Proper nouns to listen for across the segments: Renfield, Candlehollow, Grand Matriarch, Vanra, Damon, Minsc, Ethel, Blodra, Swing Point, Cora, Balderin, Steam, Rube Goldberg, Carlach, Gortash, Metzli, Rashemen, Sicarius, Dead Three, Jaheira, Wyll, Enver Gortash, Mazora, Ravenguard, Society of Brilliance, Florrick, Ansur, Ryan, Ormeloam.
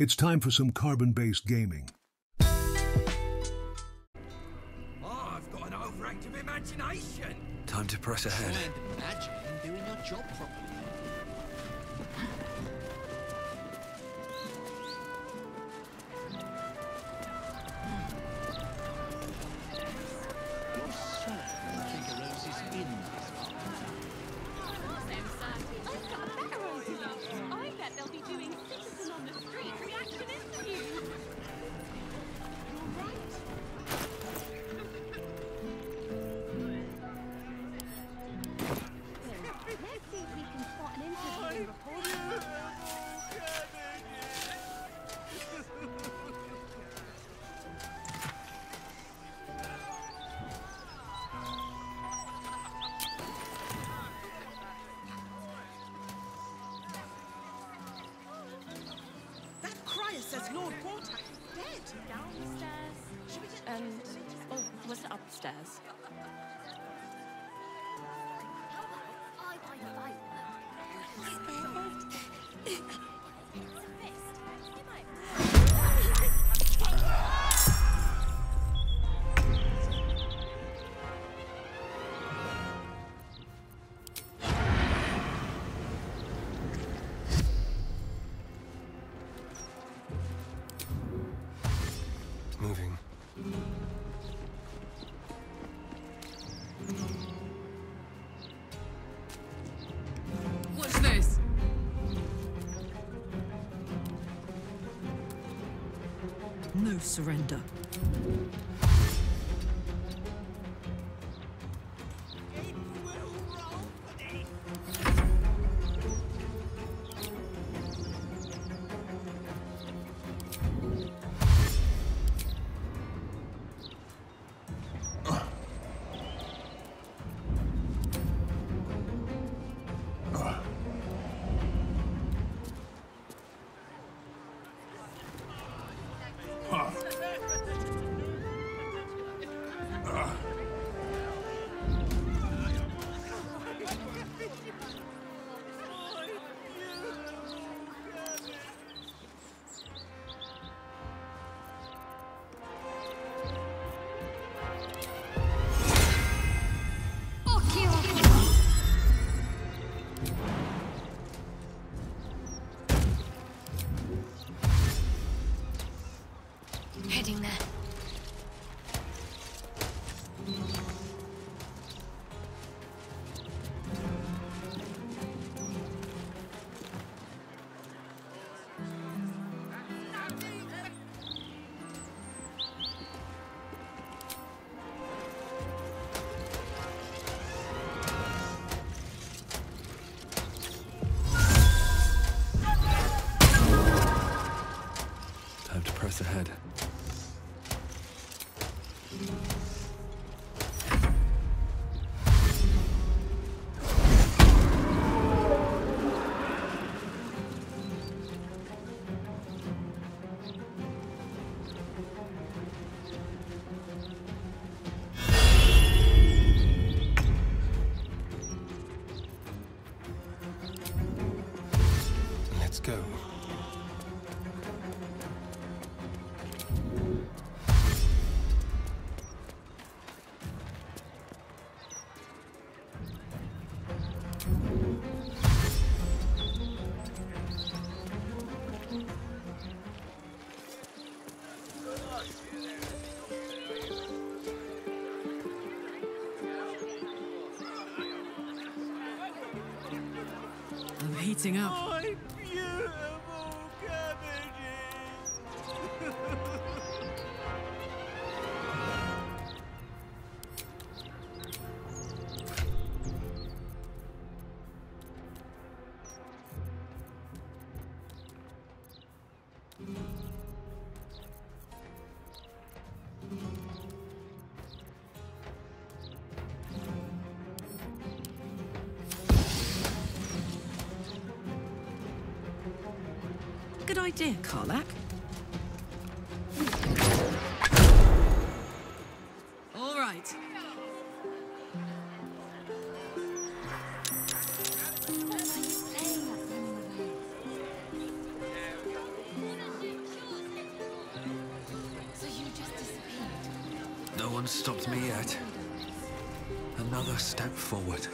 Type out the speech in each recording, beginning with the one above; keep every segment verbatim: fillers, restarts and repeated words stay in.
It's time for some carbon-based gaming. Oh, I've got an overactive imagination. Time to press ahead. Imagine doing your job properly. No surrender. Ahead. Let's go. Heating up. My beautiful cabbages. Dear Carlach. All right. one stopped me yet. Another step forward.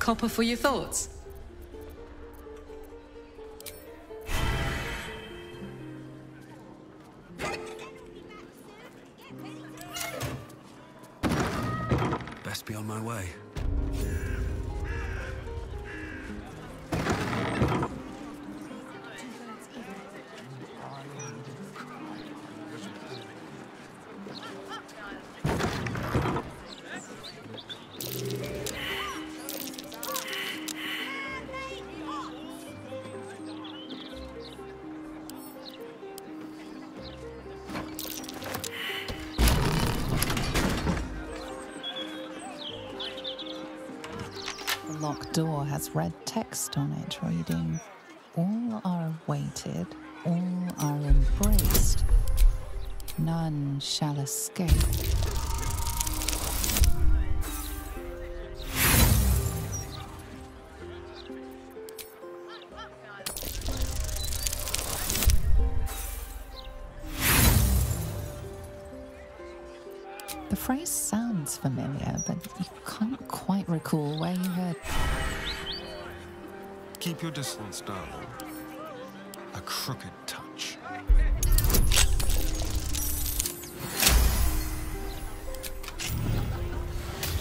Copper for your thoughts. Best be on my way. Door has red text on it reading, all are awaited, all are embraced, none shall escape. The phrase sounds familiar, but you can't quite recall where you heard. Keep your distance, darling. A crooked touch.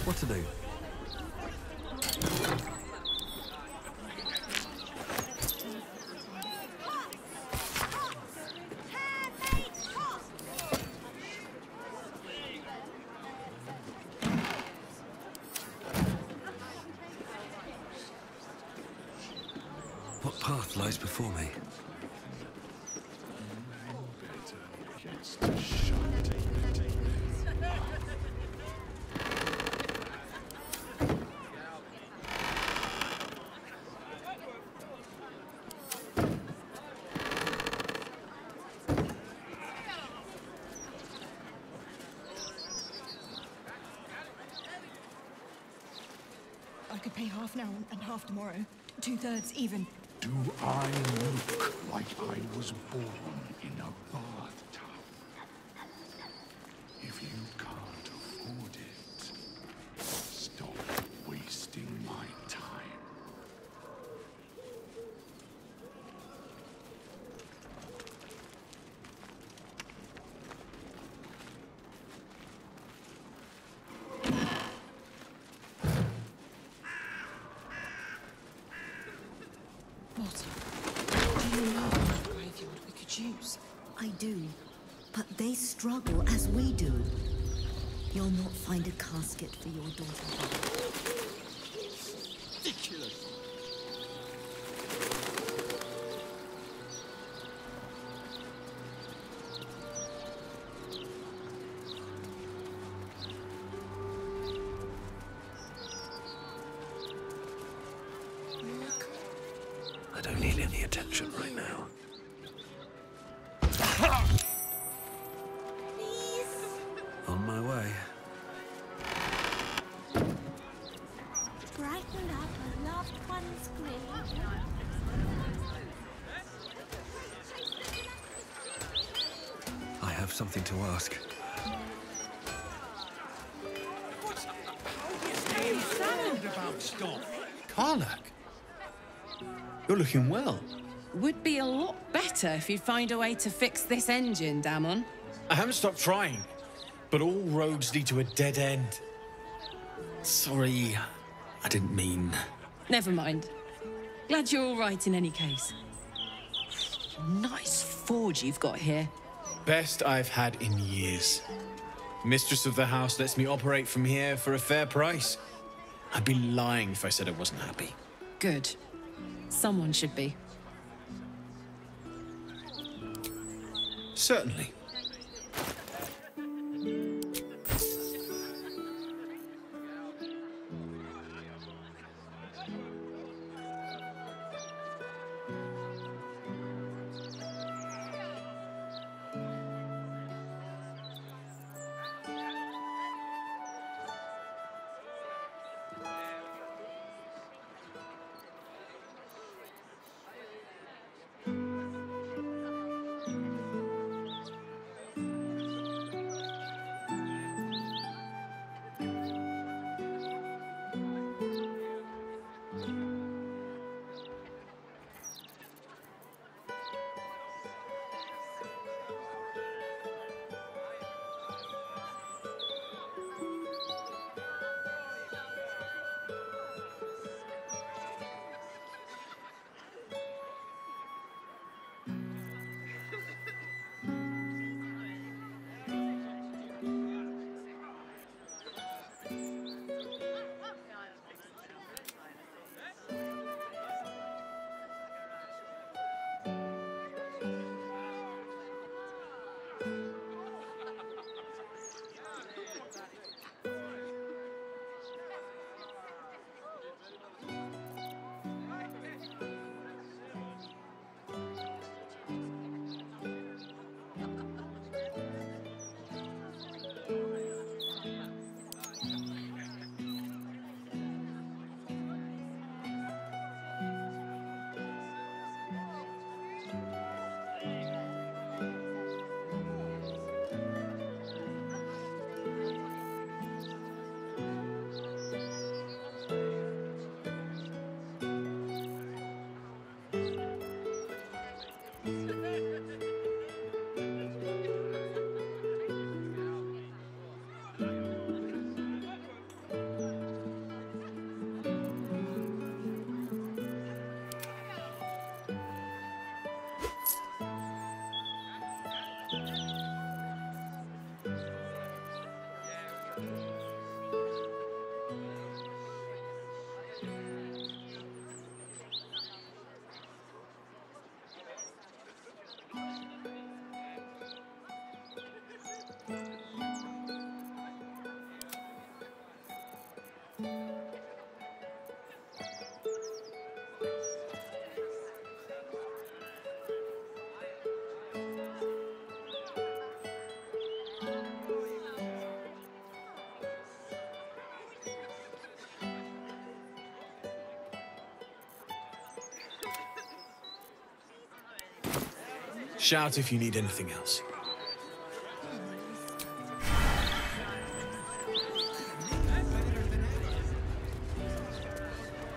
What to do? Half now and half tomorrow. Two-thirds even. Do I look like I was born in a bathtub? If you can't afford it, stop wasting my time. Struggle as we do. You'll not find a casket for your daughter. Ridiculous. I don't need any attention right now. Something to ask. What's about stuff? Carlach, you're looking well. Would be a lot better if you'd find a way to fix this engine, Damon. I haven't stopped trying, but all roads lead to a dead end. Sorry, I didn't mean. Never mind. Glad you're all right in any case. Nice forge you've got here. Best I've had in years. Mistress of the house lets me operate from here for a fair price. I'd be lying if I said I wasn't happy. Good. Someone should be. Certainly. Shout if you need anything else.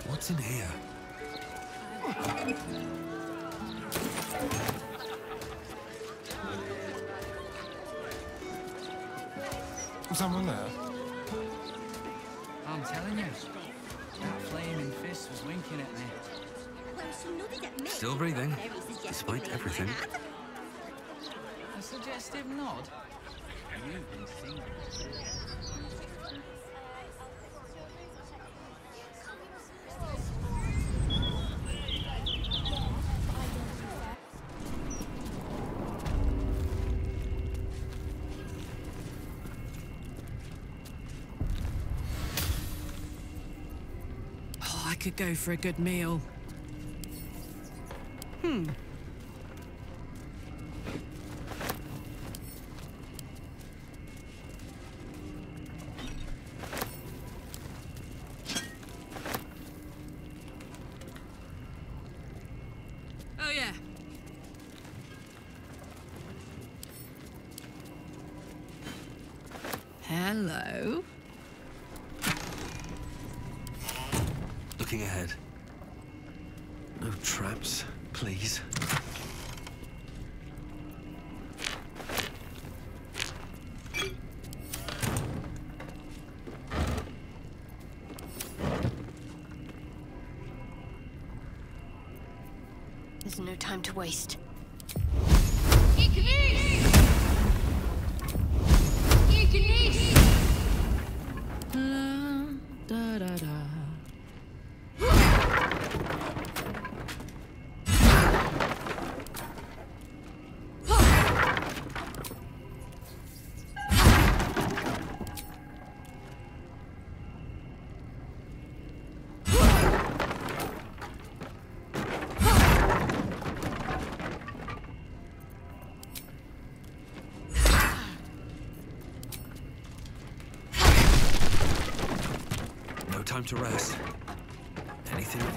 What's in here? Someone there? I'm telling you, that flaming fist was winking at me. Well, she nodded at me. Still breathing, despite everything. Suggestive nod. You've been seen. Oh, I could go for a good meal. Hmm. There's no time to waste. Time to rest. Anything is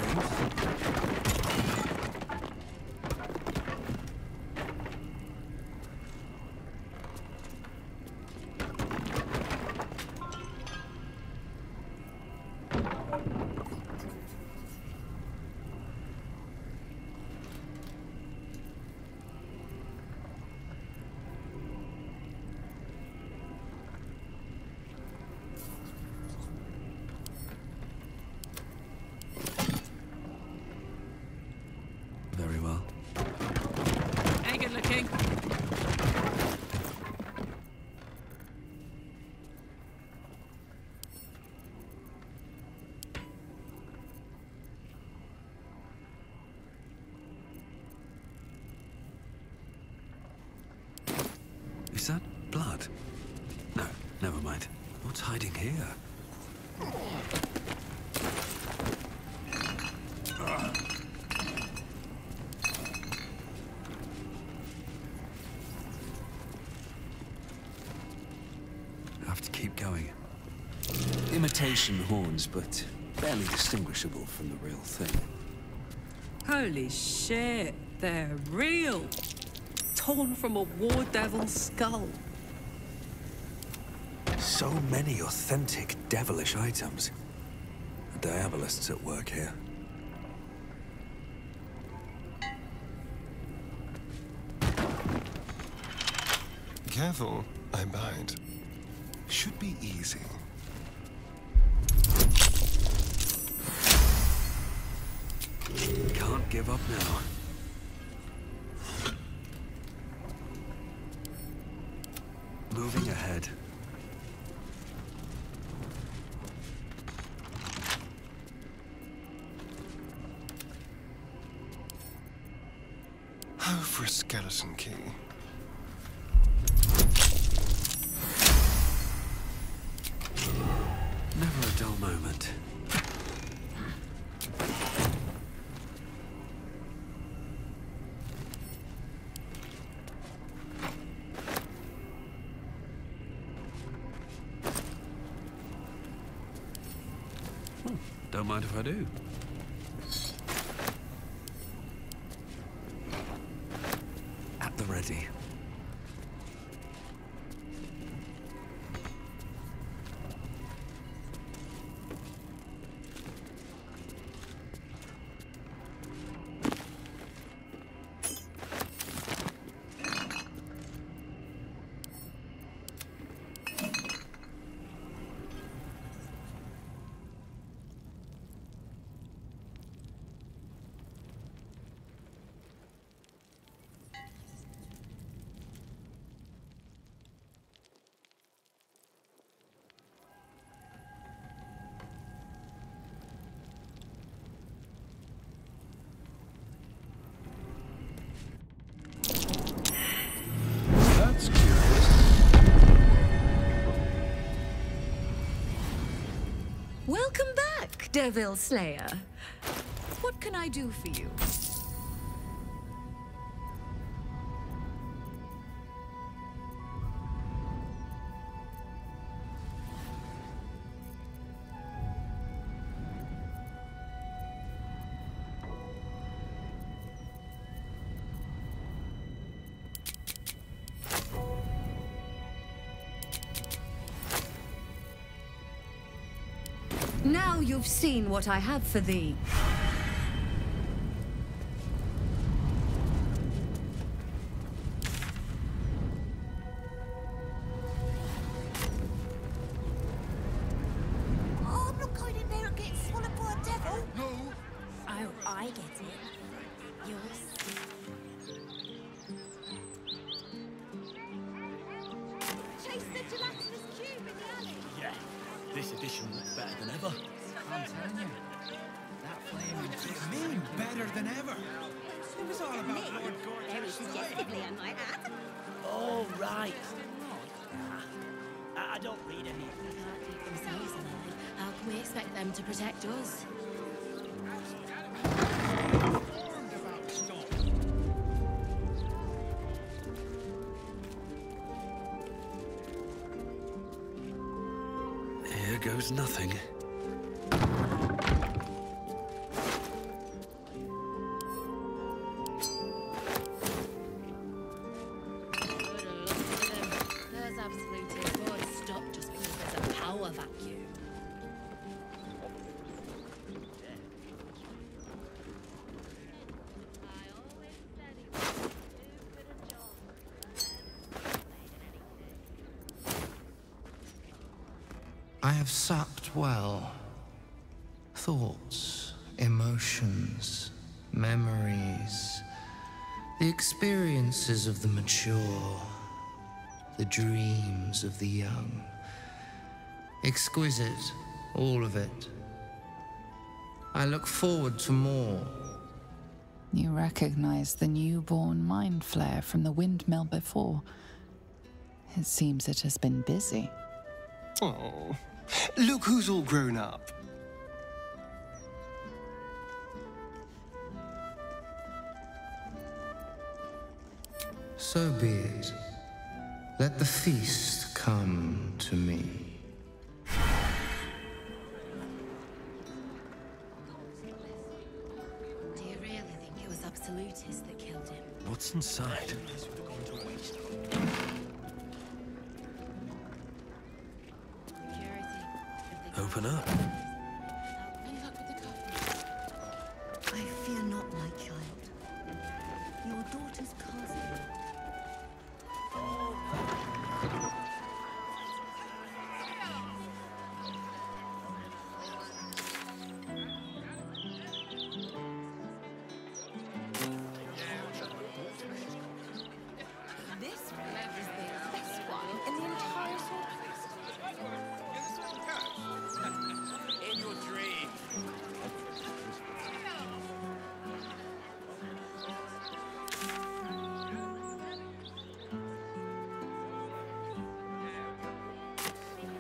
that blood? No, never mind. What's hiding here? I have to keep going. Imitation horns, but barely distinguishable from the real thing. Holy shit, they're real! Torn from a war devil's skull. So many authentic devilish items. The diabolists at work here. Careful, I bite. Should be easy. Can't give up now. Moving ahead. How for a skeleton key? Never a dull moment. Don't mind if I do. At the ready. Devil Slayer, what can I do for you? You've seen what I have for thee. Oh, I'm not going in there and getting swallowed by a devil. No. Oh, I get it. You're sick. This edition looks better than ever. I'm telling you, that flame would be mean better than ever. It was all about Lord Gortash. Very suggestively, I might add. Oh, right. Nah, I don't read anything. How can we expect them to protect us? Here goes nothing. I have sapped well, thoughts, emotions, memories, the experiences of the mature, the dreams of the young, exquisite, all of it. I look forward to more. You recognize the newborn mind flare from the windmill before. It seems it has been busy. Oh. Look who's all grown up. So be it. Let the feast come to me. Do you really think it was absolutists that killed him? What's inside? Open up. I fear not, my child. Your daughter's cousin. This red is the best one in the entire swamp. In your dream.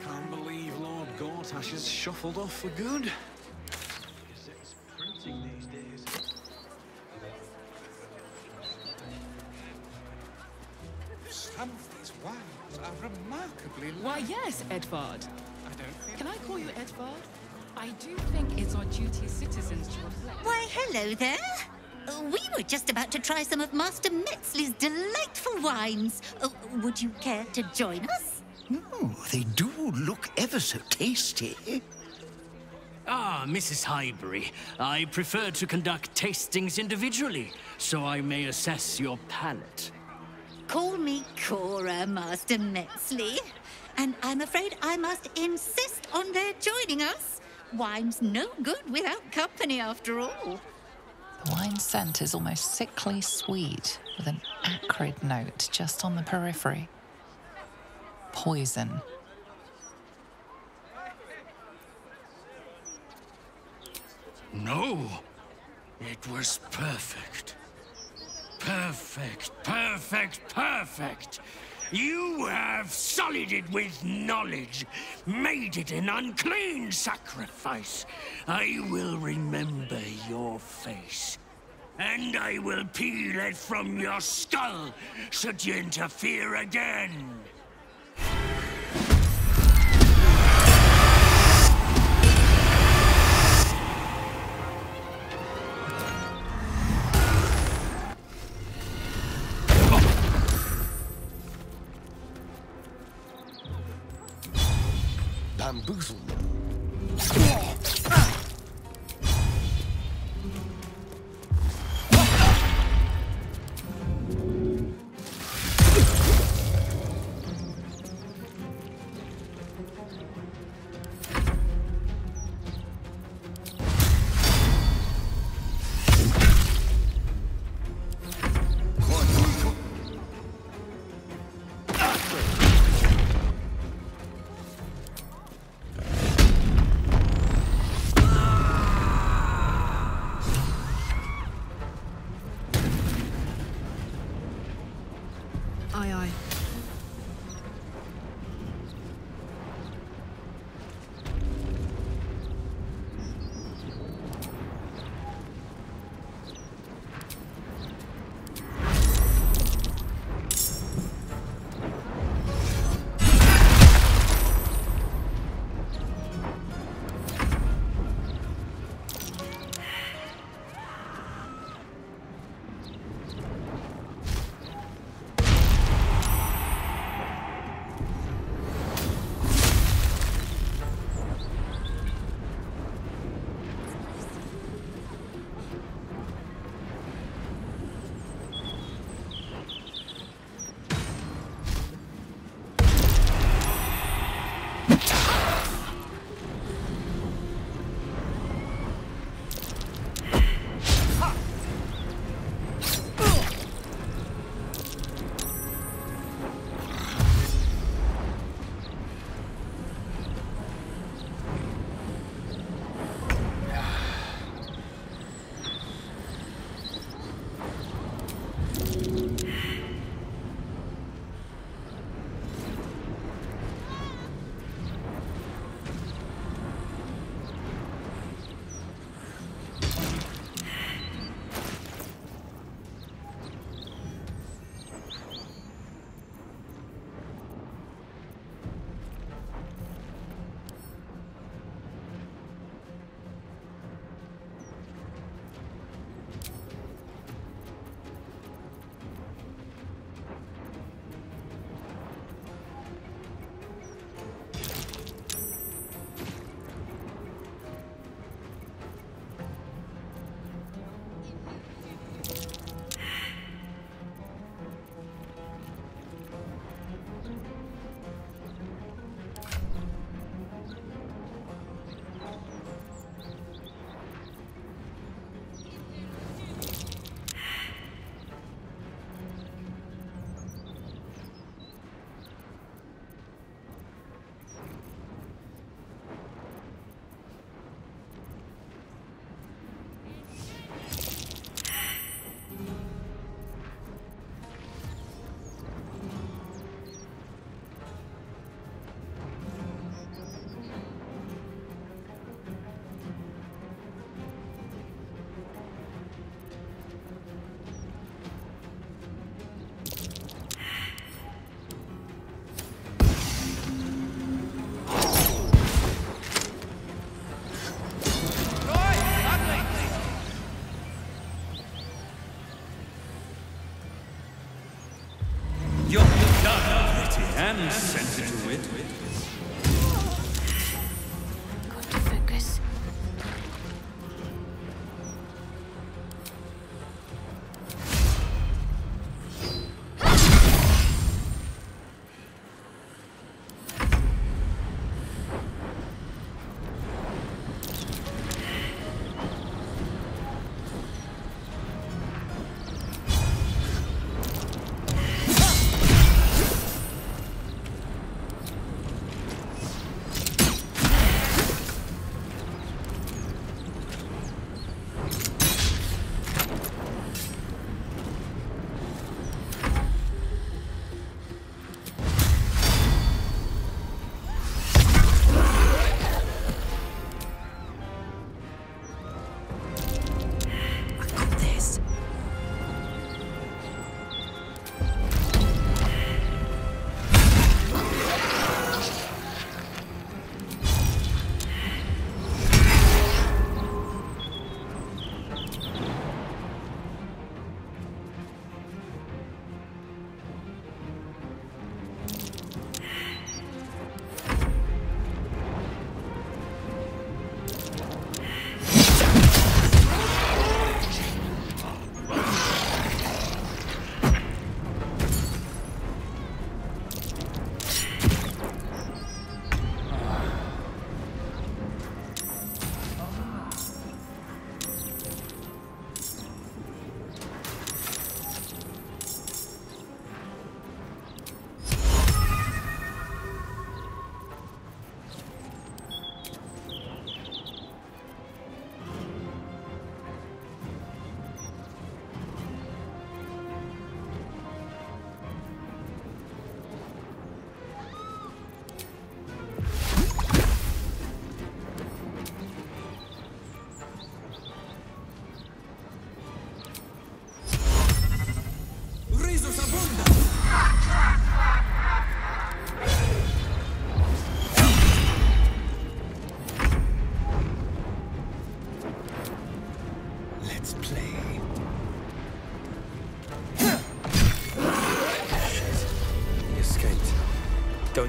Can't believe Lord Gortash has shuffled off for good. Some of these wilds are remarkably large. Why, yes, Edvard. Can I call you Edvard? I do think it's our duty as citizens to reflect. Why, hello there. We were just about to try some of Master Metzli's delightful wines. Oh, would you care to join us? Oh, they do look ever so tasty. Ah, Missus Highbury, I prefer to conduct tastings individually, so I may assess your palate. Call me Cora, Master Metzli. And I'm afraid I must insist on their joining us. Wine's no good without company, after all. The wine scent is almost sickly sweet, with an acrid note just on the periphery. Poison. No! It was perfect. Perfect, perfect, perfect! You have sullied it with knowledge, made it an unclean sacrifice. I will remember your face, and I will peel it from your skull should you interfere again. Bamboozled.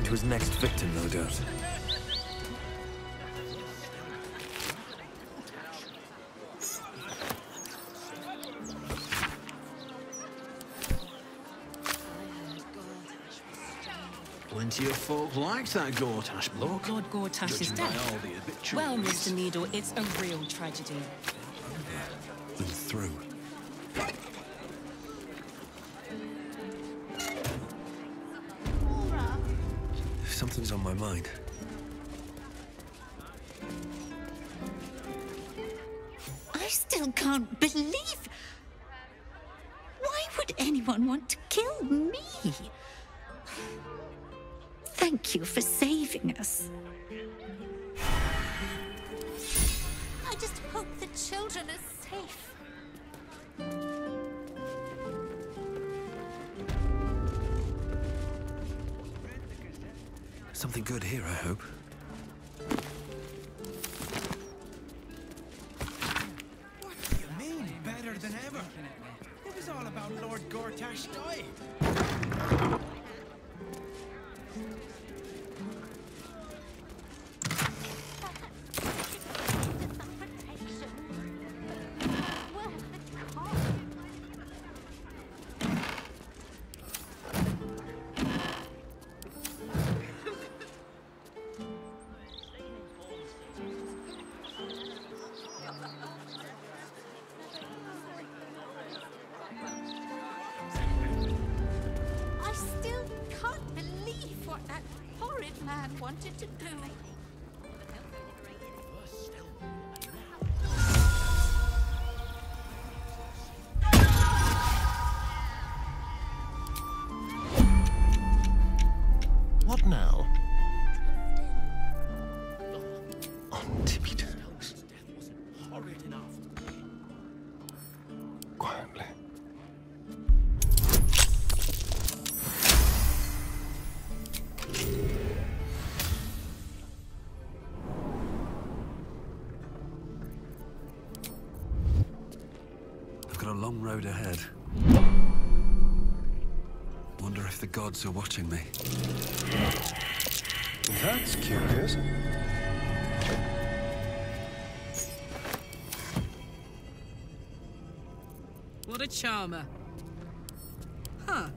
to his next victim, no doubt. Plenty of folk like that Gortash bloke. Lord Gortash is dead. Well, Mister Needle, it's a real tragedy. And through. Something's on my mind. I still can't believe... Why would anyone want to kill me? Thank you for saving us. I just hope the children are safe. Something good here, I hope. What do you mean, better than ever? It was all about Lord Gortash dying. Long road ahead. Wonder if the gods are watching me. That's curious. What a charmer. Huh.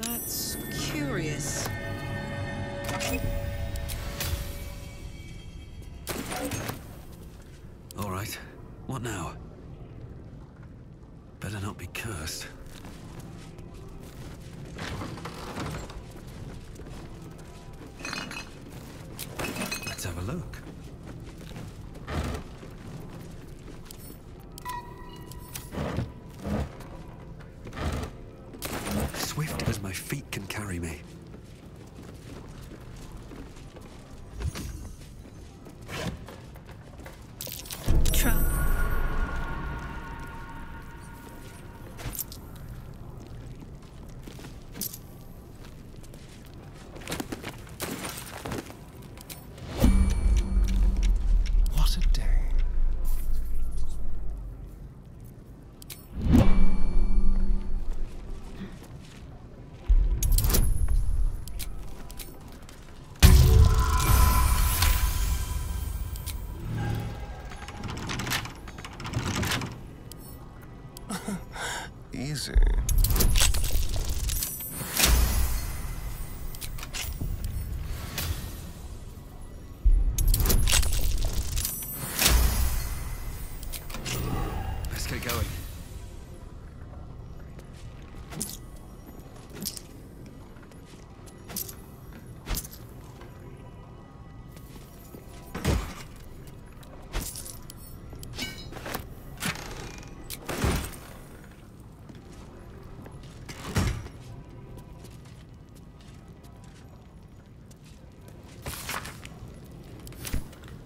That's curious. All right. What now? Better not be cursed. Let's have a look. Swift as my feet can carry me.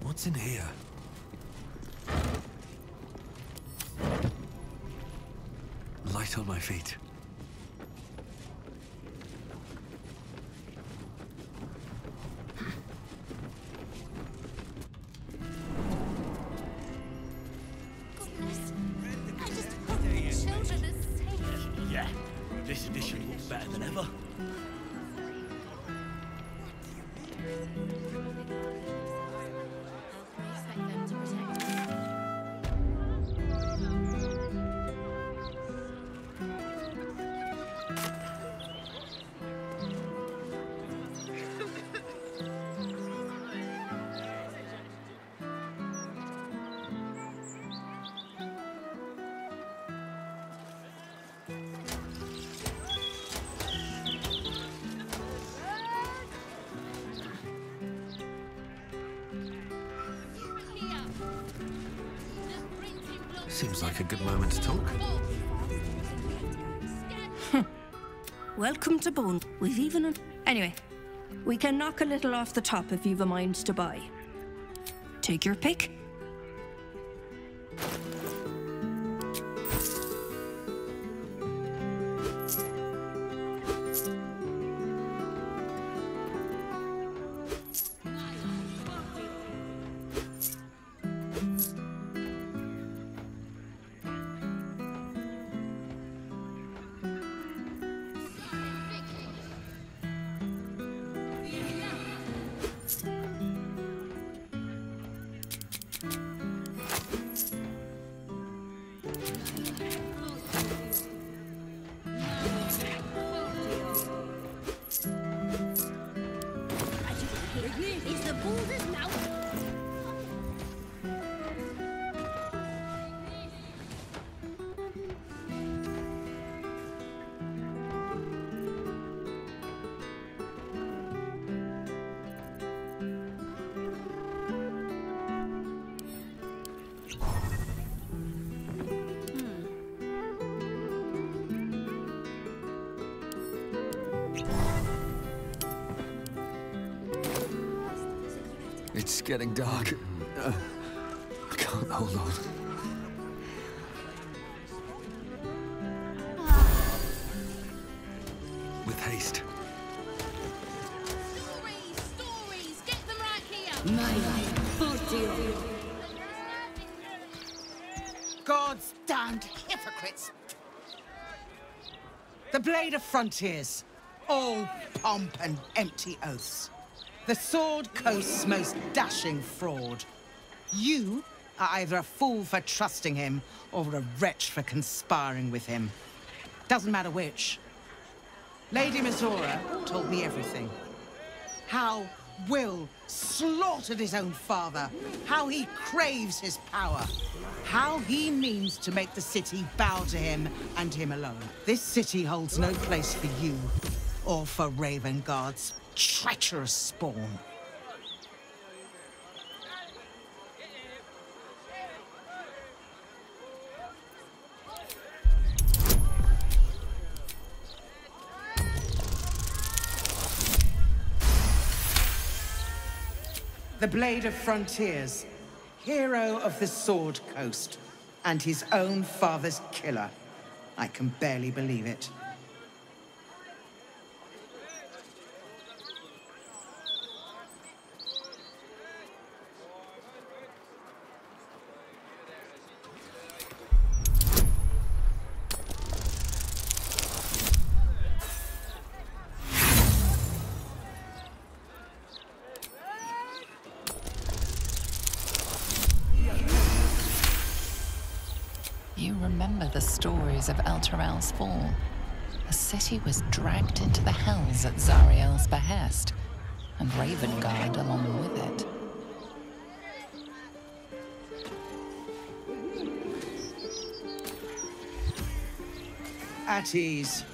What's in here? Light on my feet. Yeah, this edition looks better than ever. Seems like a good moment to talk. Welcome to Bond. We've even... A... Anyway, we can knock a little off the top if you've a mind to buy. Take your pick. It's getting dark. Uh, I can't hold on. With haste. Stories, stories, get them right here. My life, God's damned hypocrites. The blade of frontiers, all pomp and empty oaths. The Sword Coast's most dashing fraud. You are either a fool for trusting him or a wretch for conspiring with him. Doesn't matter which. Lady Masora told me everything. How Wyll slaughtered his own father. How he craves his power. How he means to make the city bow to him and him alone. This city holds no place for you or for Ravenguard's treacherous spawn. The Blade of Frontiers, hero of the Sword Coast, and his own father's killer. I can barely believe it. Stories of Elturel's fall. The city was dragged into the hells at Zariel's behest, and Ravenguard along with it. At ease.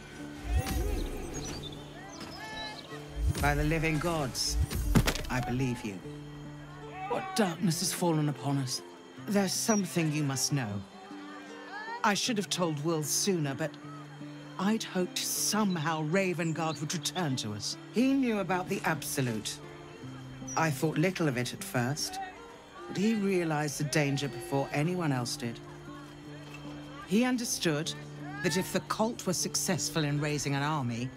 By the living gods, I believe you. What darkness has fallen upon us? There's something you must know. I should have told Wyll sooner, but I'd hoped somehow Ravenguard would return to us. He knew about the Absolute. I thought little of it at first, but he realized the danger before anyone else did. He understood that if the cult were successful in raising an army,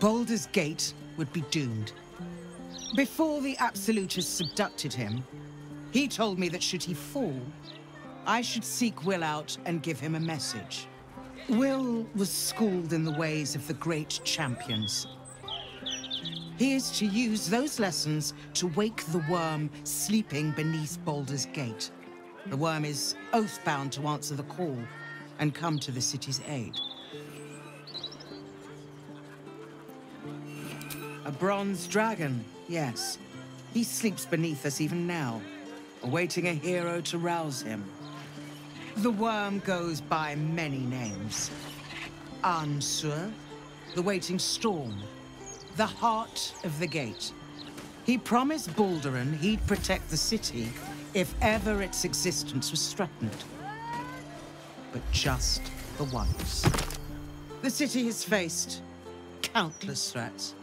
Baldur's Gate would be doomed. Before the Absolute had subducted him, he told me that should he fall, I should seek Wyll out and give him a message. Wyll was schooled in the ways of the great champions. He is to use those lessons to wake the worm sleeping beneath Baldur's Gate. The worm is oath-bound to answer the call and come to the city's aid. A bronze dragon, yes. He sleeps beneath us even now, awaiting a hero to rouse him. The worm goes by many names. Ansur, the Waiting Storm, the Heart of the Gate. He promised Balderin he'd protect the city if ever its existence was threatened. But just for once. The city has faced countless threats.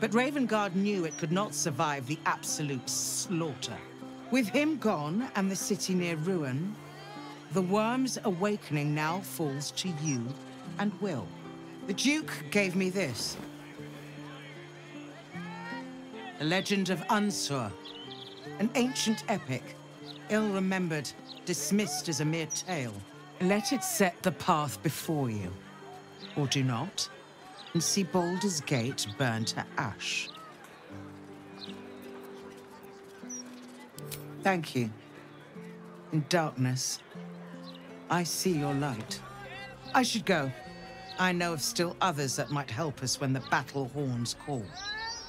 But Ravenguard knew it could not survive the absolute slaughter. With him gone and the city near ruin, the worm's awakening now falls to you and Wyll. The Duke gave me this. The legend of Ansur, an ancient epic, ill-remembered, dismissed as a mere tale. Let it set the path before you, or do not, and see Baldur's Gate burn to ash. Thank you. In darkness, I see your light. I should go. I know of still others that might help us when the battle horns call.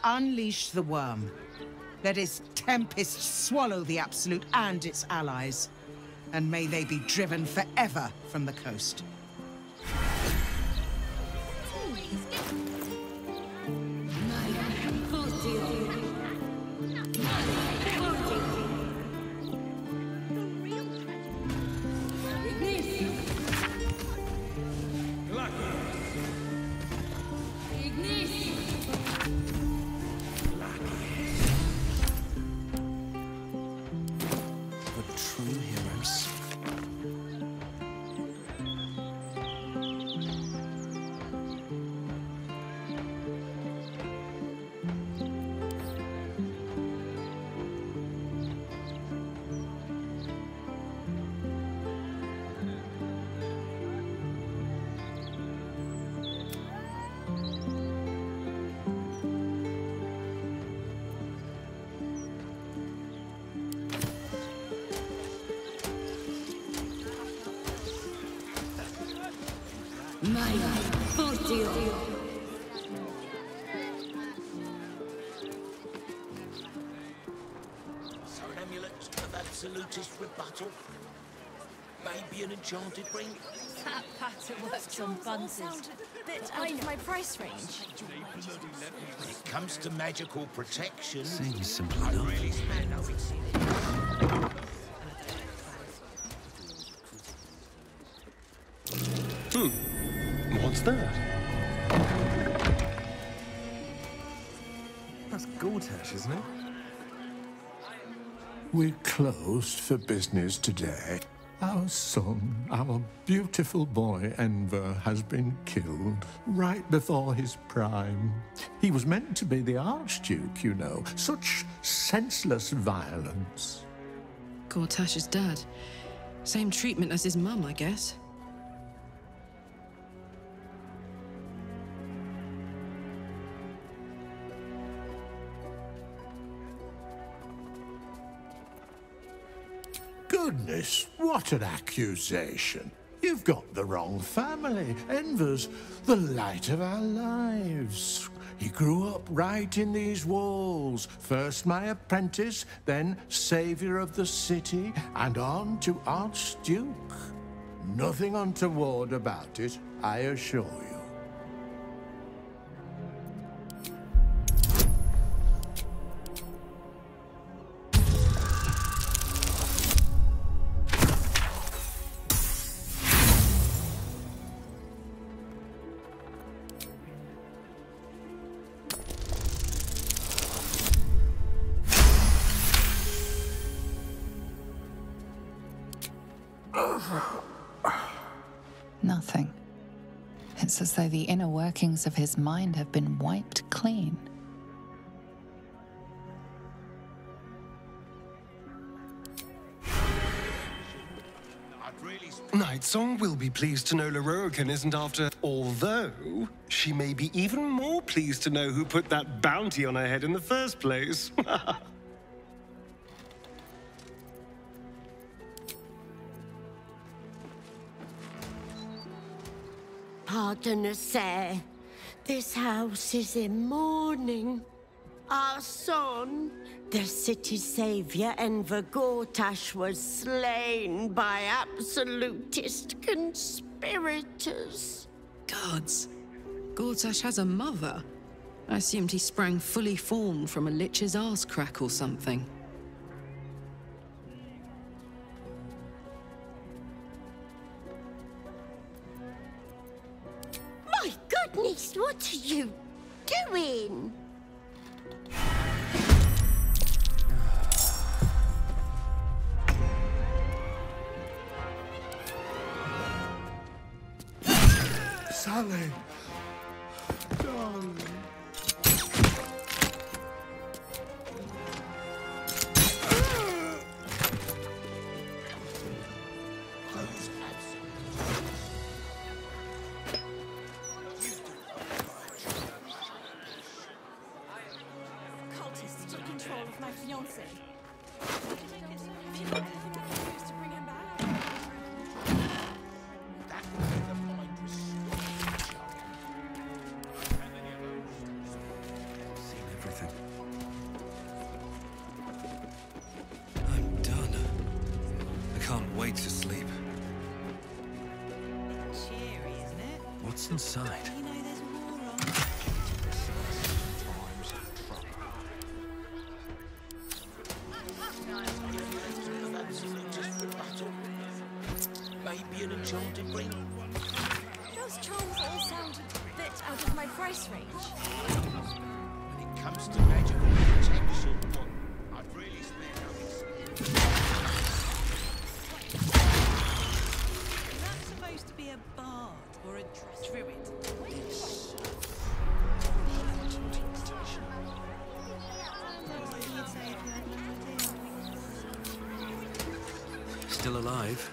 Unleash the worm. Let its tempest swallow the Absolute and its allies, and may they be driven forever from the coast. Maybe an enchanted ring. That patter works on bunses, but I know my price range. When it comes to magical protection, seems simple enough. Hmm. What's that? That's Gortash, isn't it? We're closed for business today. Our son, our beautiful boy Enver, has been killed right before his prime. He was meant to be the Archduke, you know. Such senseless violence. Gortash is dead. Same treatment as his mum, I guess. Goodness, what an accusation. You've got the wrong family. Enver's the light of our lives. He grew up right in these walls. First my apprentice, then saviour of the city, and on to Archduke. Nothing untoward about it, I assure you. Nothing. It's as though the inner workings of his mind have been wiped clean. Night Song will be pleased to know Lorroakan isn't after, although she may be even more pleased to know who put that bounty on her head in the first place. Pardon us, sir. This house is in mourning. Our son, the city's saviour, Enver Gortash, was slain by absolutist conspirators. Gods, Gortash has a mother. I assumed he sprang fully formed from a lich's arse crack or something. Goodness, what are you doing? Sally, darling. Inside. Maybe an enchanted ring. Those charms all sound a bit out of my price range. When it comes to magical protection, I've really spent nothing. Is that supposed to be a bar? Or a druid. Yes. Still alive?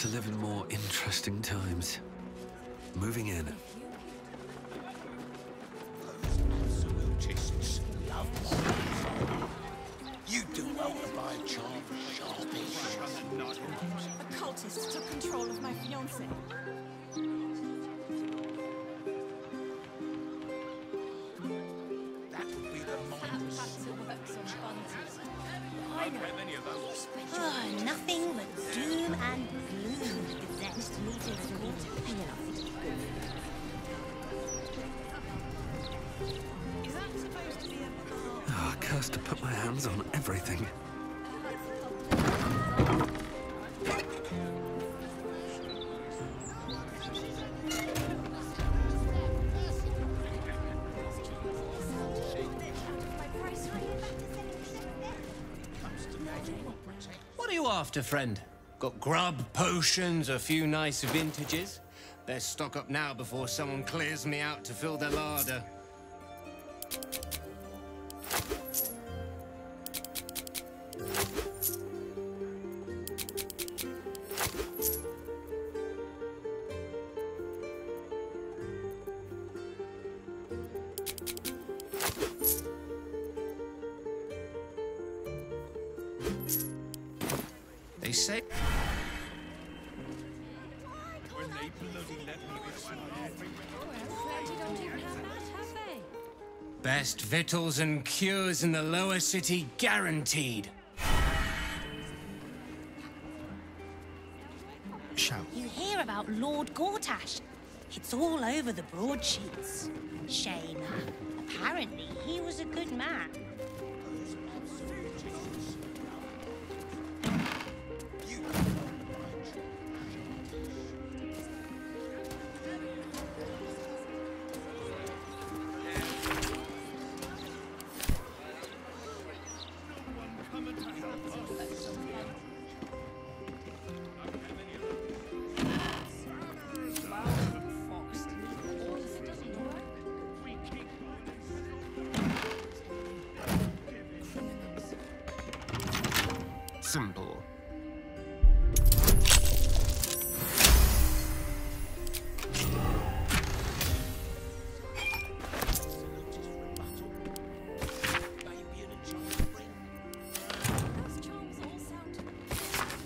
To live in more interesting times. Moving in. You do well to buy a charm, Sharpie. A cultist took control of my fiancé. That would be the mindless. I know. Oh, nothing but doom and oh, cursed to put my hands on everything. What are you after, friend? Got grub, potions, a few nice vintages. Best stock up now before someone clears me out to fill their larder. Victuals and cures in the lower city guaranteed. Shout. You hear about Lord Gortash? It's all over the broadsheets. Shame. Apparently he was a good man. Symbol.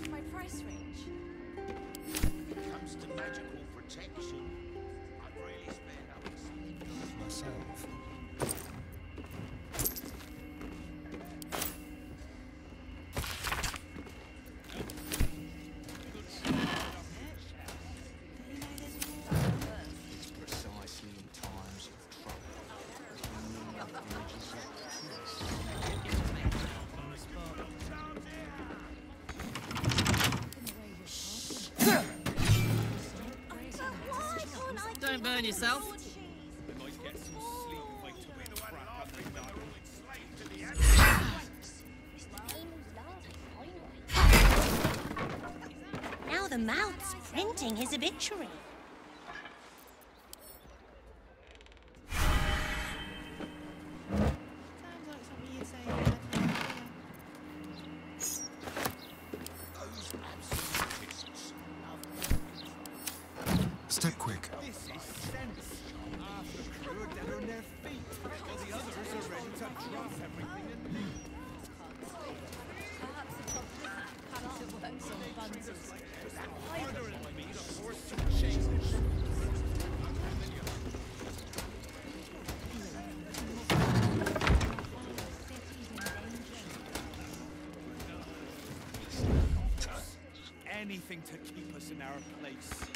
My price range. When it comes to magical protection, I Burn yourself. Now the mouth's printing his obituary. Anything to keep us in our place.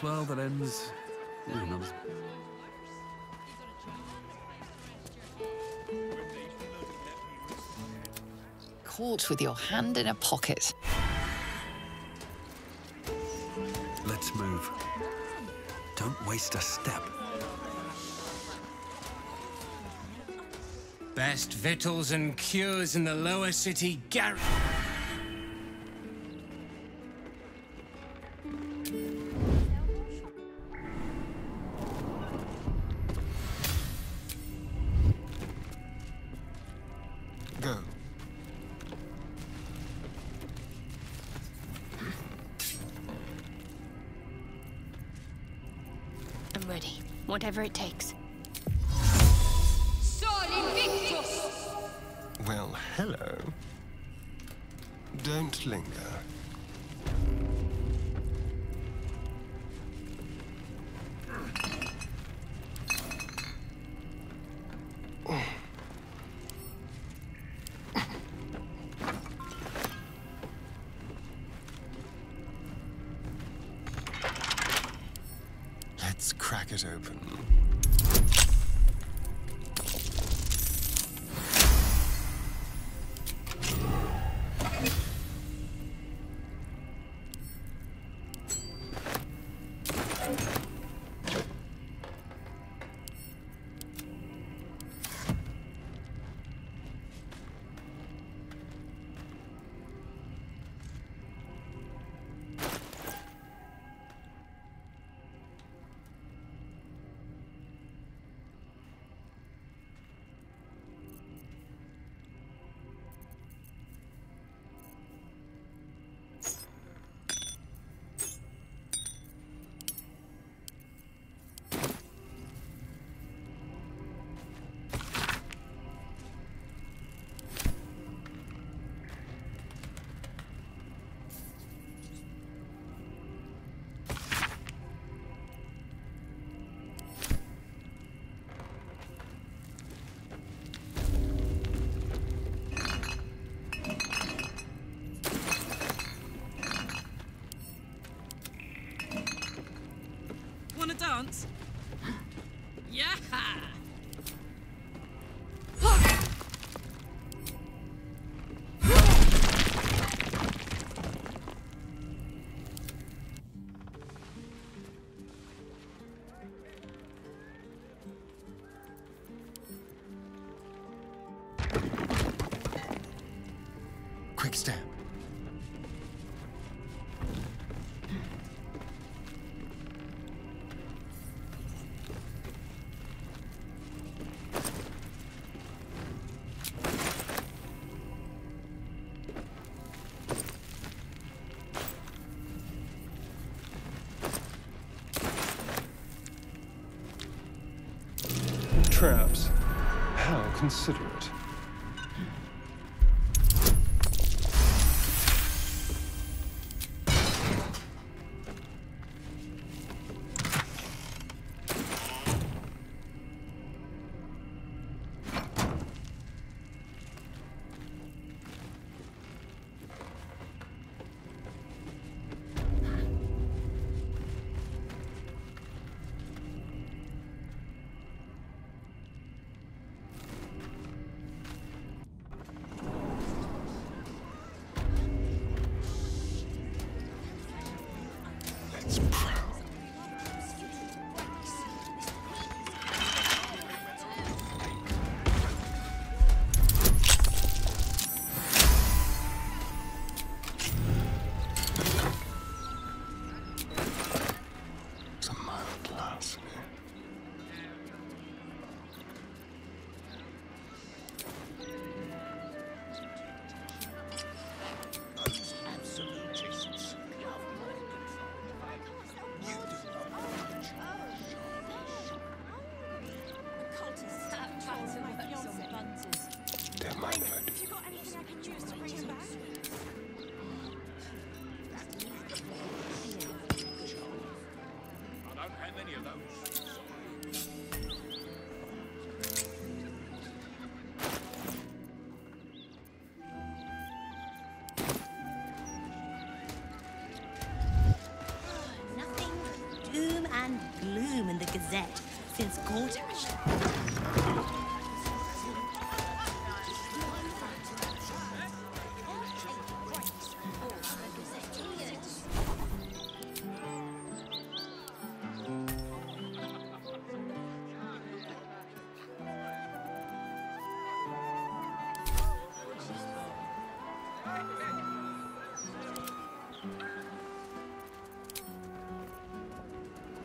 Well, that ends. Mm-hmm. Caught with your hand in a pocket. Let's move. Don't waste a step. Best victuals and cures in the lower city garret. Whatever it takes. Well, hello. Don't linger. Open. Dance? Yeah! Quick step. Traps. How considerate. Edvard. Since Gortash.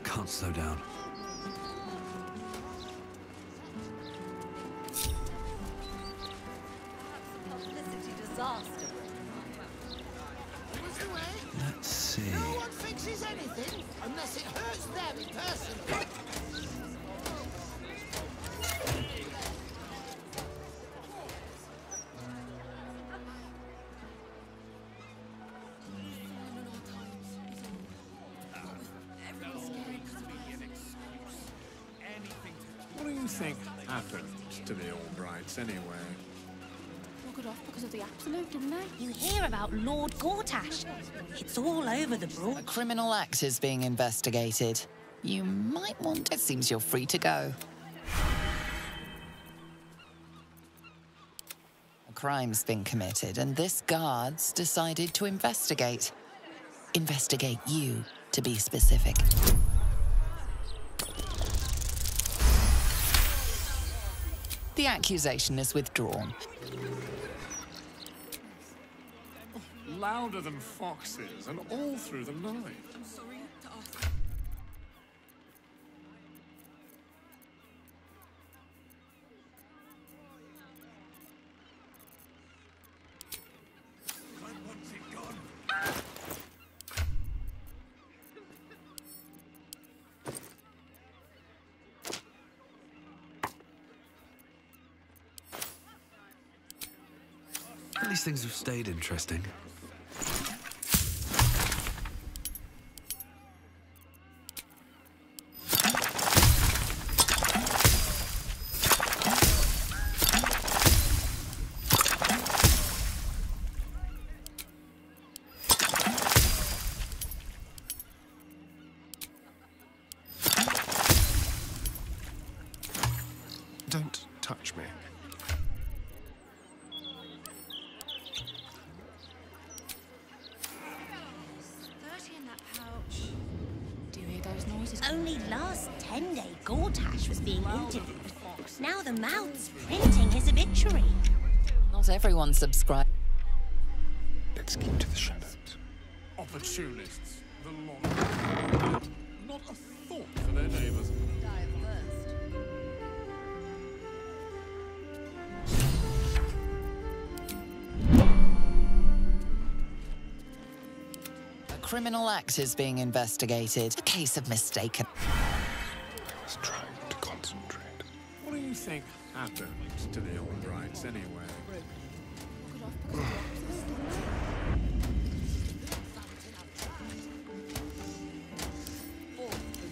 Can't slow down. Anyway. Well, good off because of the absolute, didn't they? You hear about Lord Gortash. It's all over the broad. A criminal act is being investigated. You might want... It seems you're free to go. A crime's been committed and this guard's decided to investigate. Investigate you, to be specific. The accusation is withdrawn. Louder than foxes, and all through the night. I'm sorry to ask. These things have stayed interesting. Don't touch me. Only last ten day Gortash was being interviewed. Now the mouth's printing his obituary. Not everyone subscribes. Let's keep to the shadows. Opportunists, the long... Not a thought for their neighbours. Criminal act is being investigated. A case of mistaken. I was trying to concentrate. What do you think happened to the old rights anyway?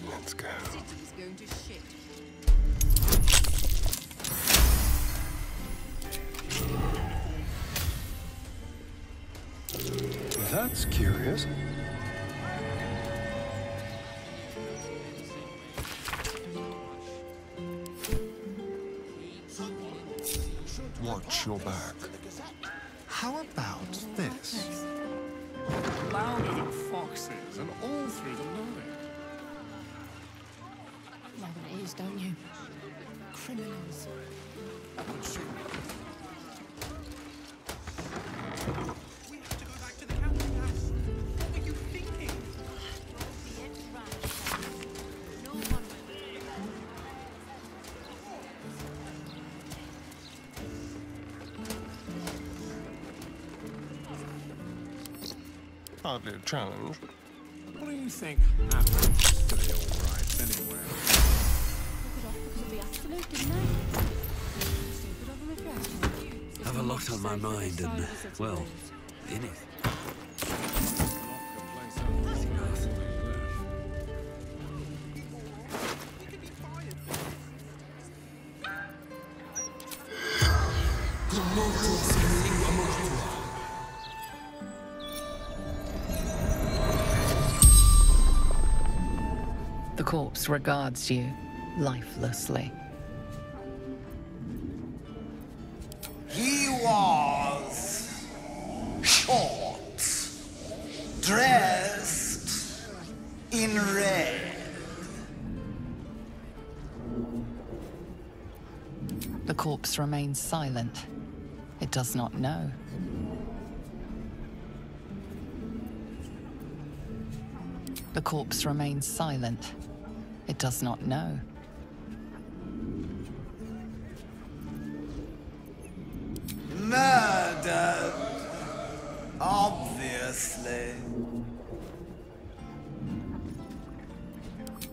Let's go. The city's going to shit. That's curious. Your back. How about this? Louder than foxes and all through the night. You love your ears, don't you? Criminals. We have to go back to the counting house. What are you thinking? No one hardly a challenge. What do you think happens to the old rights anyway? Because of the absolute, didn't they? have a lot on my mind and, well, in it. The corpse regards you lifelessly. He was short, dressed in red. The corpse remains silent. It does not know. The corpse remains silent. It does not know. Murdered, obviously.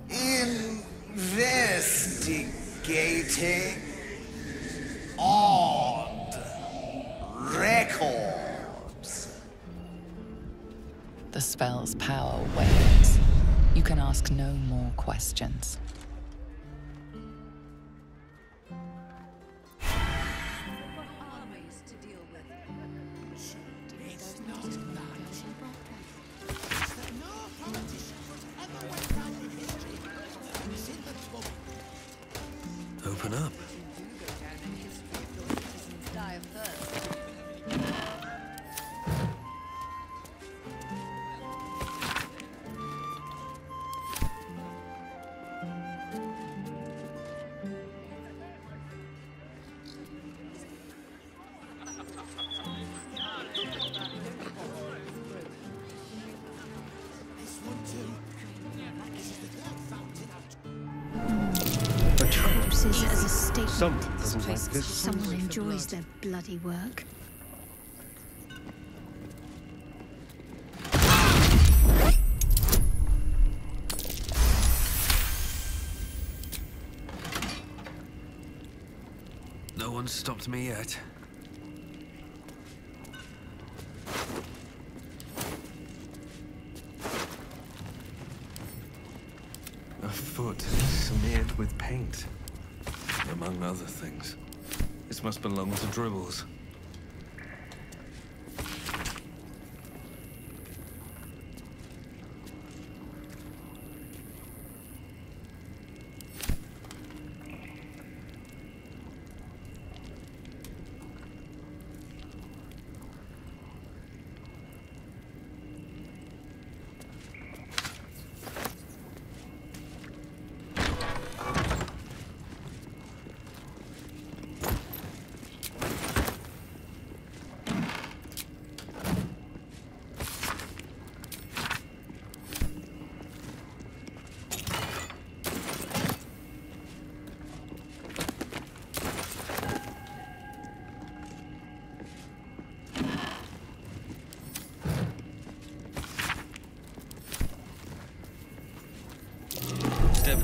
Investigating odd records. The spell's power wanes. You can ask no more questions. Open up. Someone enjoys their bloody work. No one stopped me yet. A foot smeared with paint, among other things. This must belong to Dribbles.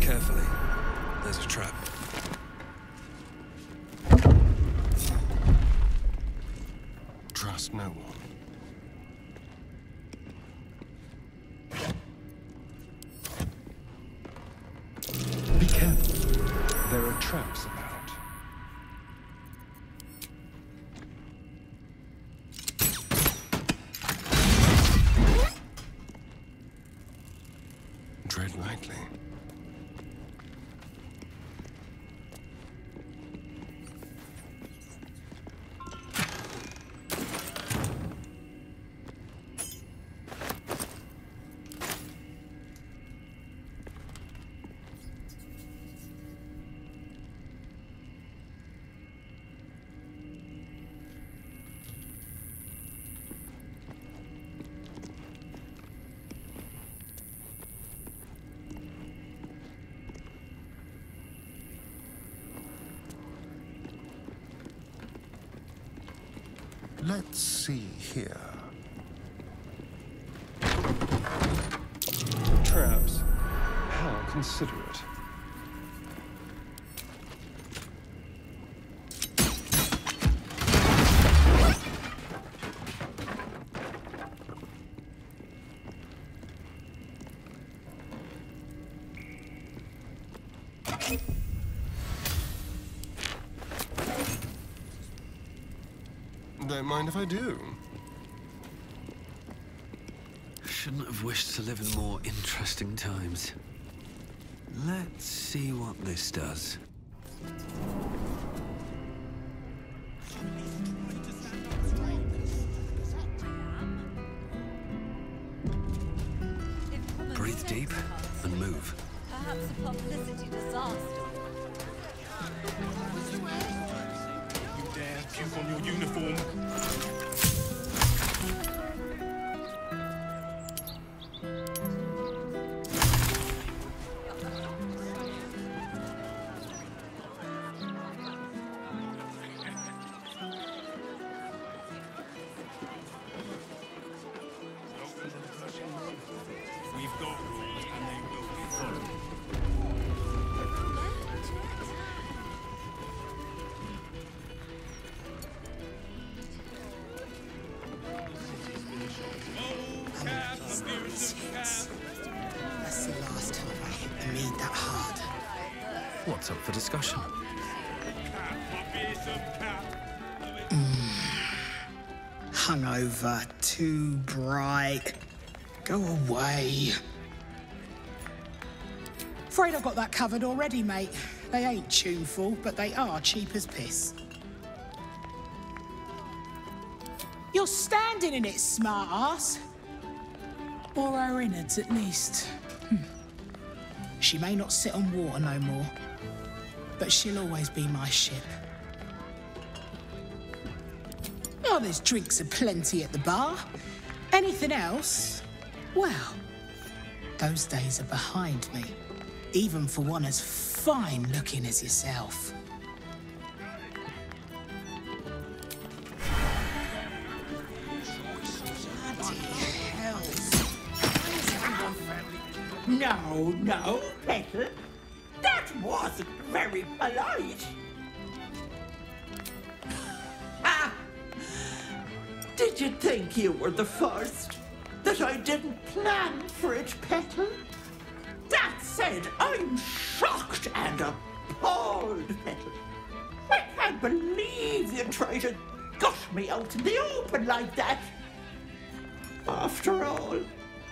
Carefully. There's a trap. Trust no one. Be careful. There are traps about. Tread lightly. Let's see here. Traps. How considerate. Don't mind if I do. Shouldn't have wished to live in more interesting times. Let's see what this does. Breathe deep and move. Perhaps a publicity disaster. You dare puke on your uniform? Hungover, too bright. Go away. Afraid I've got that covered already, mate. They ain't tuneful, but they are cheap as piss. You're standing in it, smart ass. Or our innards, at least. Hm. She may not sit on water no more, but she'll always be my ship. Oh, there's drinks aplenty at the bar. Anything else? Well, those days are behind me, even for one as fine-looking as yourself. Bloody hell. No, no, Ethel. That wasn't very polite. Did you think you were the first? That I didn't plan for it, Petal? That said, I'm shocked and appalled, Petal. I can't believe you tried to gush me out in the open like that. After all,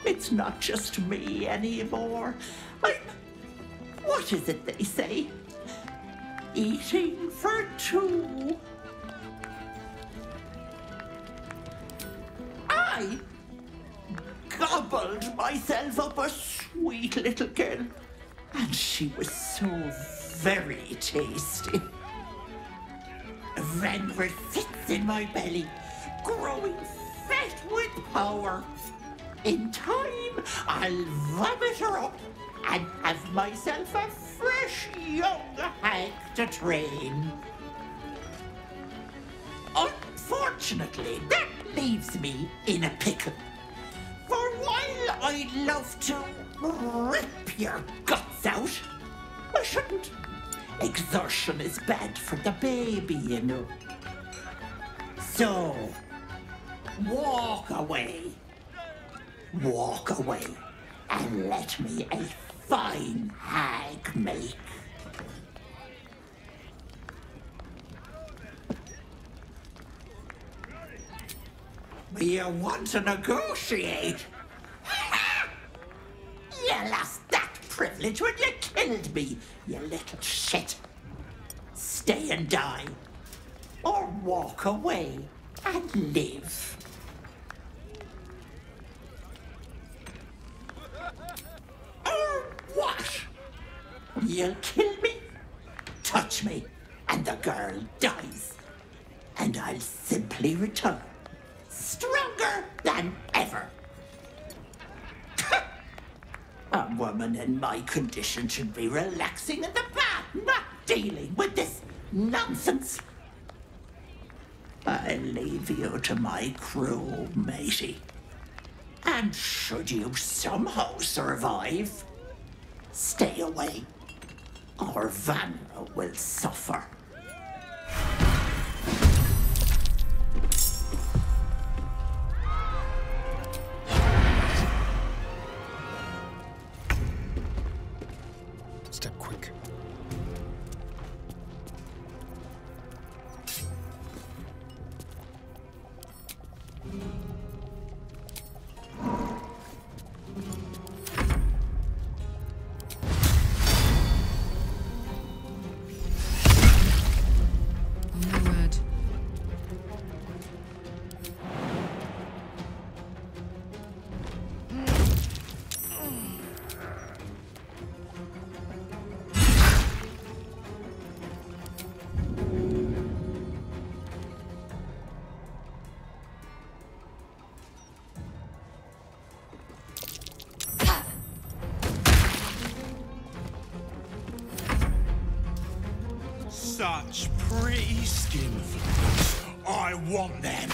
it's not just me anymore. I'm... What is it they say? Eating for two. I gobbled myself up a sweet little girl, and she was so very tasty. Renfield fits in my belly, growing fat with power. In time, I'll vomit her up and have myself a fresh young hag to train. Unfortunately, that leaves me in a pickle. For while I'd love to rip your guts out, I shouldn't. Exertion is bad for the baby, you know. So, walk away. Walk away and let me a fine hag make. You want to negotiate? Ha! You lost that privilege when you killed me, you little shit. Stay and die, or walk away and live. Or what? You'll kill me, touch me, and the girl dies. And I'll simply return. Stronger than ever. A woman in my condition should be relaxing in the bath, not dealing with this nonsense. I leave you to my crew, matey. And should you somehow survive, stay away, or Vanra will suffer. Such pretty skin flowers. I want them.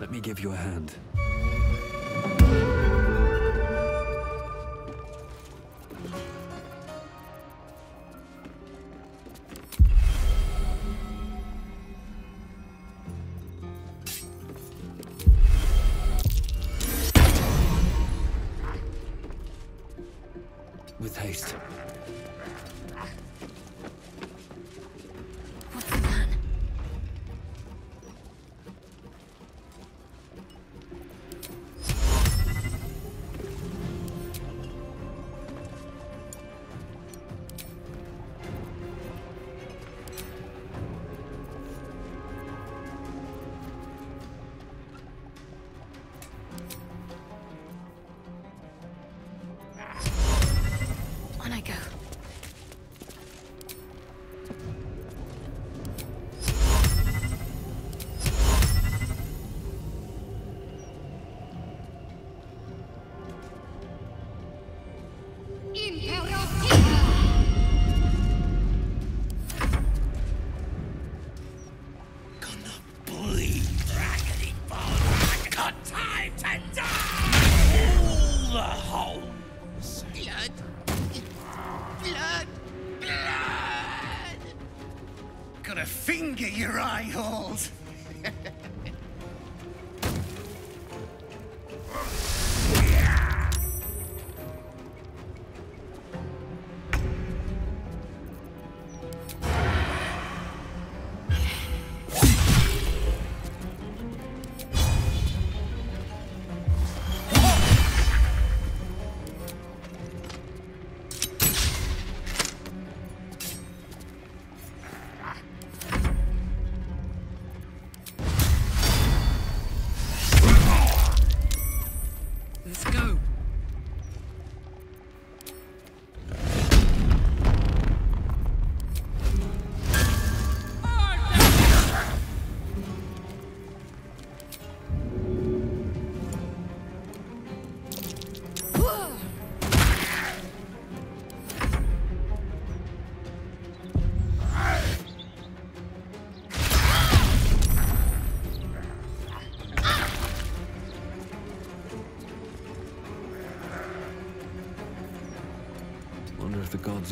Let me give you a hand.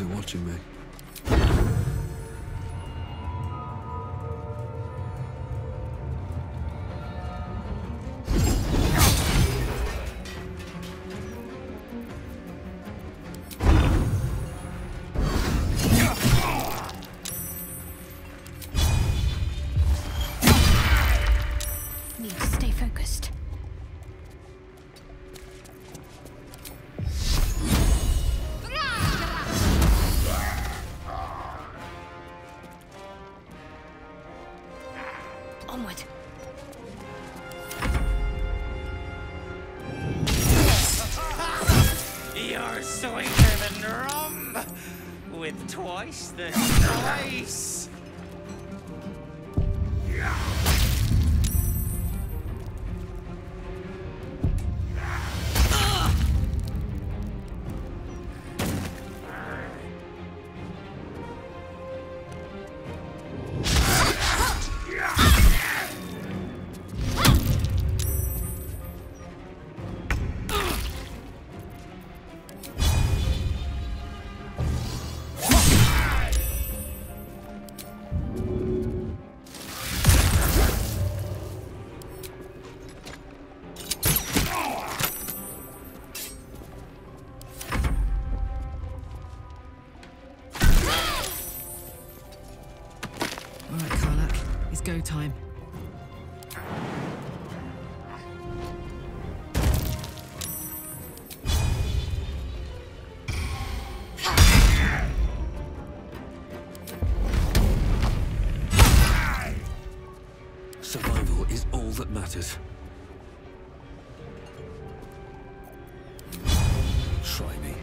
Are watching me. places. Try me.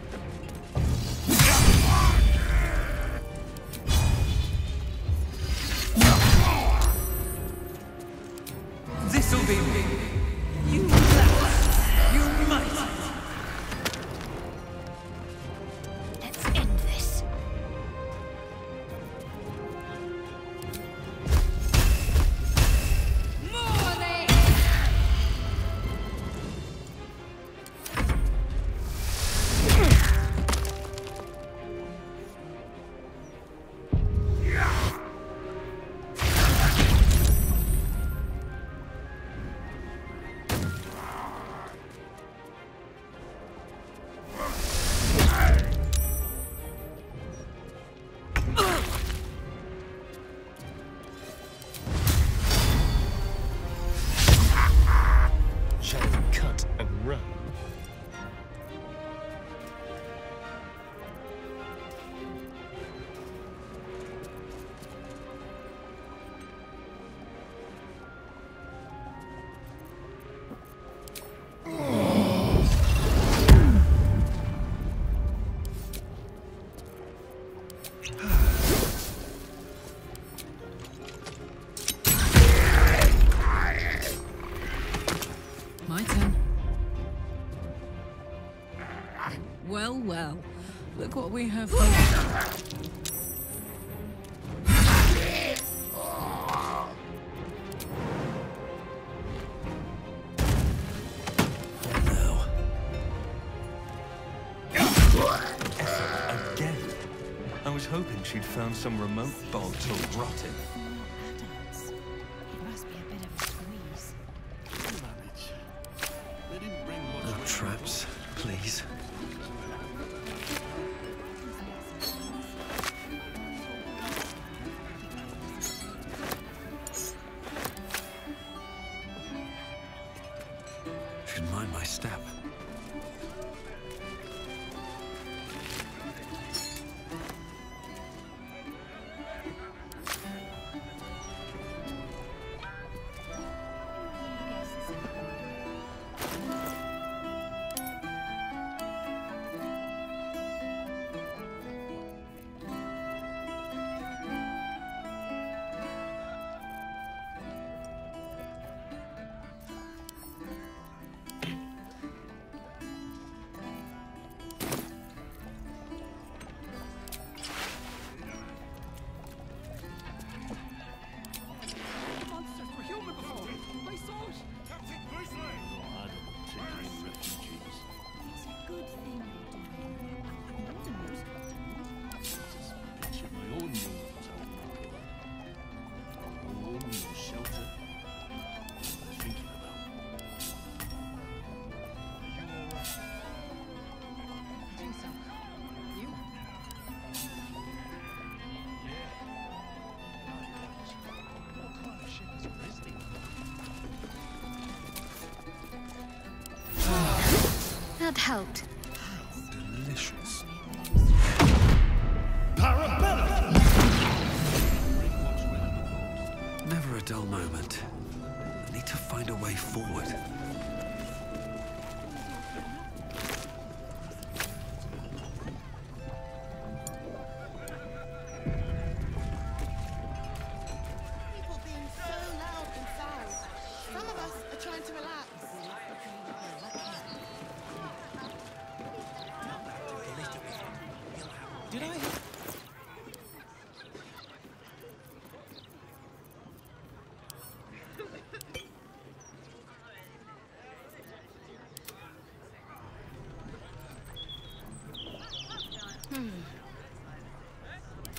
This'll be me. You laugh. You might. Let's end this. Morning. Shall we cut and run? My turn. Well, well. Look what we have here. Again. I was hoping she'd found some remote bog to rot in. Traps, please. Should mind my step. That helped. Delicious. Parabellum! Never a dull moment. I need to find a way forward.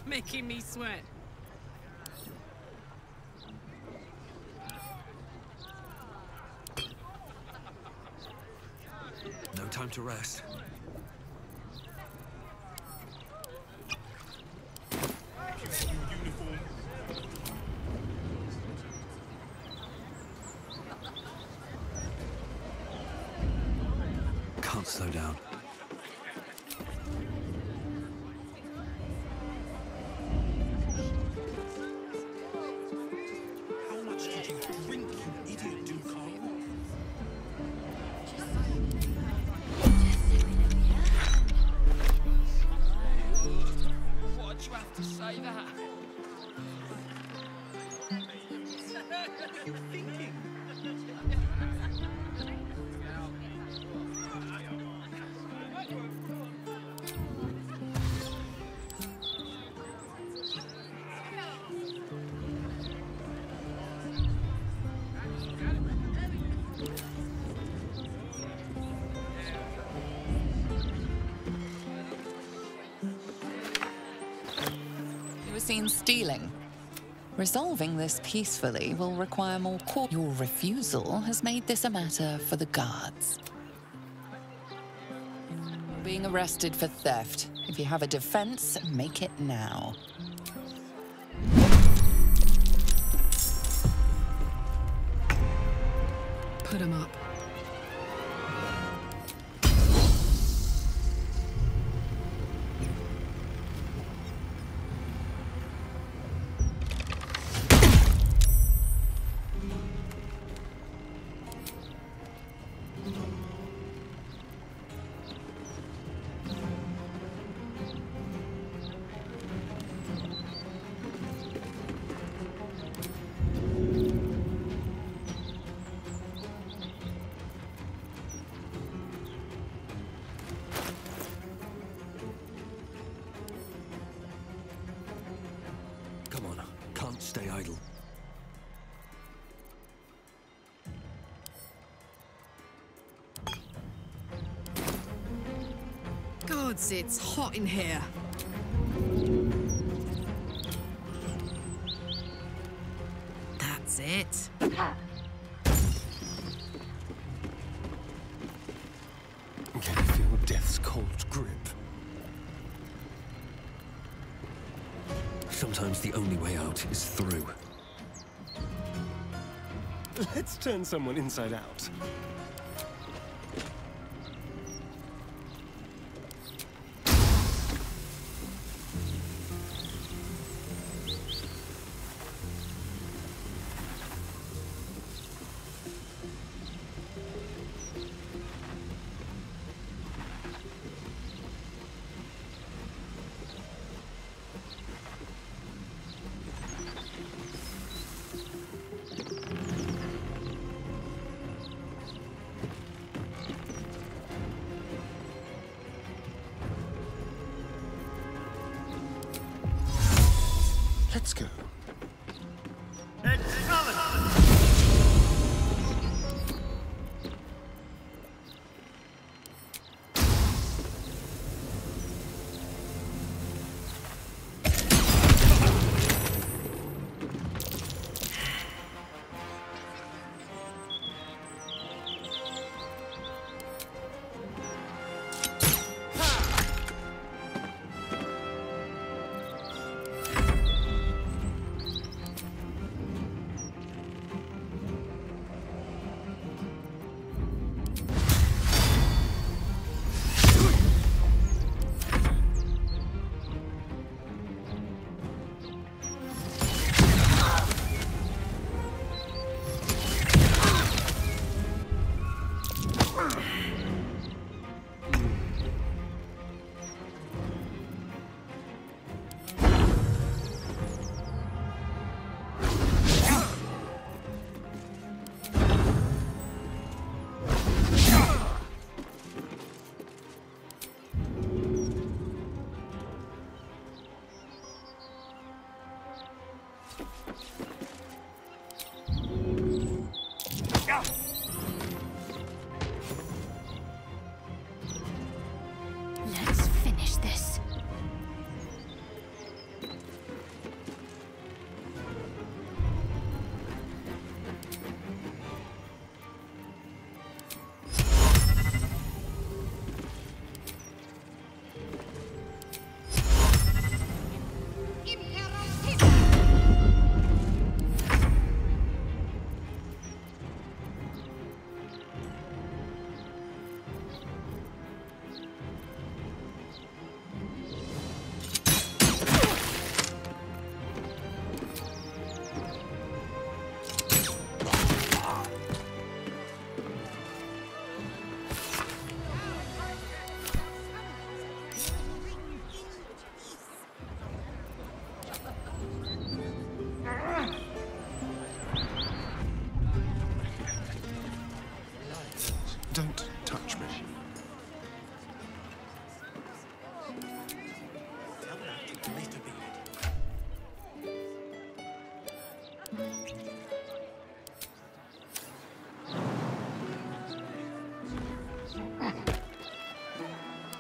Making me sweat. No time to rest. Can't slow down. How much did you drink, you idiot, Duke? seen stealing. Resolving this peacefully will require more court. Your refusal has made this a matter for the guards. You're being arrested for theft. If you have a defense, make it now. Put him up. Stay idle. Gods, it's hot in here. That's it. Can you feel death's cold grip? Sometimes the only way out is through. Let's turn someone inside out. Let's go. It's coming!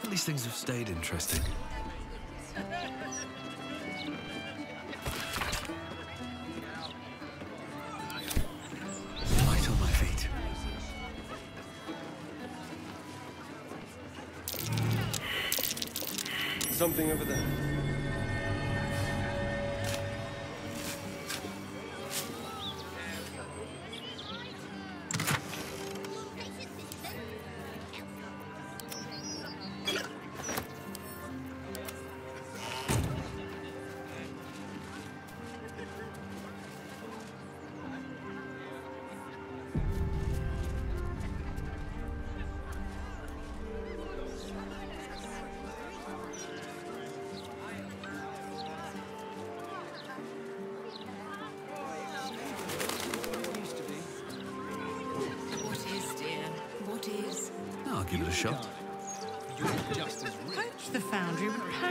These things have stayed interesting. something over there.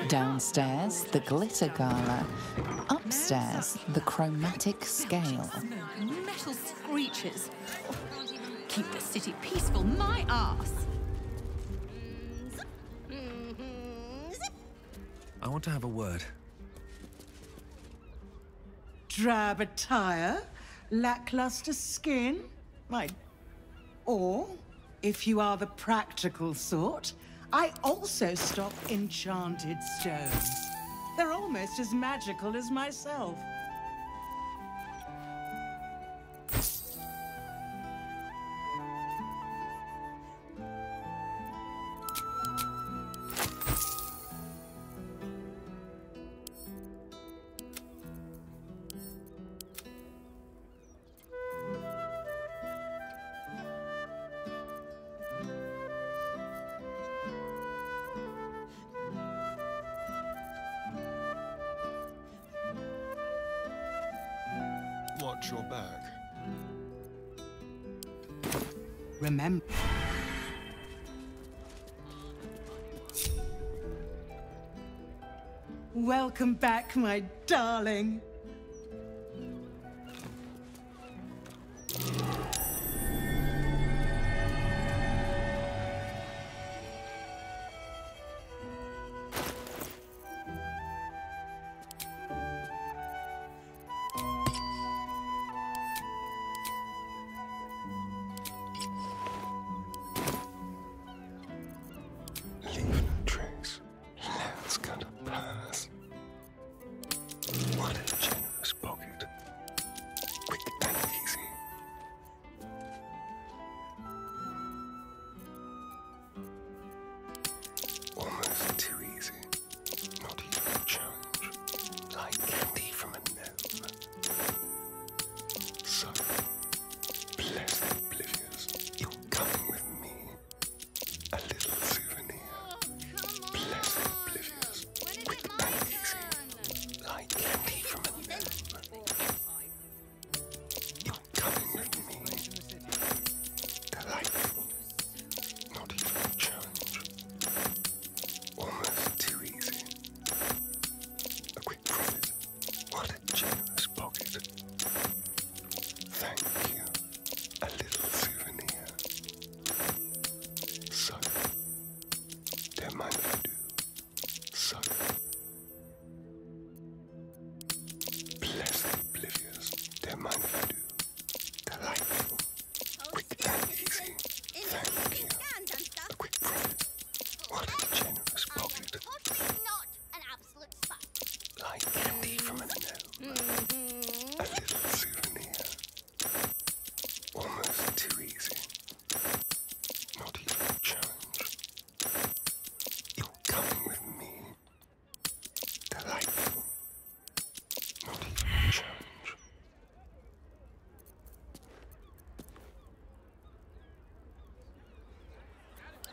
Downstairs, the glitter gala. Upstairs, the chromatic scale. Metal screeches. Keep the city peaceful, my ass. I want to have a word. Drab attire, lackluster skin, my. Or, if you are the practical sort, I also stock enchanted stones. They're almost as magical as myself. Watch your back. Remember. Welcome back, my darling.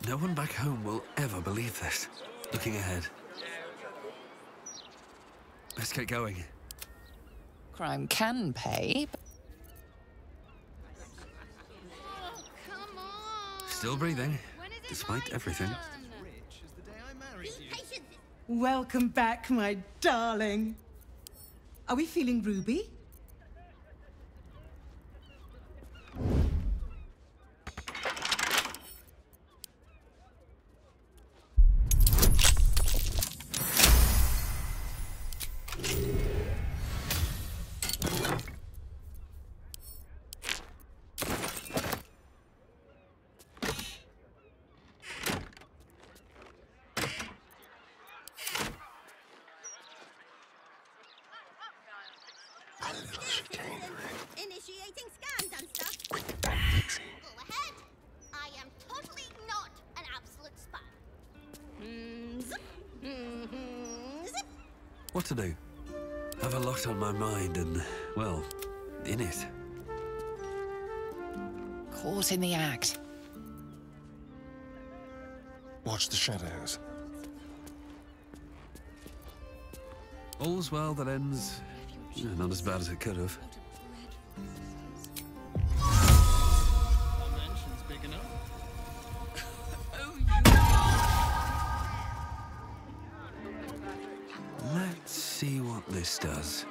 No one back home will ever believe this. Looking ahead. Let's get going. Crime can pay. Oh, come on. Still breathing, despite everything. Welcome back, my darling. Are we feeling ruby? Initiating scans and stuff. Quick, easy. Go ahead. I am totally not an absolute spy. Mm, zip. Mm-hmm, zip. What to do? I've a lot on my mind and, well, in it. Caught in the act. Watch the shadows. All's well that ends. Yeah, not as bad as it could have. Let's see what this does.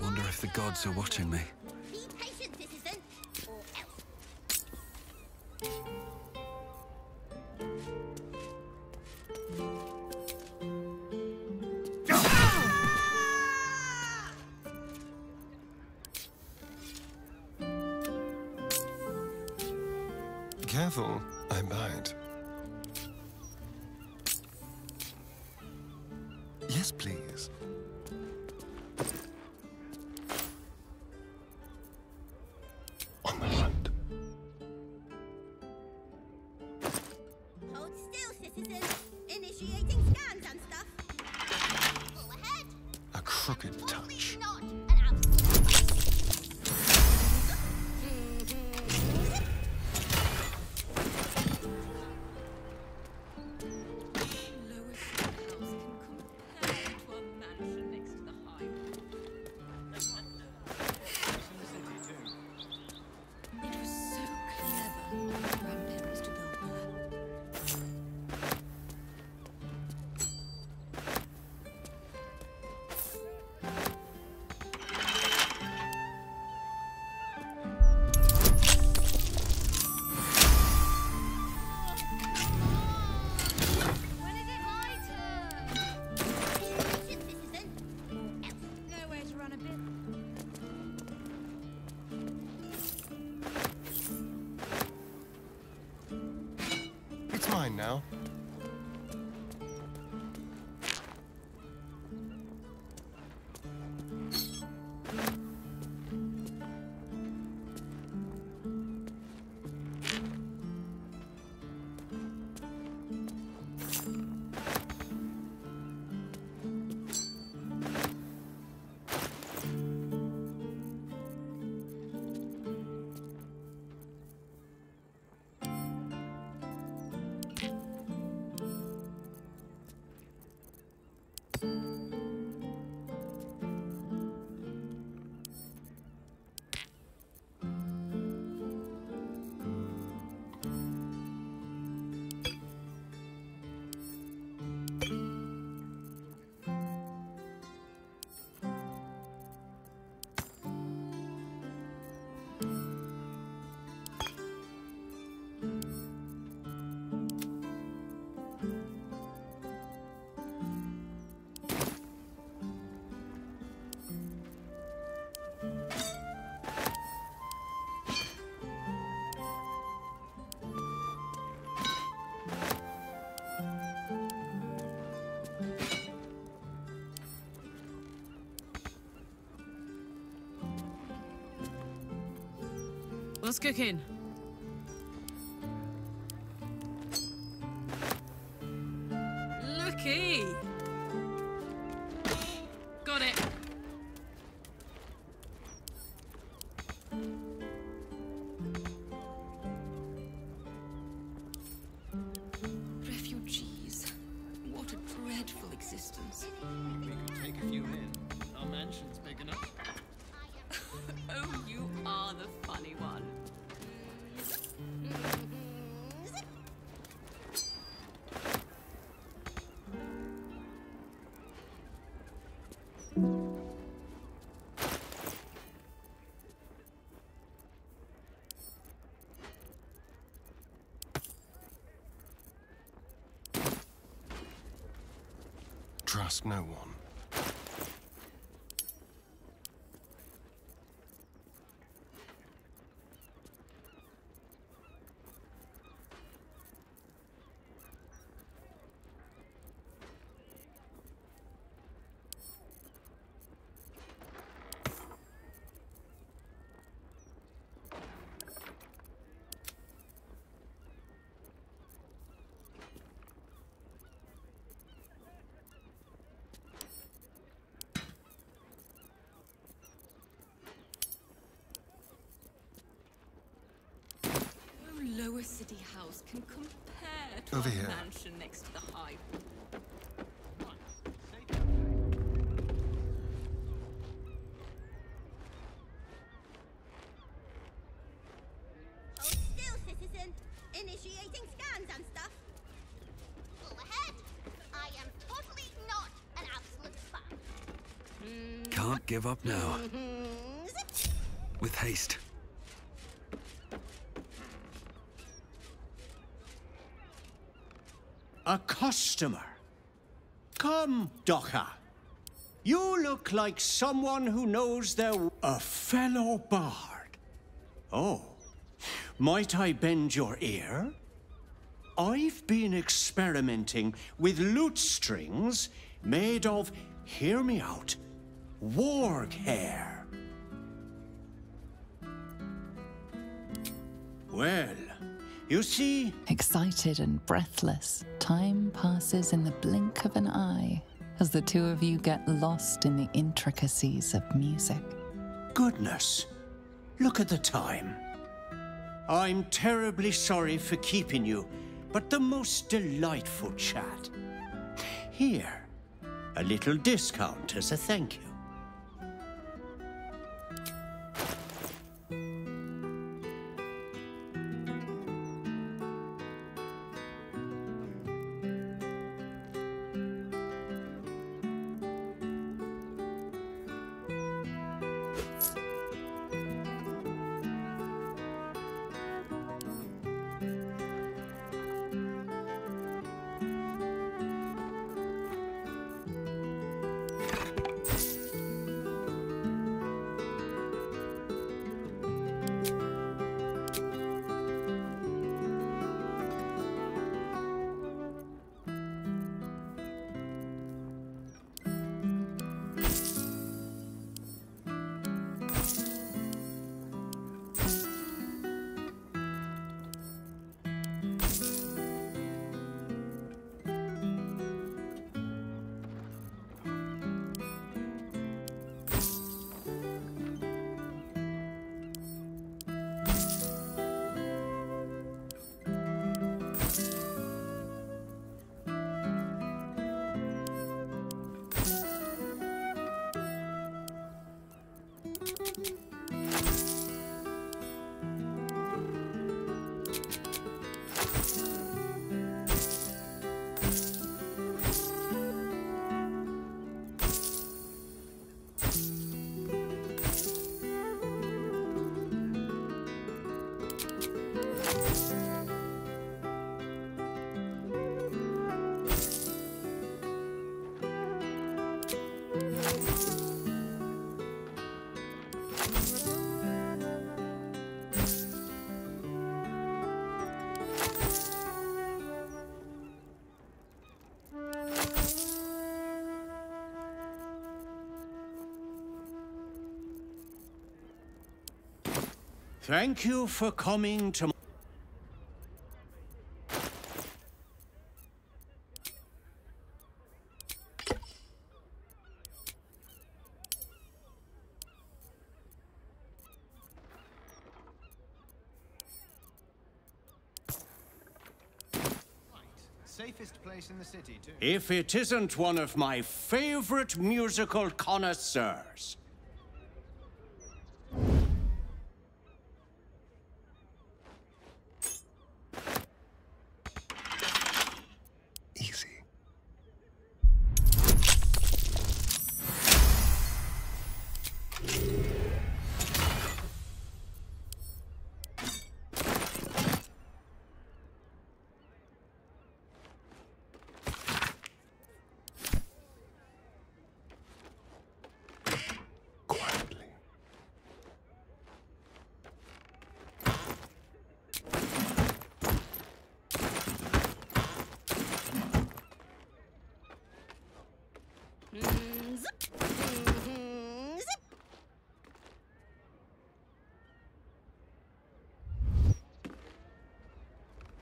Wonder if the gods are watching me. Careful, I might. Yes, please. On the hunt. Hold still, citizens. Initiating scans and stuff. Go ahead. A crooked touch. Now. What's cooking? Looky! Got it. Refugees. What a dreadful existence. We can take a few in. Our mansion's big enough. Oh, you are the funny one. Trust no one. lower city house can compare to Over our here. mansion next to the high wall? Give up now. With haste. A customer. Come, Docker. You look like someone who knows their... A fellow bard. Oh. Might I bend your ear? I've been experimenting with lute strings made of... Hear me out. Warg hair. Well, you see... Excited and breathless, time passes in the blink of an eye as the two of you get lost in the intricacies of music. Goodness, look at the time. I'm terribly sorry for keeping you, but the most delightful chat. Here, a little discount as a thank you. Thank you for coming to... Safest place in the city, too. If it isn't one of my favorite musical connoisseurs.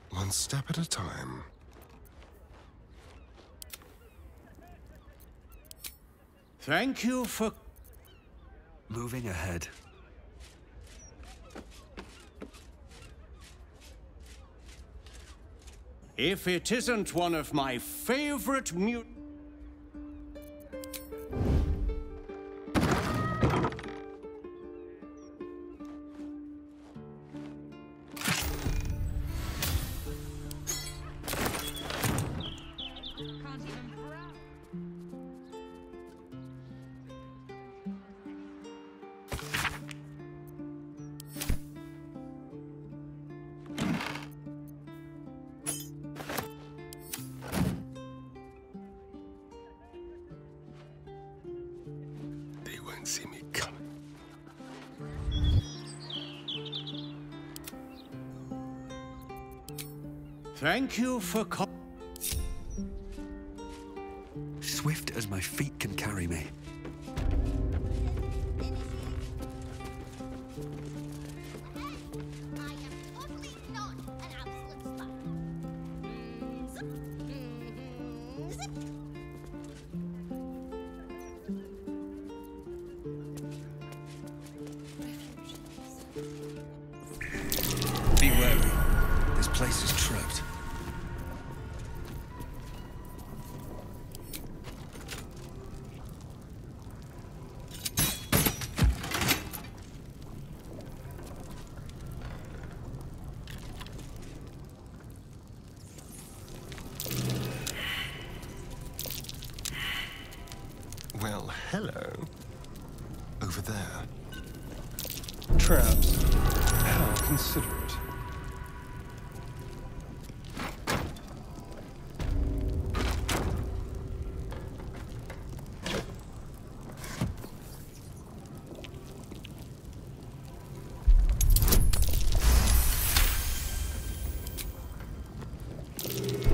One step at a time. Thank you for moving ahead. If it isn't one of my favorite mu- Thank you for co- Swift as my feet can carry me.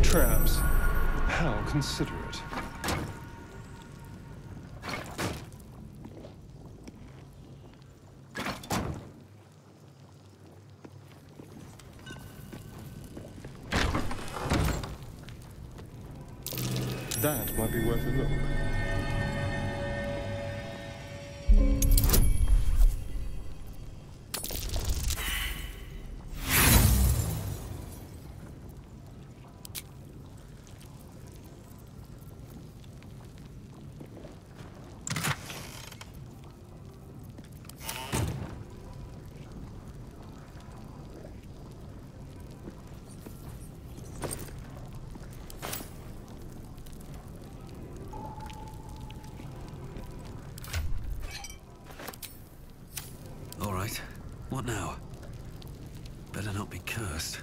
Traps. How considerate. That might be worth a look. What now? Better not be cursed.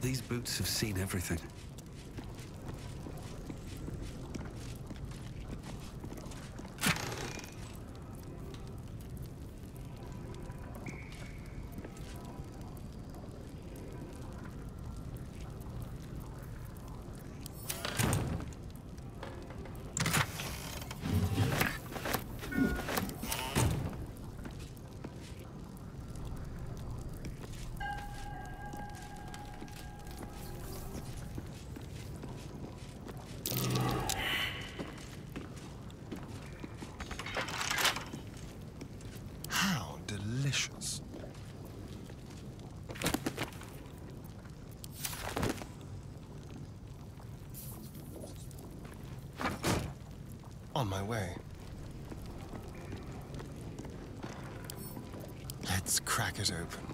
These boots have seen everything. On my way. Let's crack it open.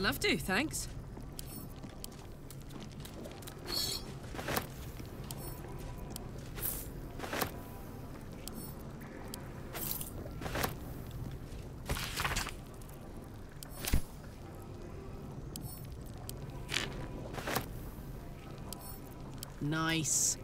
I'd love to, thanks. Nice.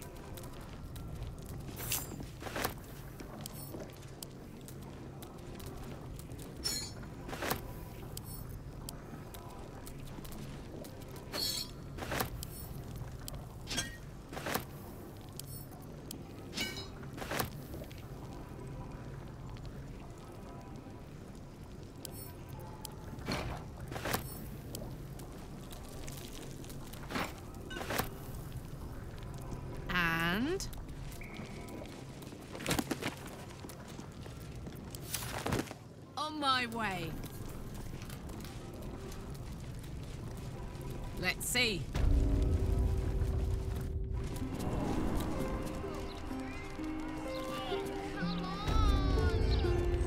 Way. Let's see.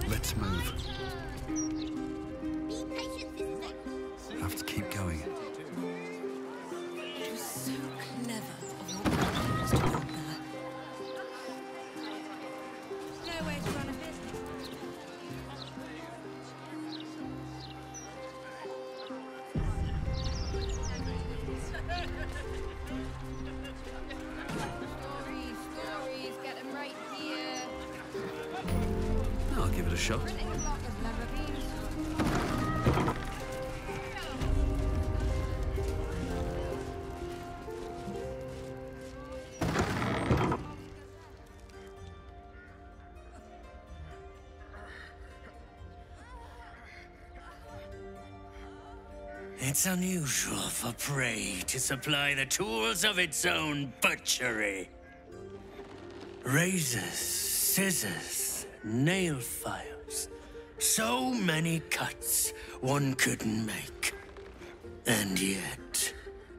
Let's move. Be patient. I have to keep going. It was so clever of your brothers to come there. No way to run a business. Shot. It's unusual for prey to supply the tools of its own butchery. Razors, scissors, nail files. So many cuts one couldn't make. And yet,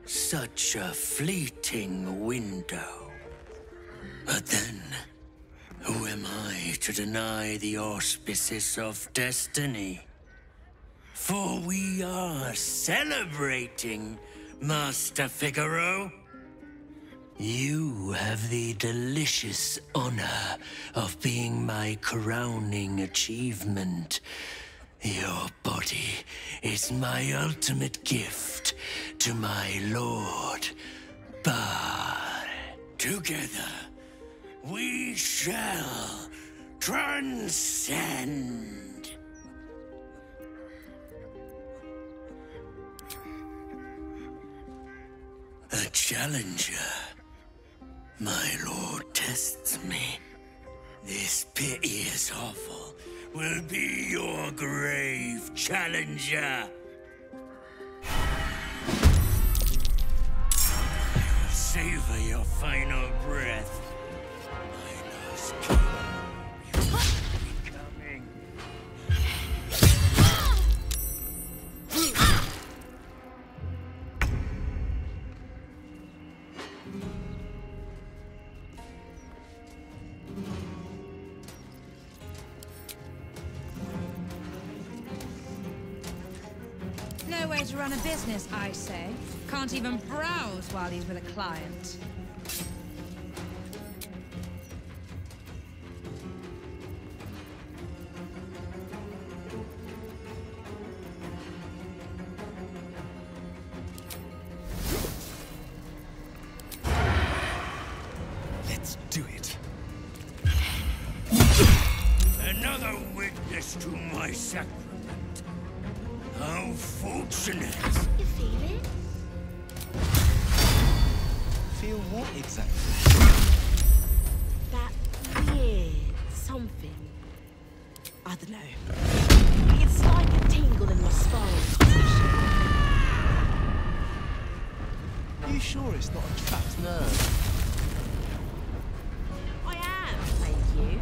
such a fleeting window. But then, who am I to deny the auspices of destiny? For we are celebrating, Master Figaro. You have the delicious honor of being my crowning achievement. Your body is my ultimate gift to my lord, Bar. Together, we shall transcend. A challenger. My lord tests me. This piteous offal will be your grave, challenger. I will savor your final breath. My last king, you will be coming. Run a business, I say. Can't even browse while he's with a client. Let's do it. Another witness to my sacrifice. How fortunate! You feel it? Feel what exactly? That weird something. I don't know. It's like a tingle in my spine. Are you sure it's not a trapped nerve? I am, thank you.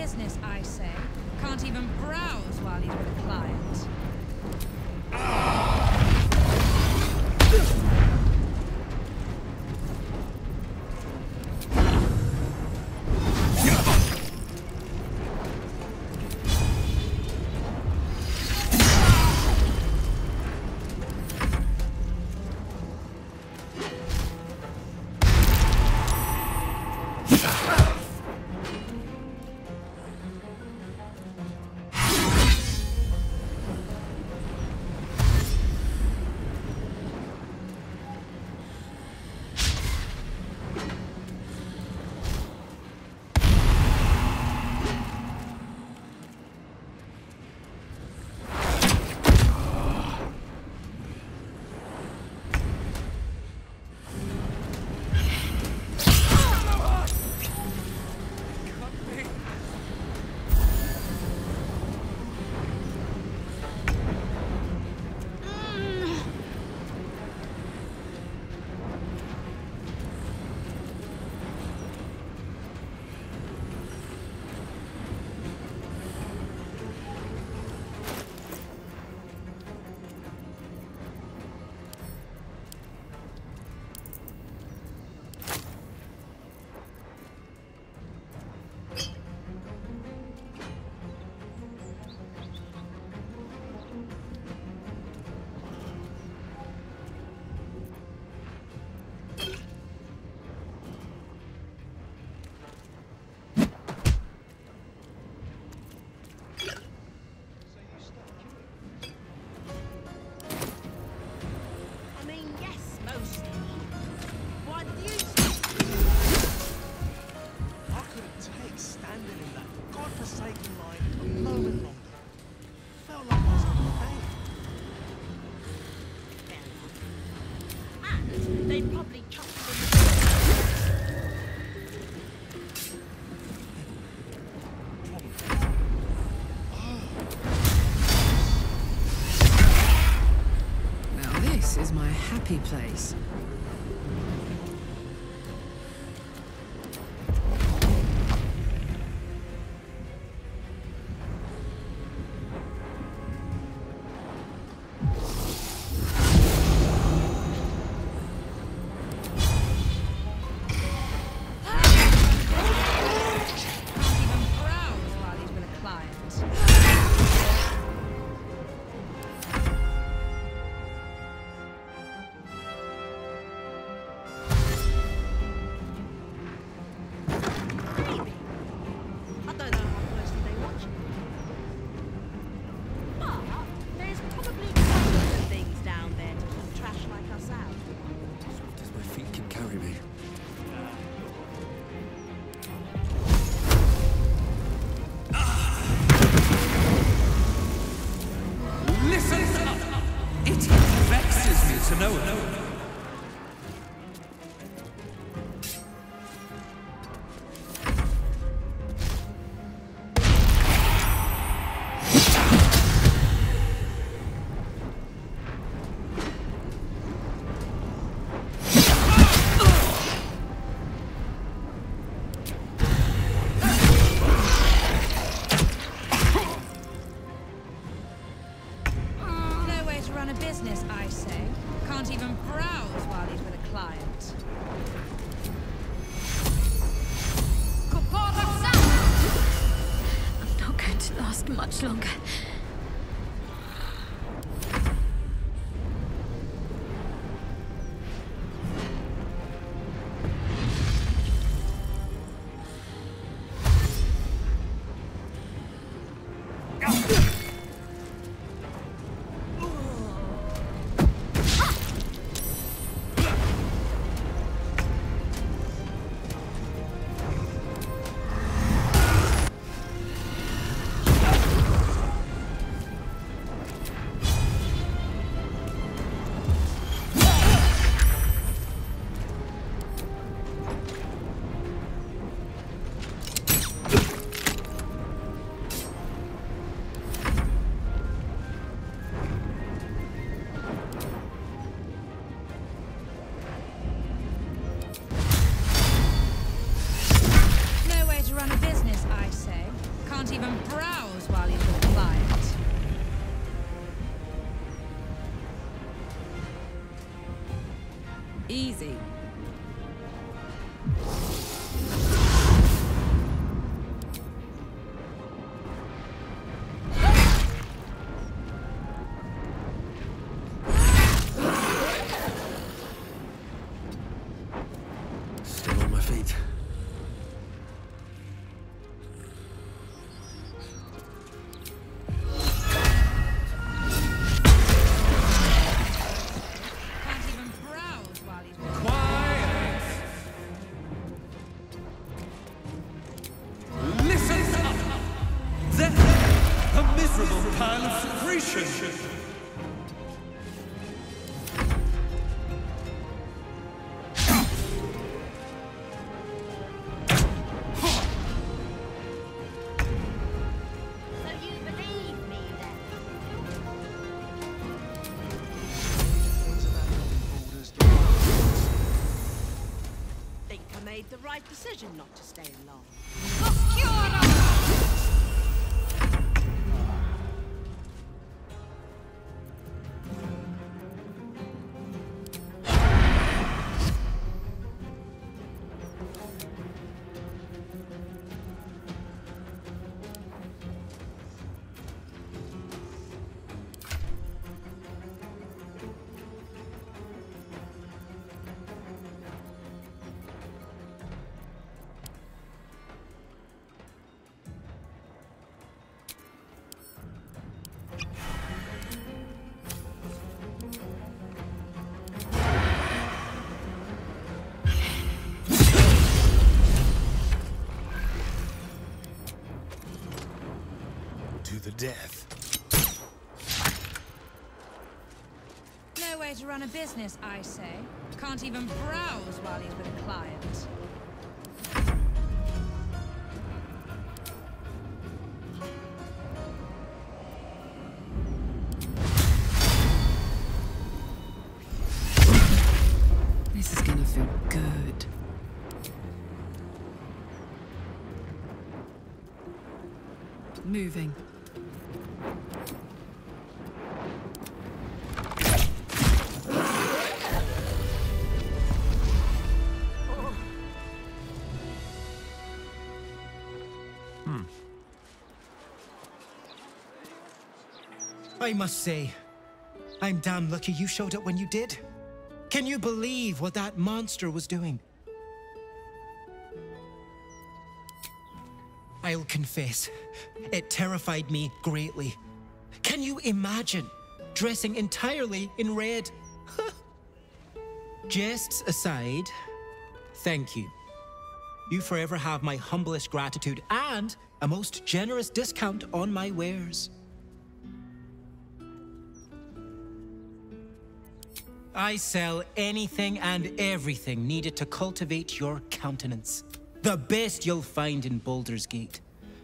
business, I say. Can't even browse while you're a client. Place. and browse while you look quiet. Easy. The right decision not to stay long. Death. No way to run a business, I say. Can't even browse while he's with a client. I must say, I'm damn lucky you showed up when you did. Can you believe what that monster was doing? I'll confess, it terrified me greatly. Can you imagine dressing entirely in red? Jests aside, thank you. You forever have my humblest gratitude and a most generous discount on my wares. I sell anything and everything needed to cultivate your countenance. The best you'll find in Baldur's Gate.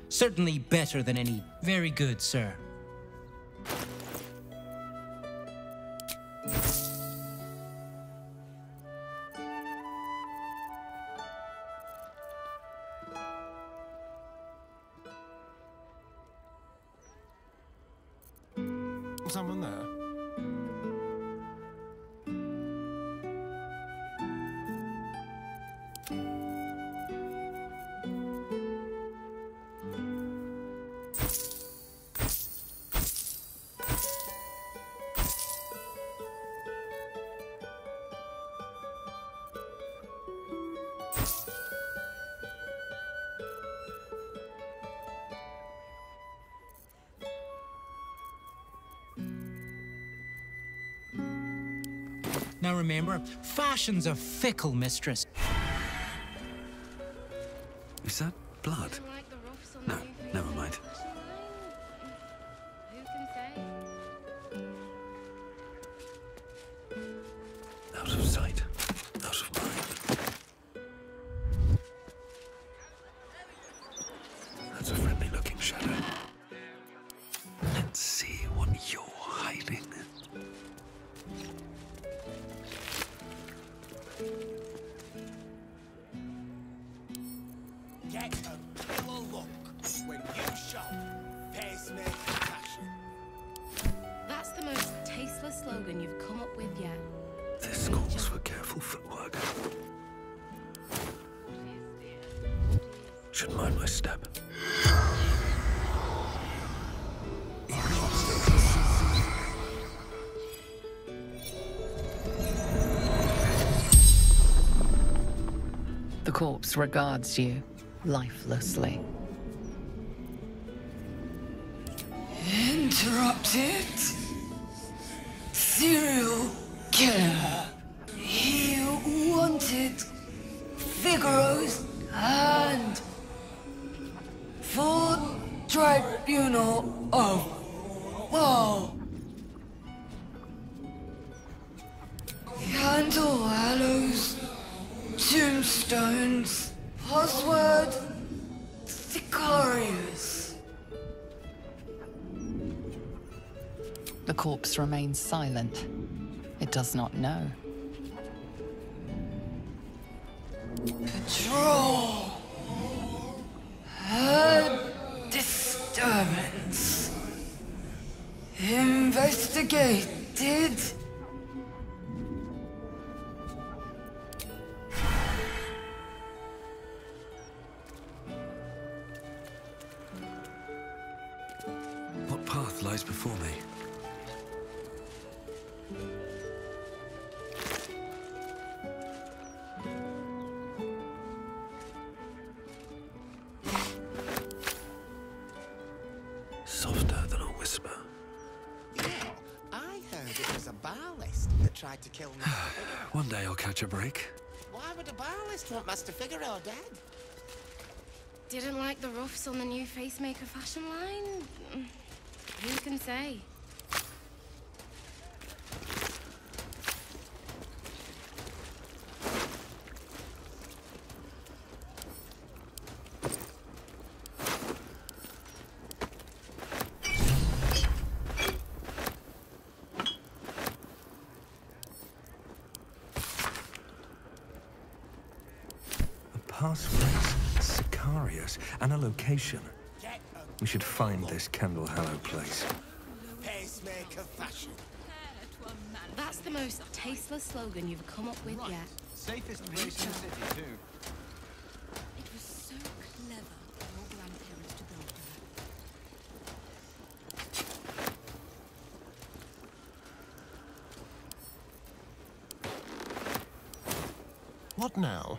Certainly better than any. Very good, sir. Someone there? Now remember, fashion's a fickle mistress. Is that blood? No, never mind. Who can say? Out of sight, out of mind. That's a friendly looking shadow. Let's see what you're hiding. Get a pillow look when you shall. on my step. The corpse regards you lifelessly. Interrupted? Serial killer. He wanted Figaro's hand. Full tribunal of Wyll. Candlehallow's tombstones. Password Sicarius. The corpse remains silent. It does not know. Patrol! Heard disturbance. Investigated. What path lies before me? One day I'll catch a break. Why would a barlist want Master Figaro dead? Didn't like the ruffs on the new Facemaker fashion line? Who can say? And a location. We should find this Candlehollow place. Pacemaker fashion. That's the most tasteless slogan you've come up with yet. Safest place in the city too. It was so clever for your grandparents to build that. What now?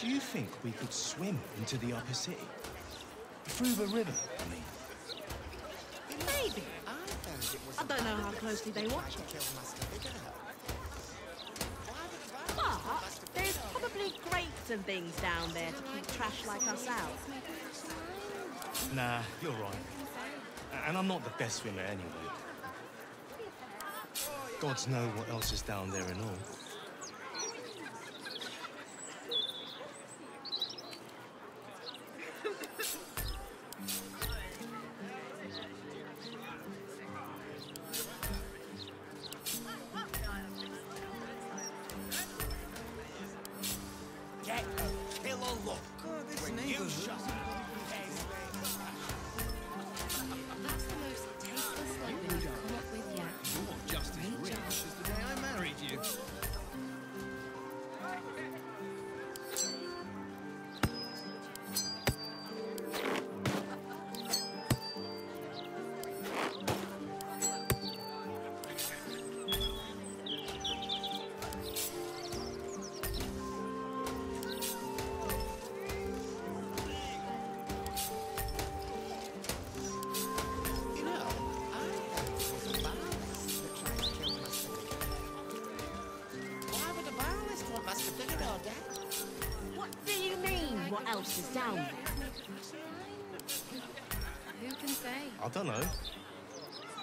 Do you think we could swim into the upper city? Through the river, I mean. Maybe. I don't know how closely they watch it. But there's probably grates and things down there to keep trash like us out. Nah, you're right. And I'm not the best swimmer anyway. Gods know what else is down there and all.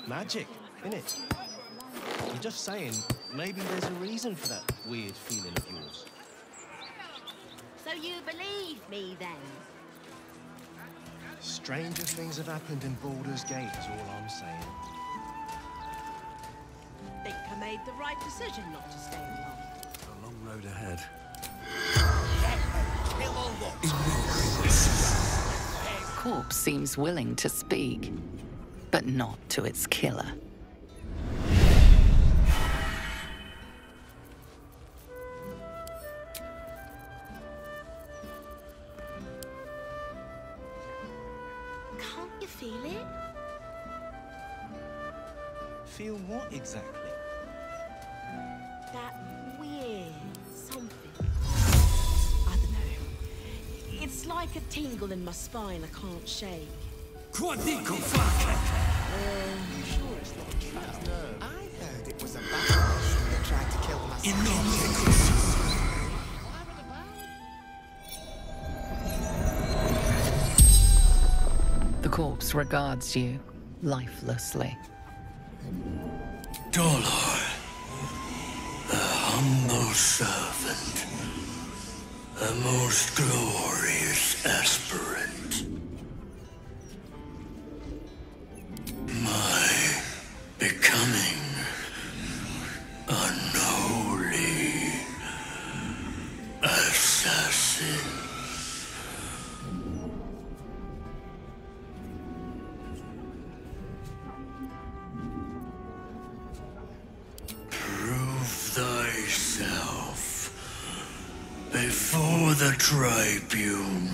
Magic, innit? I'm just saying, maybe there's a reason for that weird feeling of yours. So you believe me then? Stranger things have happened in Baldur's Gate is all I'm saying. Think I made the right decision not to stay long. A long road ahead. Corpse seems willing to speak, but not to its killer. feel it? Feel what exactly? That weird something. I don't know. It's like a tingle in my spine I can't shake. Quadrico fuck! Um, sure it's not a trap. No. I heard it was a backlash that tried to kill us. Enormous. Corpse regards you lifelessly. Dolor, a humble servant, a most glorious aspirant. My becoming unholy assassin. Before the tribune.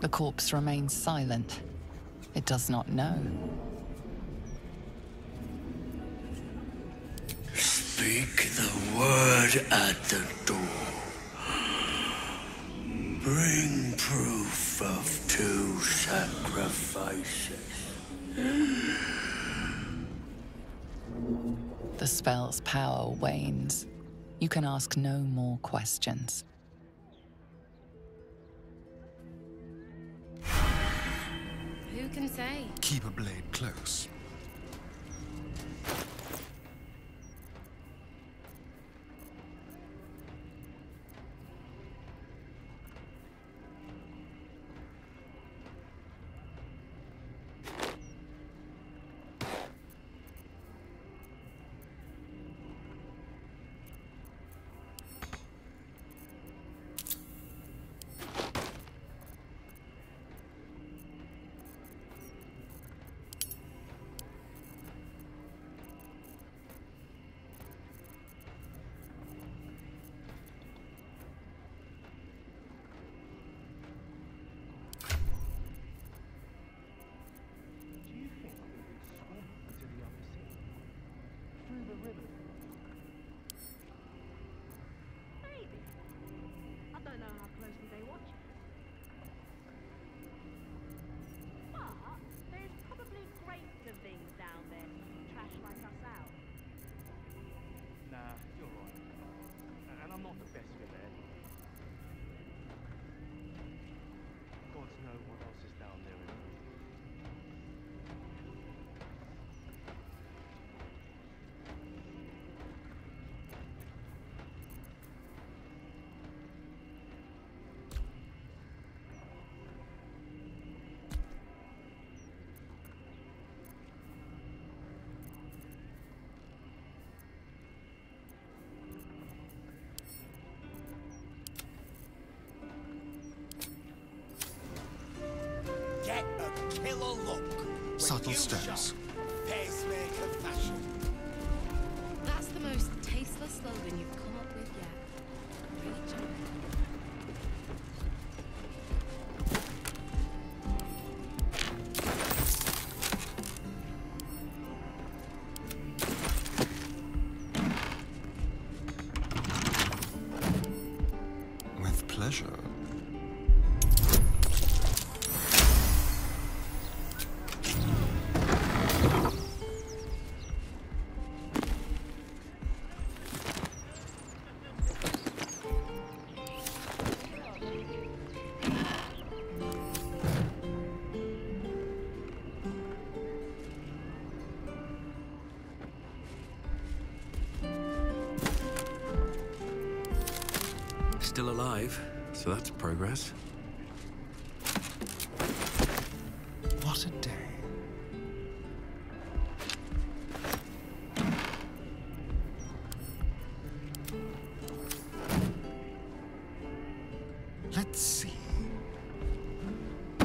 The corpse remains silent. It does not know. Speak the word at the door. Bring proof of two sacrifices. The spell's power wanes. You can ask no more questions. Who can say? Keep a blade close. Subtle steps. That's the most tasteless slogan you've come up with yet. With pleasure. Still alive, so that's progress. What a day. Let's see. A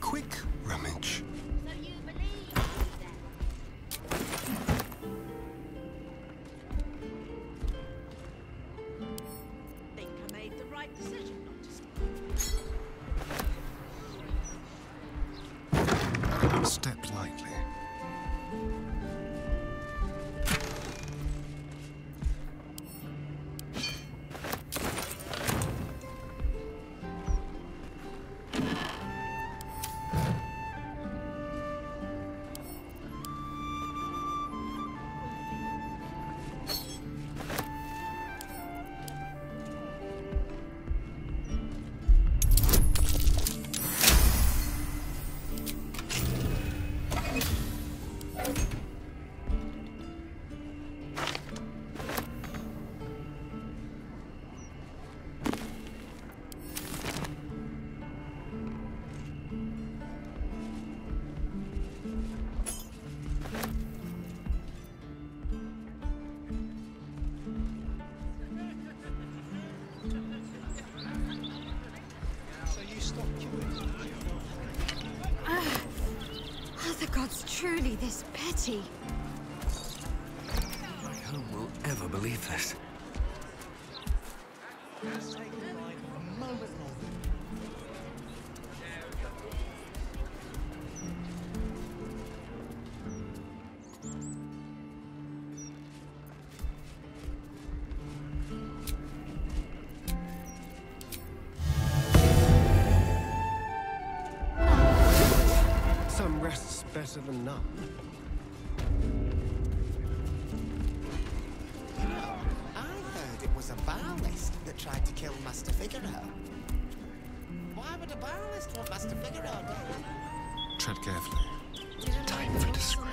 quick rummage. So you believe. Thank you. Step lightly. Truly this petty. Like who will ever believe this? Than none. I heard it was a Barlist that tried to kill Master Figaro. Why would a Barlist want Master Figaro dead? Tread carefully. Time for discretion.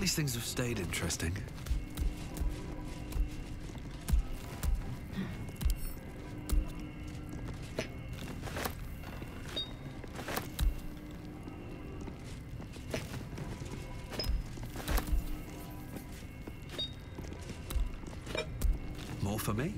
These things have stayed interesting. More for me.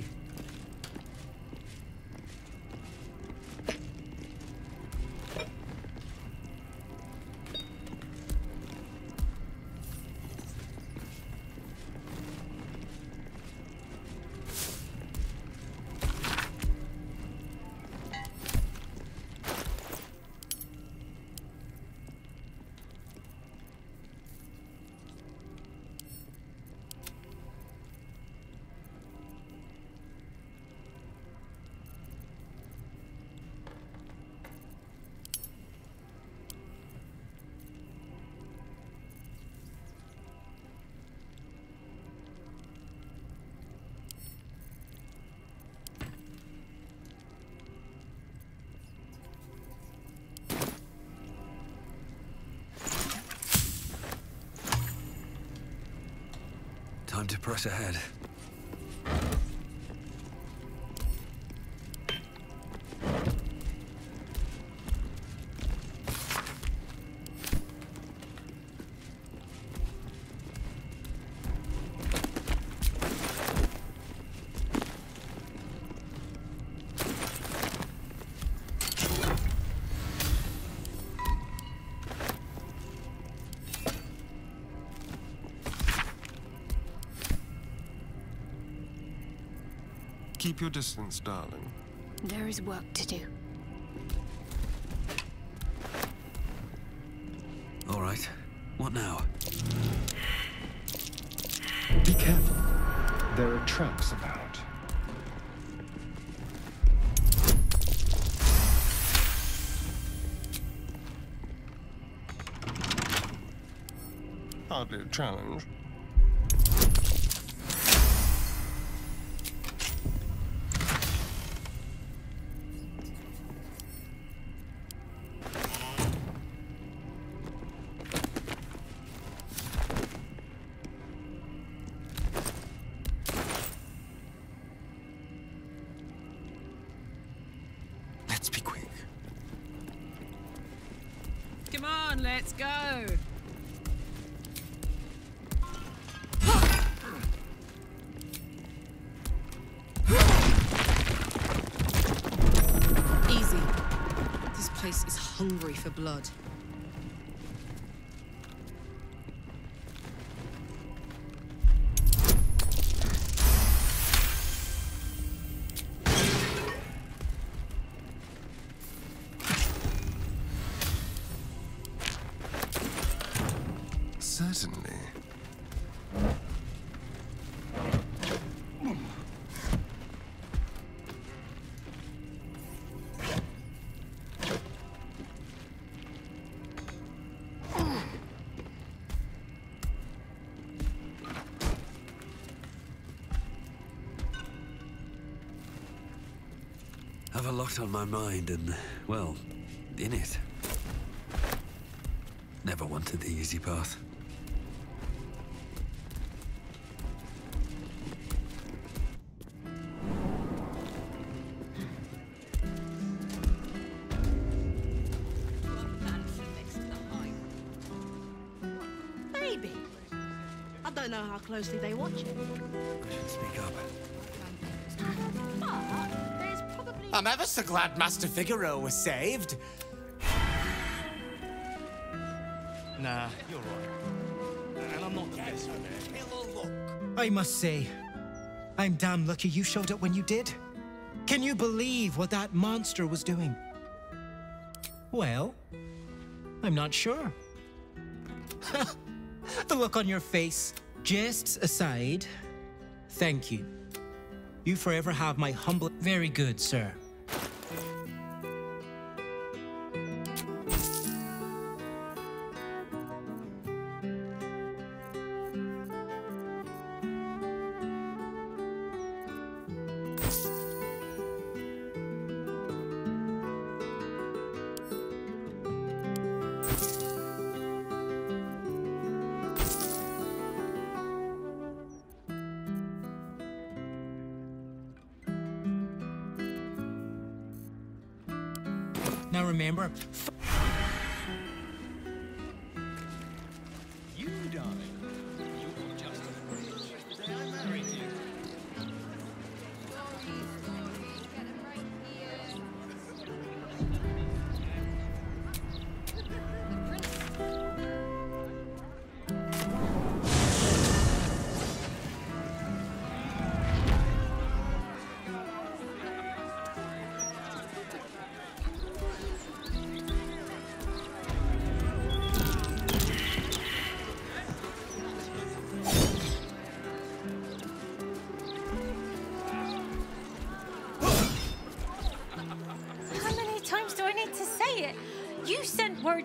Time to press ahead. Keep your distance, darling. There is work to do. All right. What now? Be careful. There are traps about. Hardly a challenge. Let's go. Easy. This place is hungry for blood. I have a lot on my mind and, well, in it. Never wanted the easy path. Maybe. I don't know how closely they watch it. I should speak up. I'm ever so glad Master Figaro was saved. Nah, you're right. And I'm not the best one there. I must say, I'm damn lucky you showed up when you did. Can you believe what that monster was doing? Well, I'm not sure. The look on your face. Jests aside, thank you. You forever have my humble... Very good, sir. Now remember, you darling, you were just the day I married you.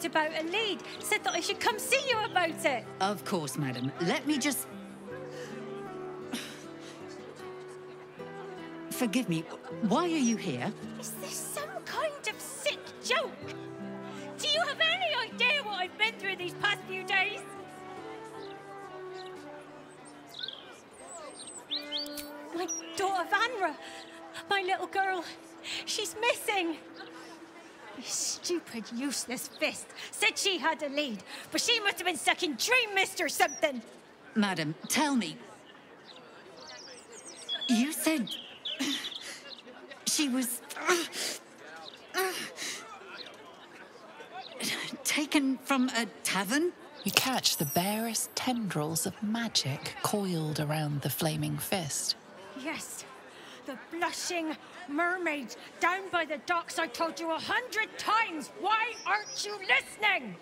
About a lead, said that I should come see you about it. Of course, madam. Let me just... Forgive me, why are you here? Is this some kind of sick joke? Do you have any idea what I've been through these past few days? My daughter Vanra, my little girl, she's missing. This stupid, useless fist said she had a lead, but she must have been sucking dream mist or something. Madam, tell me. You said she was taken from a tavern? You catch the barest tendrils of magic coiled around the flaming fist. Yes. The Blushing Mermaid, down by the docks. I told you a hundred times. Why aren't you listening?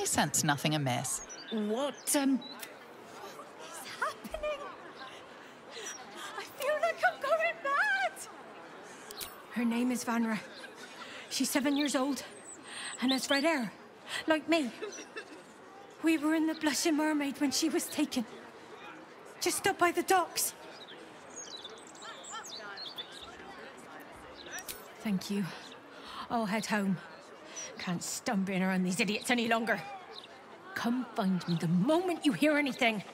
You sense nothing amiss. What, um... Her name is Vanra. She's seven years old and has red hair, like me. We were in the Blushing Mermaid when she was taken. Just up by the docks. Thank you I'll head home. Can't stand being around these idiots any longer. Come find me the moment you hear anything.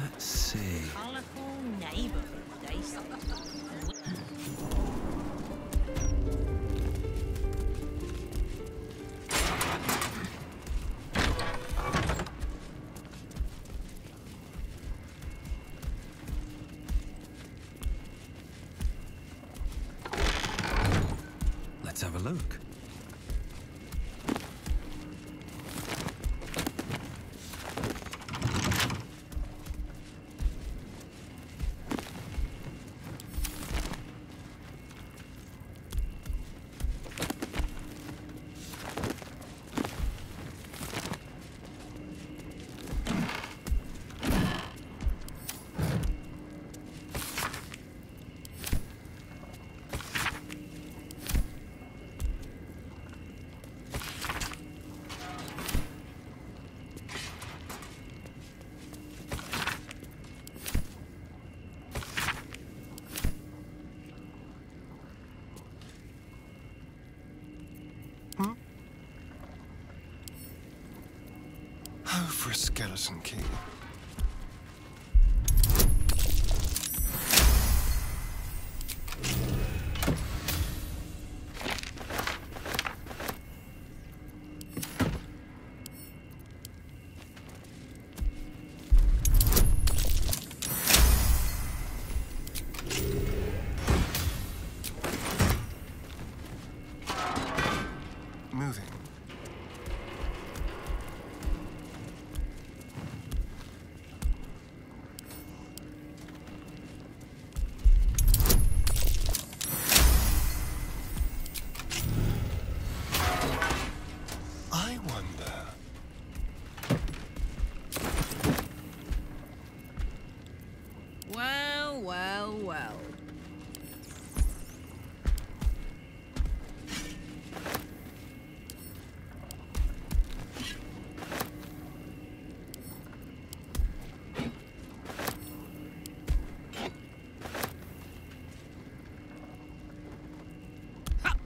Let's see. Colorful neighborhood, they say. Let's have a look. Skeleton King.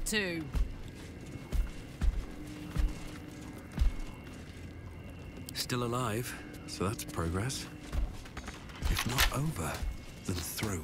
Two. Still alive, so that's progress. If not over, then through.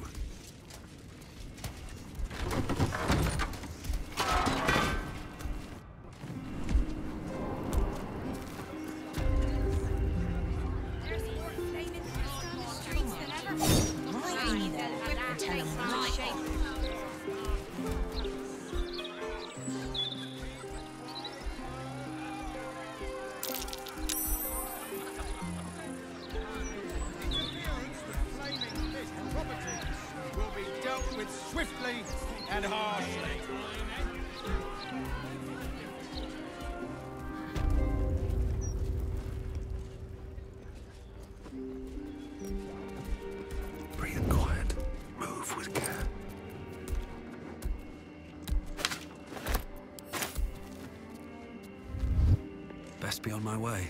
On my way.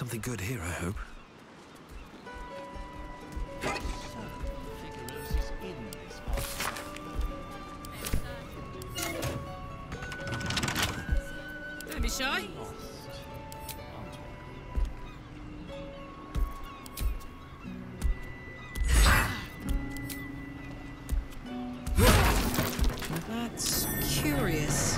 Something good here, I hope. Don't be shy. That's curious.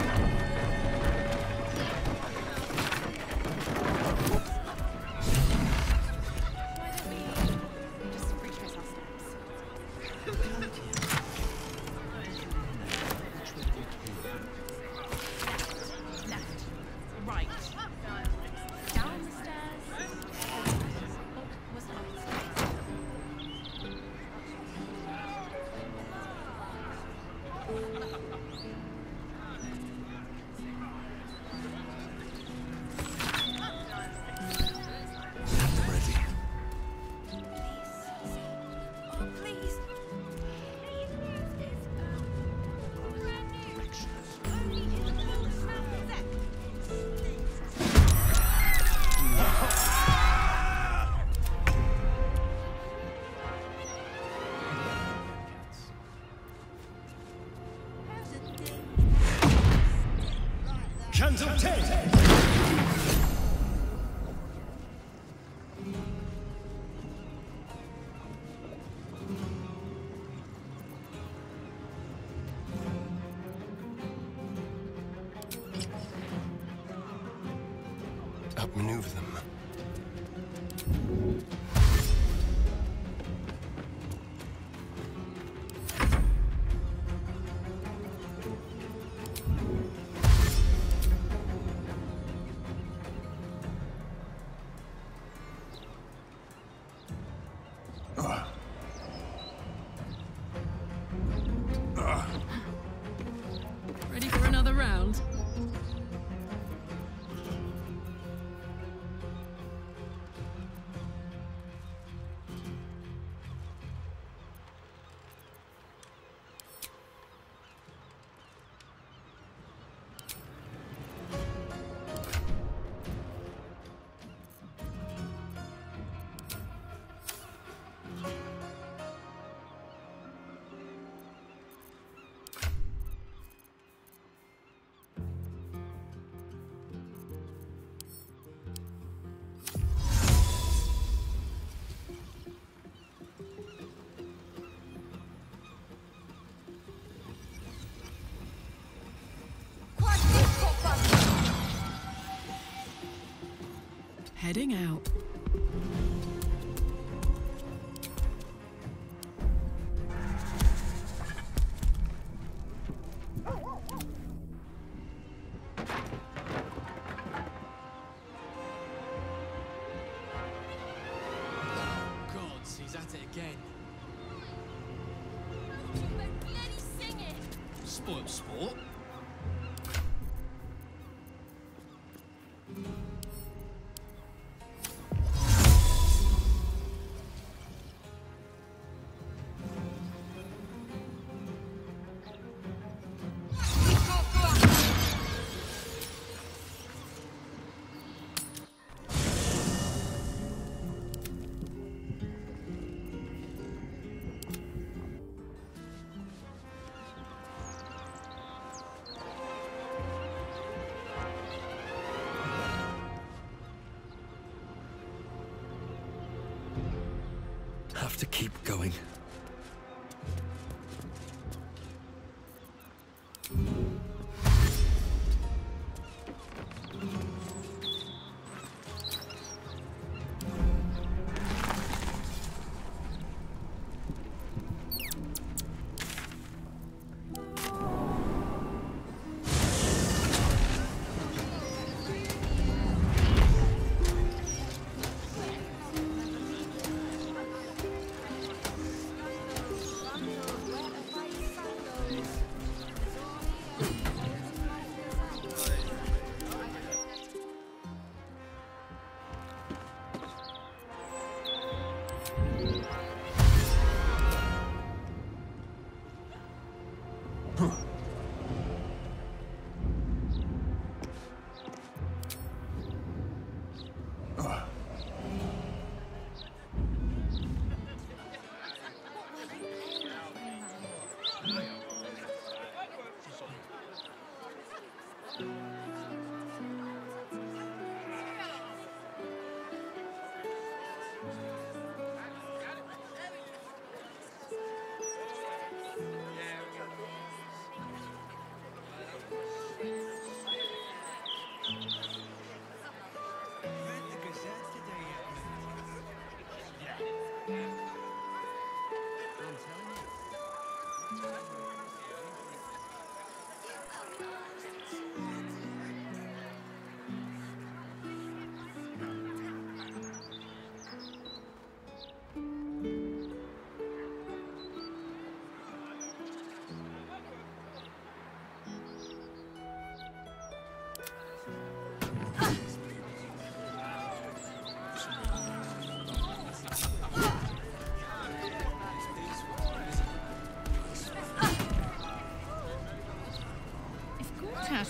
Outmaneuver them. Heading out. To keep going.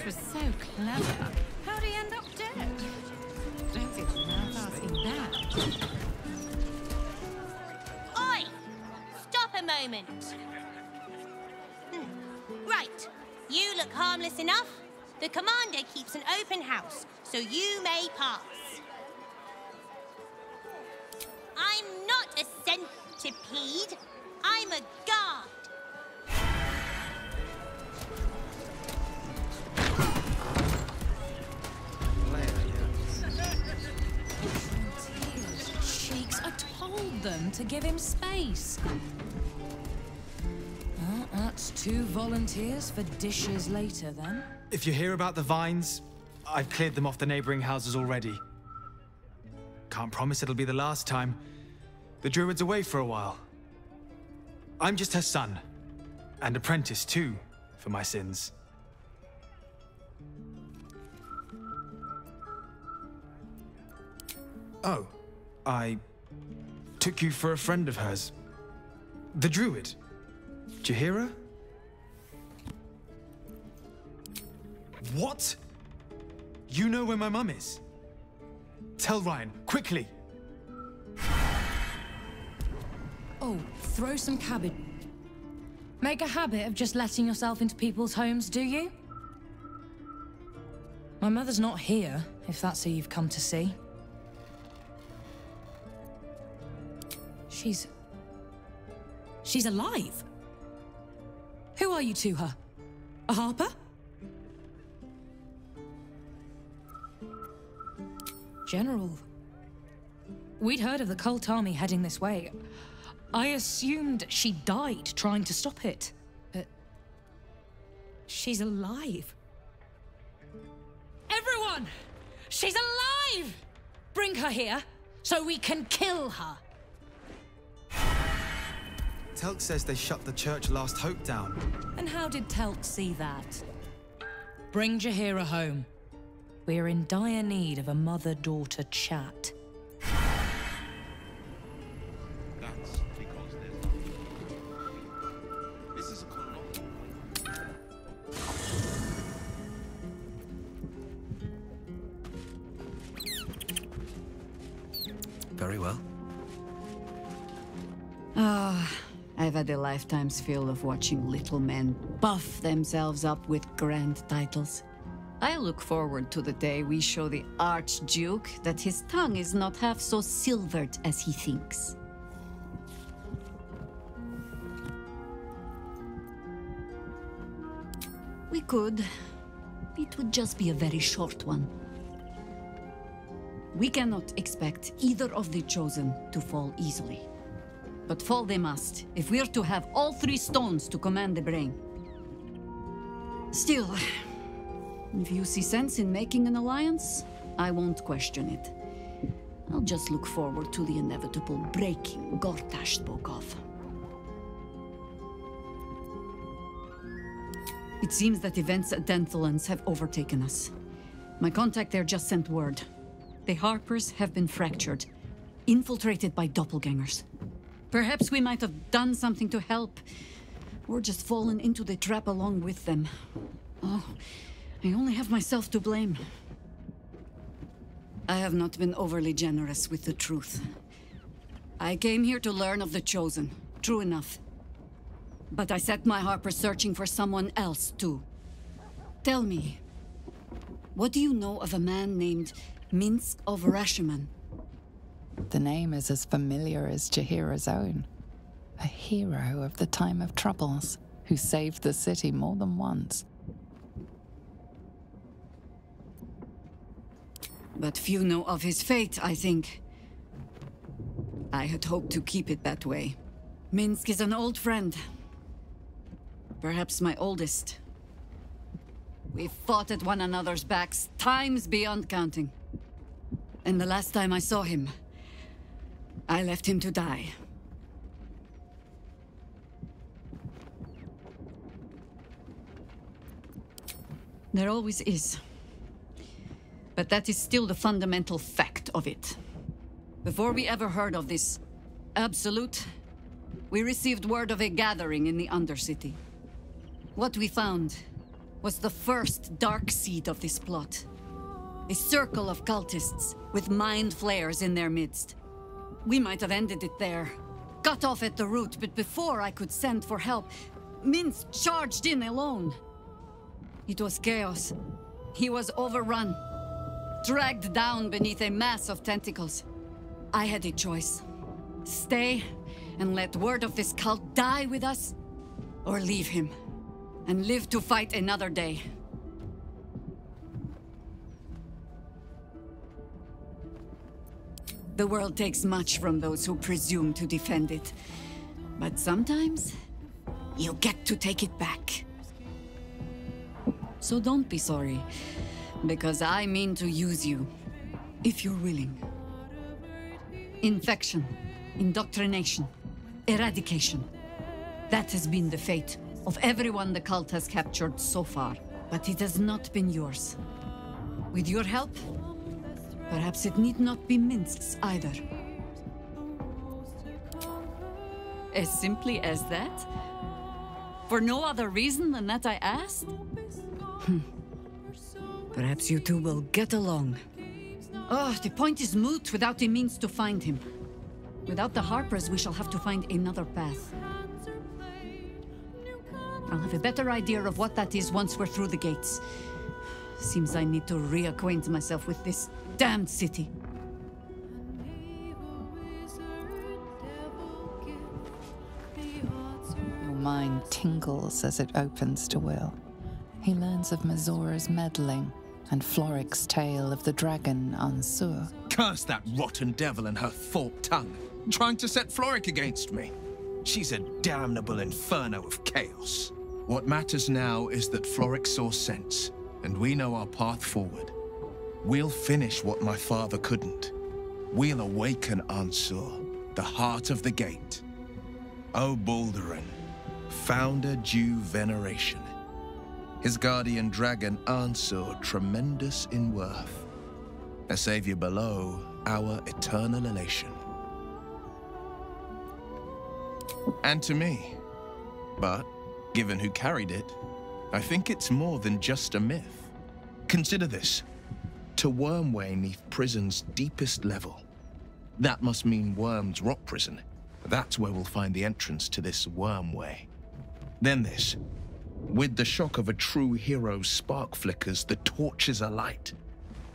Was so clever. How do you end up dead? Don't get mad asking that. Oi! Stop a moment. Hmm. Right. You look harmless enough. The commander keeps an open house, so you may pass. I'm not a centipede. I'm a guard. Them to give him space. Well, that's two volunteers for dishes later, then. If you hear about the vines, I've cleared them off the neighboring houses already. Can't promise it'll be the last time. The druid's away for a while. I'm just her son, and apprentice too, for my sins. Oh, I... took you for a friend of hers. The druid. Jaheira? What? You know where my mum is? Tell Ryan, quickly! Oh, throw some cabbage. Make a habit of just letting yourself into people's homes, do you? My mother's not here, if that's who you've come to see. She's... she's alive? Who are you to her? A harper? General. We'd heard of the Cult Army heading this way. I assumed she died trying to stop it. But... she's alive. Everyone! She's alive! Bring her here, so we can kill her. Telk says they shut the church Last Hope down. And how did Telk see that? Bring Jaheira home. We're in dire need of a mother-daughter chat. That's because there's... this is a... very well. Ah... Oh. I've had a lifetime's fill of watching little men buff themselves up with grand titles. I look forward to the day we show the Archduke that his tongue is not half so silvered as he thinks. We could. It would just be a very short one. We cannot expect either of the Chosen to fall easily. But fall they must, if we're to have all three stones to command the brain. Still, if you see sense in making an alliance, I won't question it. I'll just look forward to the inevitable breaking Gortash spoke of. It seems that events at Denthalans have overtaken us. My contact there just sent word. The Harpers have been fractured, infiltrated by doppelgangers. Perhaps we might have done something to help, or just fallen into the trap along with them. Oh, I only have myself to blame. I have not been overly generous with the truth. I came here to learn of the Chosen, true enough. But I set my harper searching for someone else, too. Tell me, what do you know of a man named Minsc of Rashemen? The name is as familiar as Jaheira's own. A hero of the time of troubles, who saved the city more than once. But few know of his fate, I think. I had hoped to keep it that way. Minsc is an old friend. Perhaps my oldest. We've fought at one another's backs, times beyond counting. And the last time I saw him, I left him to die. There always is. But that is still the fundamental fact of it. Before we ever heard of this Absolute, we received word of a gathering in the Undercity. What we found was the first dark seed of this plot. A circle of cultists with mind flayers in their midst. We might have ended it there, cut off at the root, but before I could send for help, Minsc charged in alone. It was chaos. He was overrun, dragged down beneath a mass of tentacles. I had a choice. Stay and let word of this cult die with us, or leave him and live to fight another day. The world takes much from those who presume to defend it, but sometimes you get to take it back. So don't be sorry, because I mean to use you, if you're willing. Infection, indoctrination, eradication. That has been the fate of everyone the cult has captured so far, but it has not been yours. With your help, perhaps it need not be Minsc's either. As simply as that? For no other reason than that I asked? Perhaps you two will get along. Oh, the point is moot without the means to find him. Without the Harpers, we shall have to find another path. I'll have a better idea of what that is once we're through the gates. Seems I need to reacquaint myself with this damned city. Your mind tingles as it opens to Wyll. He learns of Mazora's meddling, and Florrick's tale of the dragon Ansur. Curse that rotten devil and her forked tongue, trying to set Florrick against me. She's a damnable inferno of chaos. What matters now is that Florrick saw sense, and we know our path forward. We'll finish what my father couldn't. We'll awaken Ansur, the heart of the gate. O Balderin, founder due veneration. His guardian dragon, Ansur, tremendous in worth. A savior below, our eternal elation. And to me. But, given who carried it, I think it's more than just a myth. Consider this. To Wormway neath prison's deepest level. That must mean Worm's rock prison. That's where we'll find the entrance to this Wormway. Then this. With the shock of a true hero's spark flickers, the torches are light,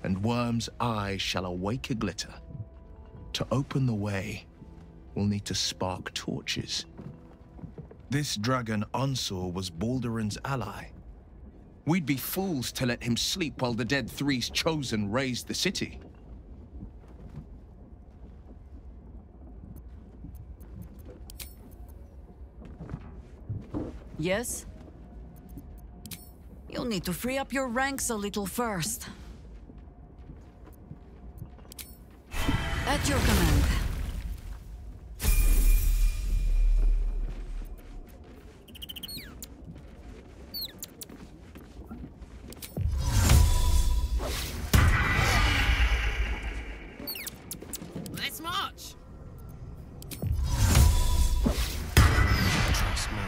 and Worm's eye shall awake a glitter. To open the way, we'll need to spark torches. This dragon, Ansur, was Baldurin's ally. We'd be fools to let him sleep while the dead three's chosen razed the city. Yes? You'll need to free up your ranks a little first. At your command. Let's march! Trust me.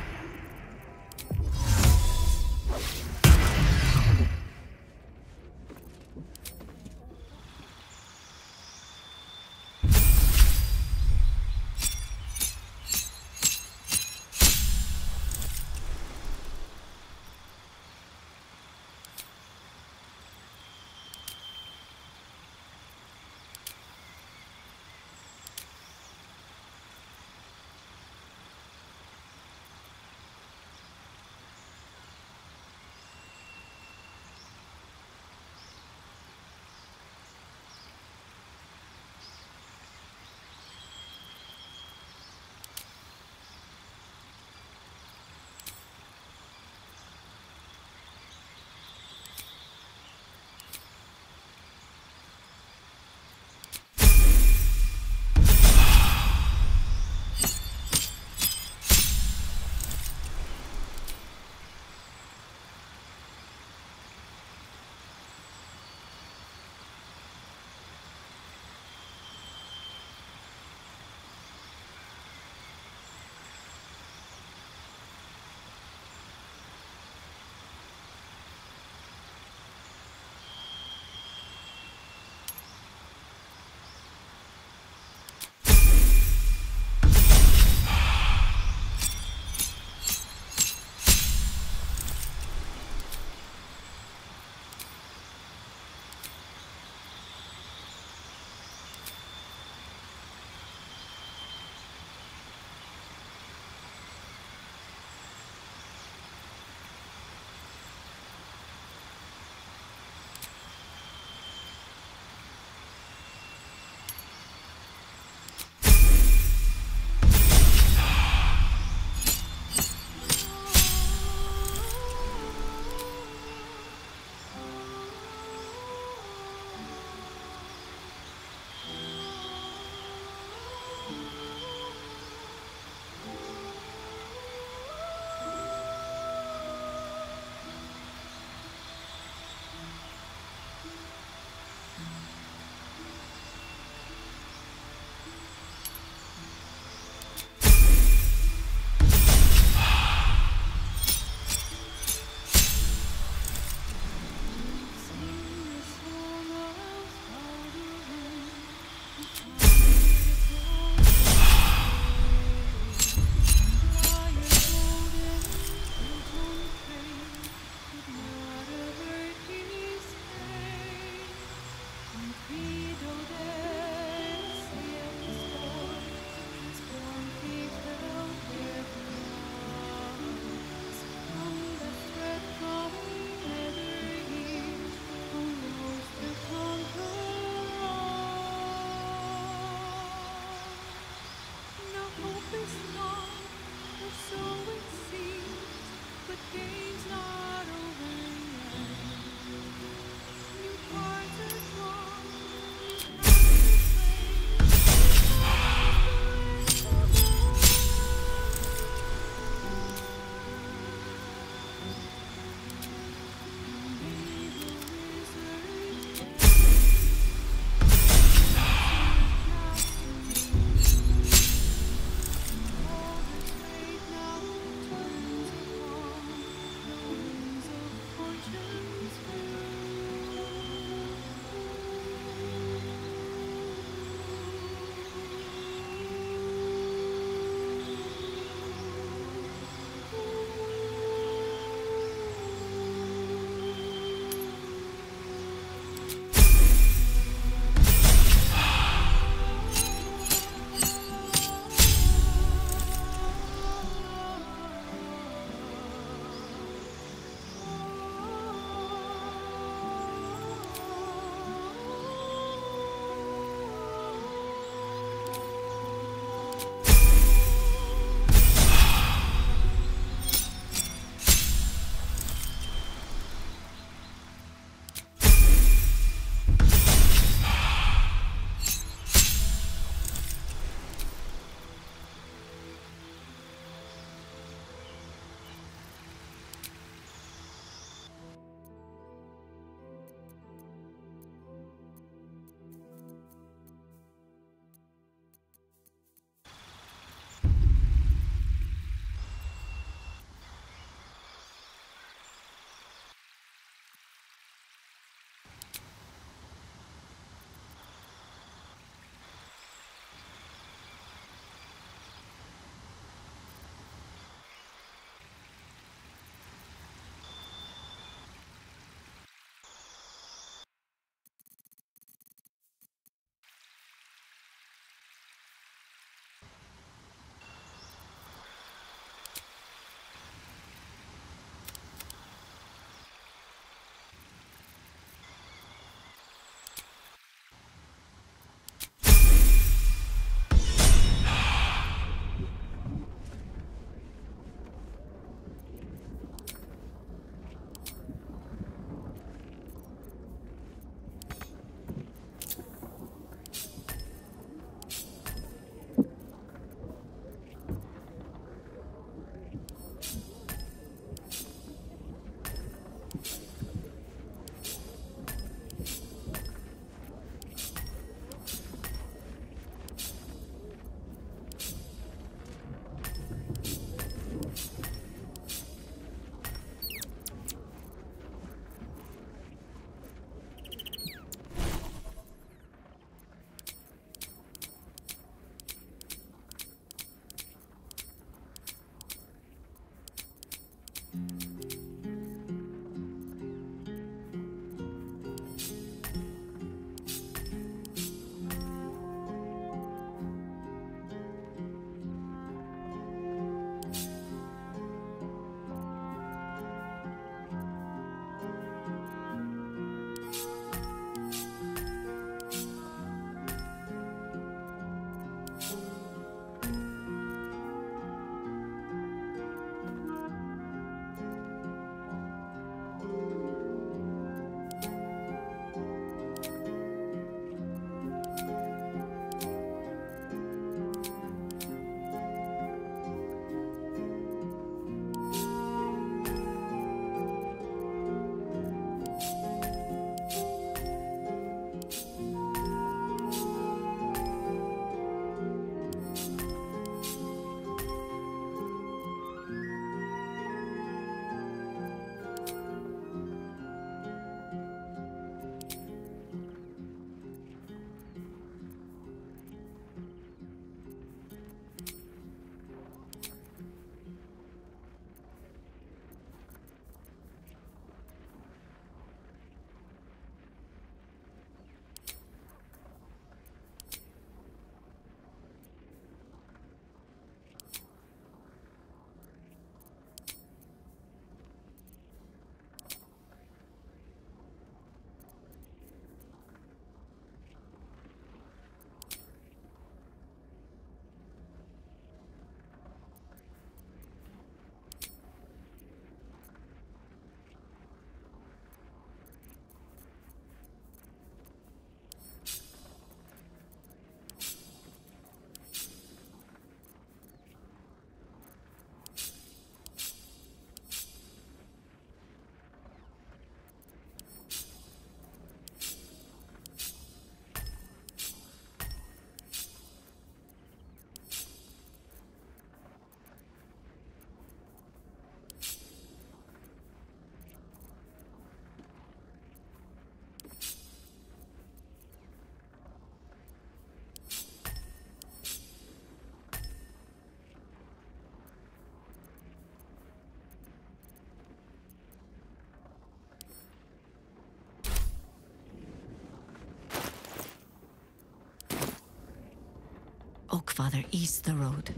grandfather east the road.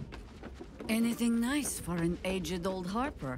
Anything nice for an aged old harper?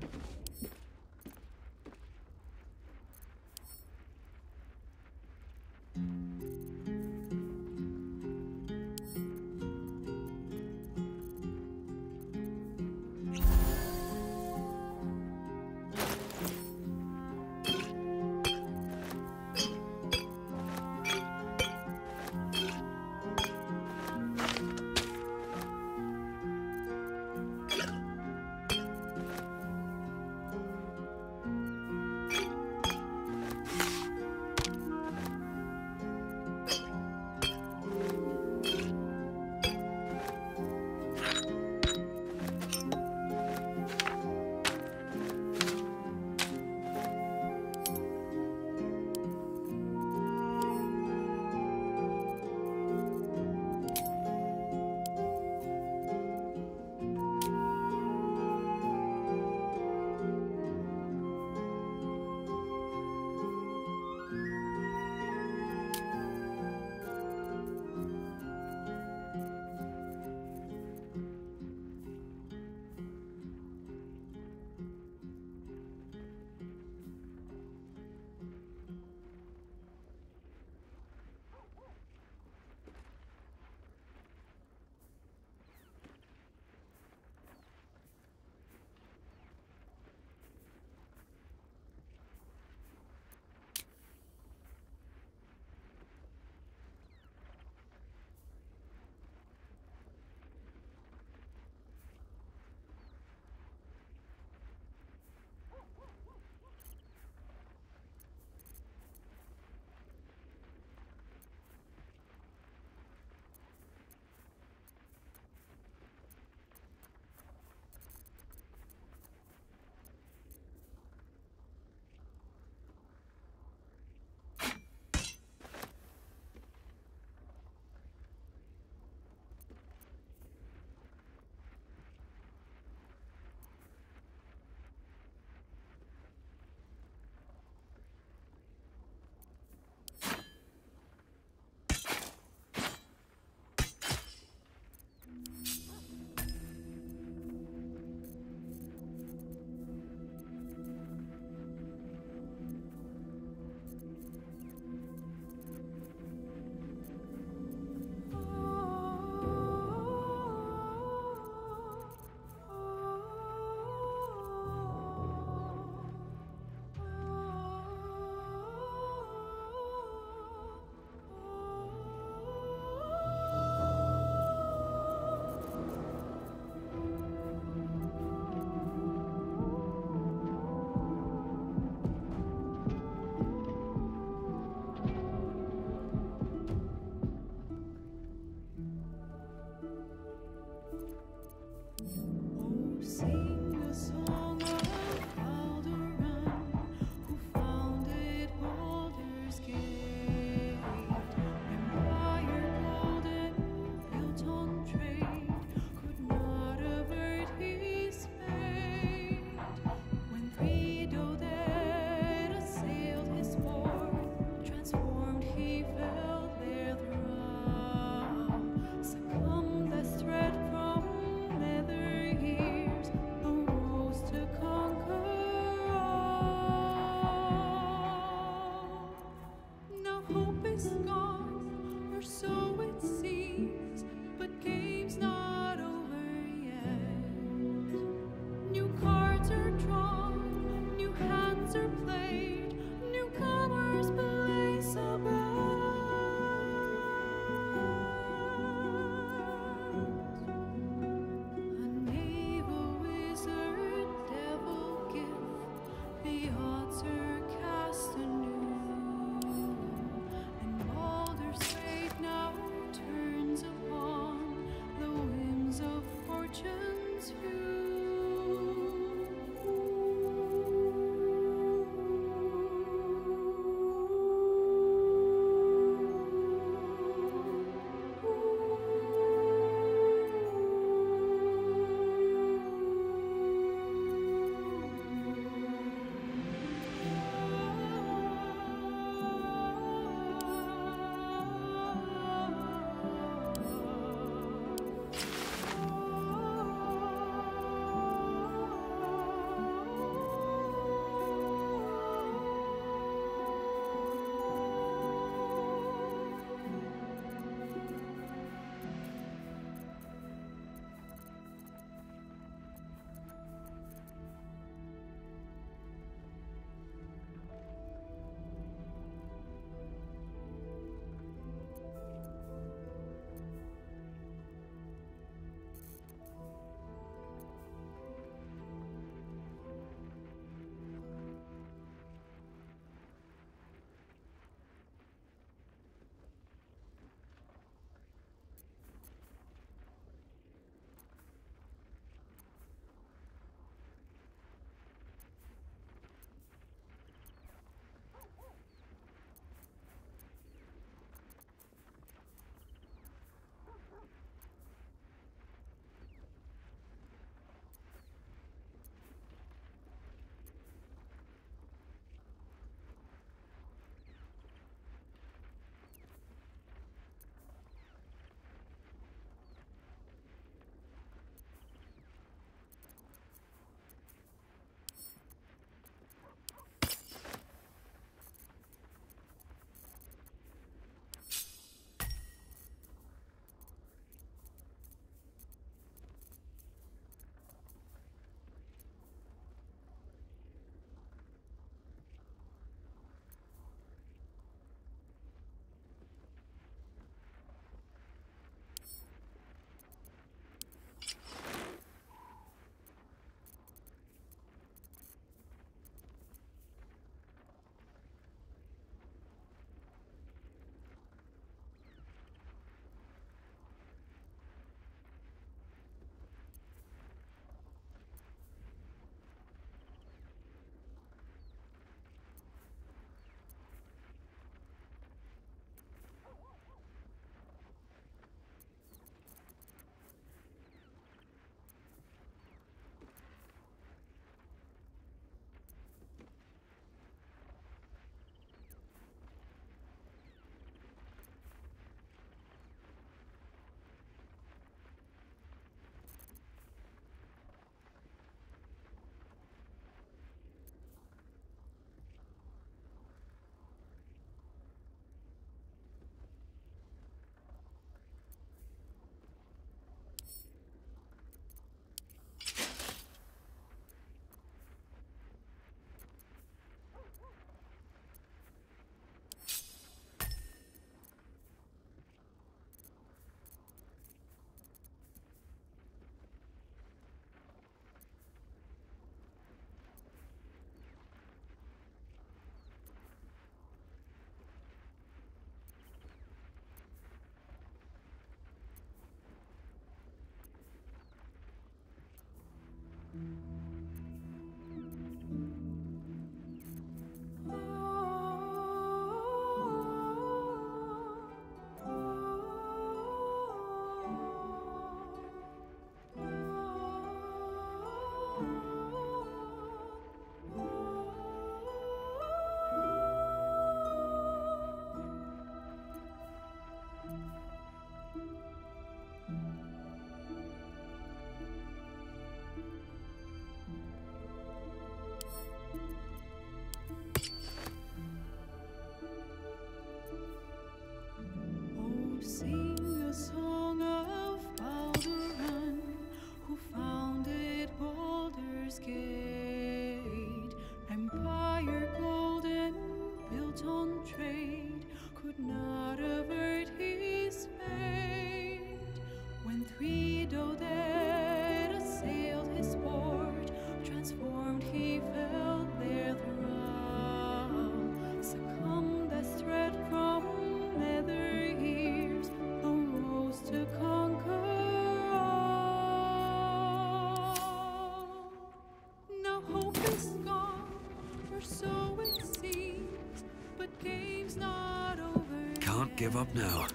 so it seems, but game's not over. Can't give up now.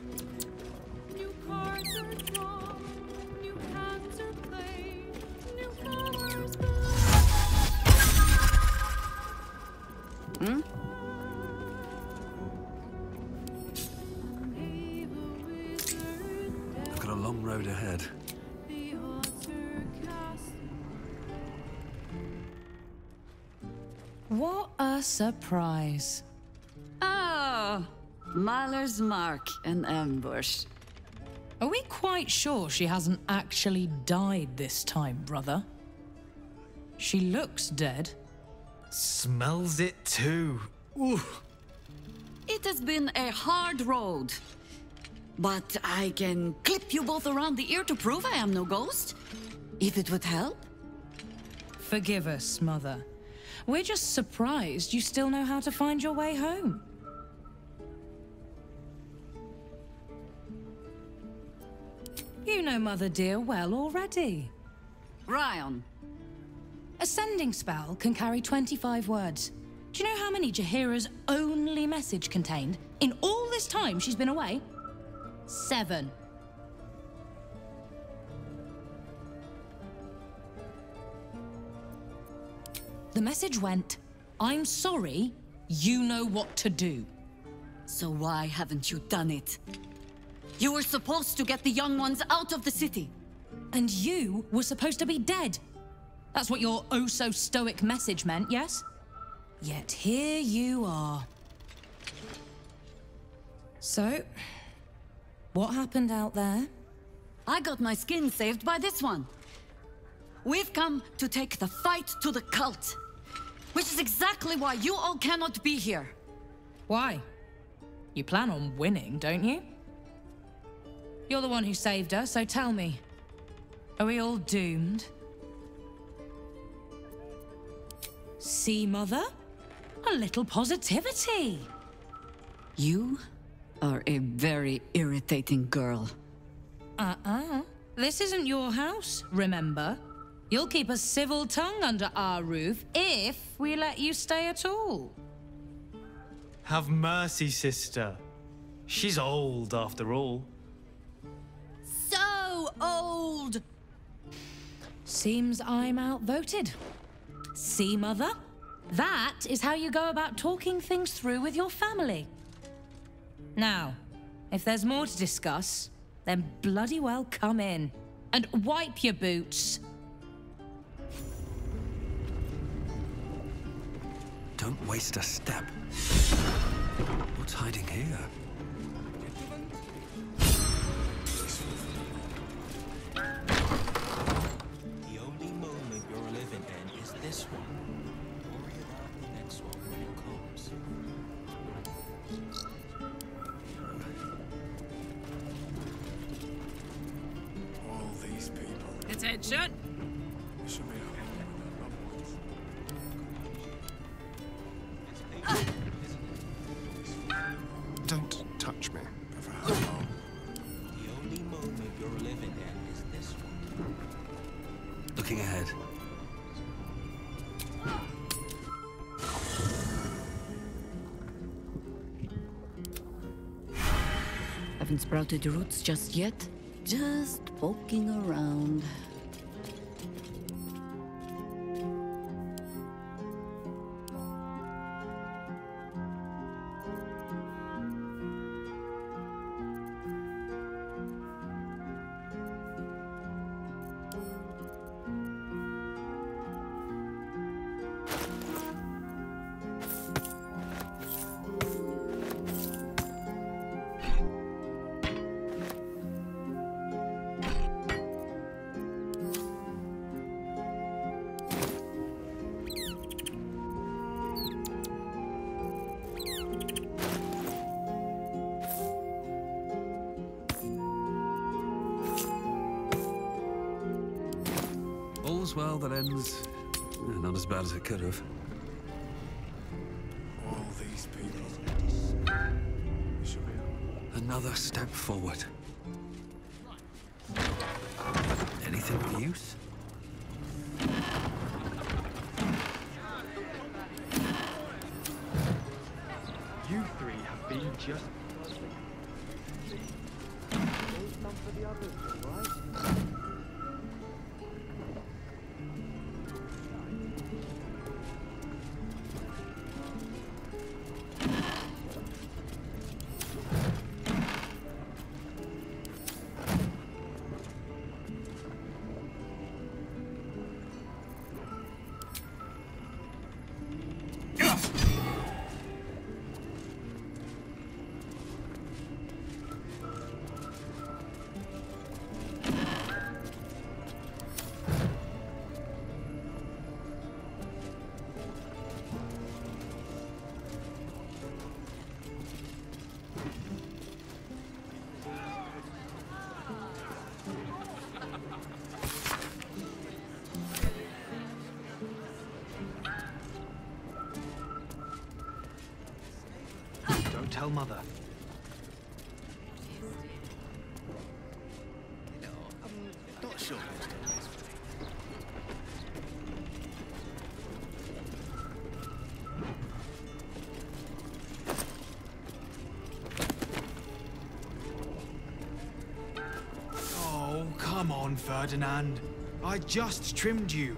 New cards are drawn, new hands are played, new colors blow. Hmm? I've got a long road ahead. What a surprise. Oh, Mahler's mark and ambush. Are we quite sure she hasn't actually died this time, brother? She looks dead. Smells it too. Ooh. It has been a hard road. But I can clip you both around the ear to prove I am no ghost, if it would help. Forgive us, Mother. We're just surprised you still know how to find your way home. You know Mother Dear well already. Ryan. A sending spell can carry twenty-five words. Do you know how many Jaheira's only message contained in all this time she's been away? Seven. The message went, I'm sorry, you know what to do. So why haven't you done it? You were supposed to get the young ones out of the city. And you were supposed to be dead. That's what your oh-so-stoic message meant, yes? Yet here you are. So, what happened out there? I got my skin saved by this one. We've come to take the fight to the cult. Which is exactly why you all cannot be here. Why? You plan on winning, don't you? You're the one who saved us, so tell me. Are we all doomed? See, Mother? A little positivity. You are a very irritating girl. Uh-uh. This isn't your house, remember? You'll keep a civil tongue under our roof if we let you stay at all. Have mercy, sister. She's old, after all. So old! Seems I'm outvoted. See, Mother? That is how you go about talking things through with your family. Now, if there's more to discuss, then bloody well come in. And wipe your boots. Don't waste a step. What's hiding here? The only moment you're living in is this one. Worry about the next one when it comes. All these people. Attention! You should be Don't touch me. For how long? The only moment you're living in is this one. Looking ahead. Haven't sprouted roots just yet. Just poking around. Well, that ends not as bad as it could have. All these people. Another step forward. Anything of use? You three have been just... Come for the others, all right? Tell mother. No, I'm not sure. Oh, come on, Ferdinand. I just trimmed you.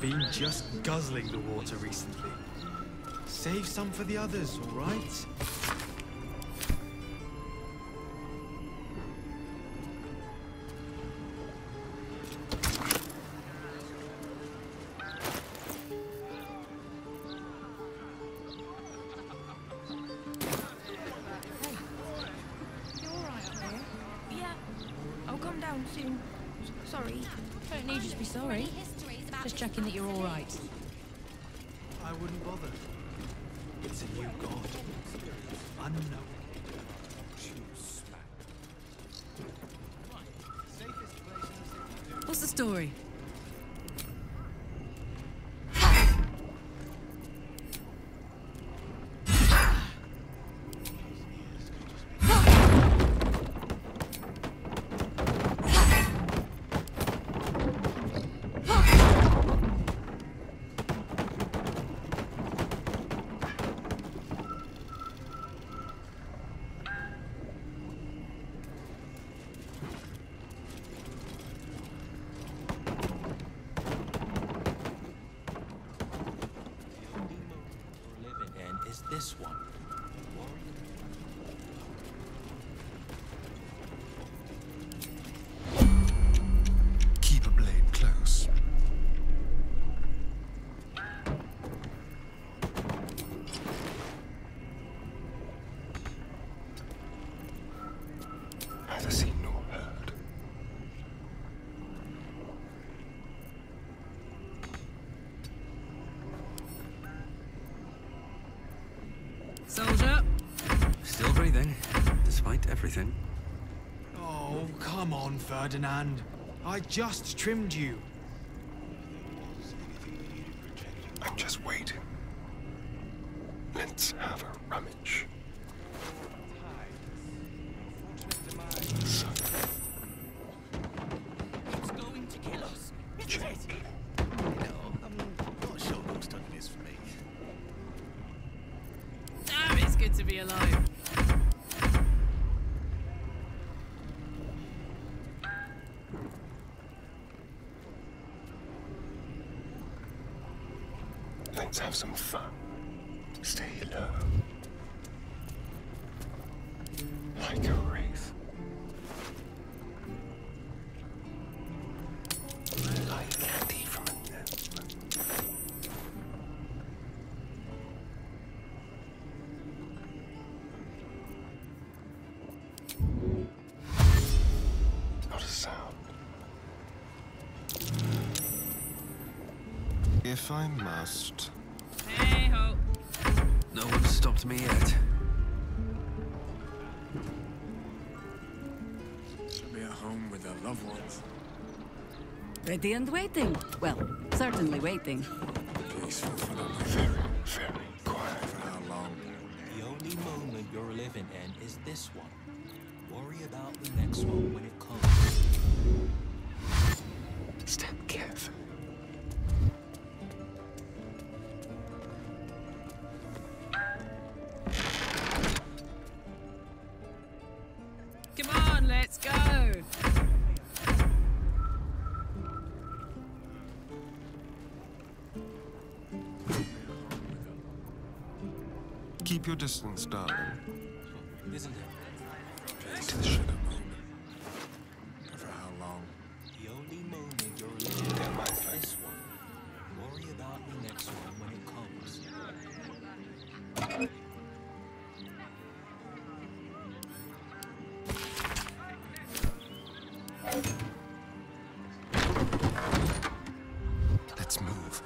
Been just guzzling the water recently. Save some for the others, all right? Checking that you're all right. I wouldn't bother. It's a new god. Unknown. What's the story? Soldier! Still breathing, despite everything. Oh, come on, Ferdinand. I just trimmed you. I'm just waiting. Let's have a rummage. Let's have some fun. Stay low. Like a wraith. Like candy from a nose. Not a sound. If I must. Hey ho. No one stopped me yet. Loved ones. Ready and waiting. Well, certainly waiting. Peaceful for the very, very quiet for how long? The only moment you're living in is this one. Worry about the next one when it comes. Step carefully. Come on, let's go. Keep your distance, darling. Isn't it? Into the shadow moment. For how long? The only moment you're living in is this one. Worry about the next one when it comes. Let's move.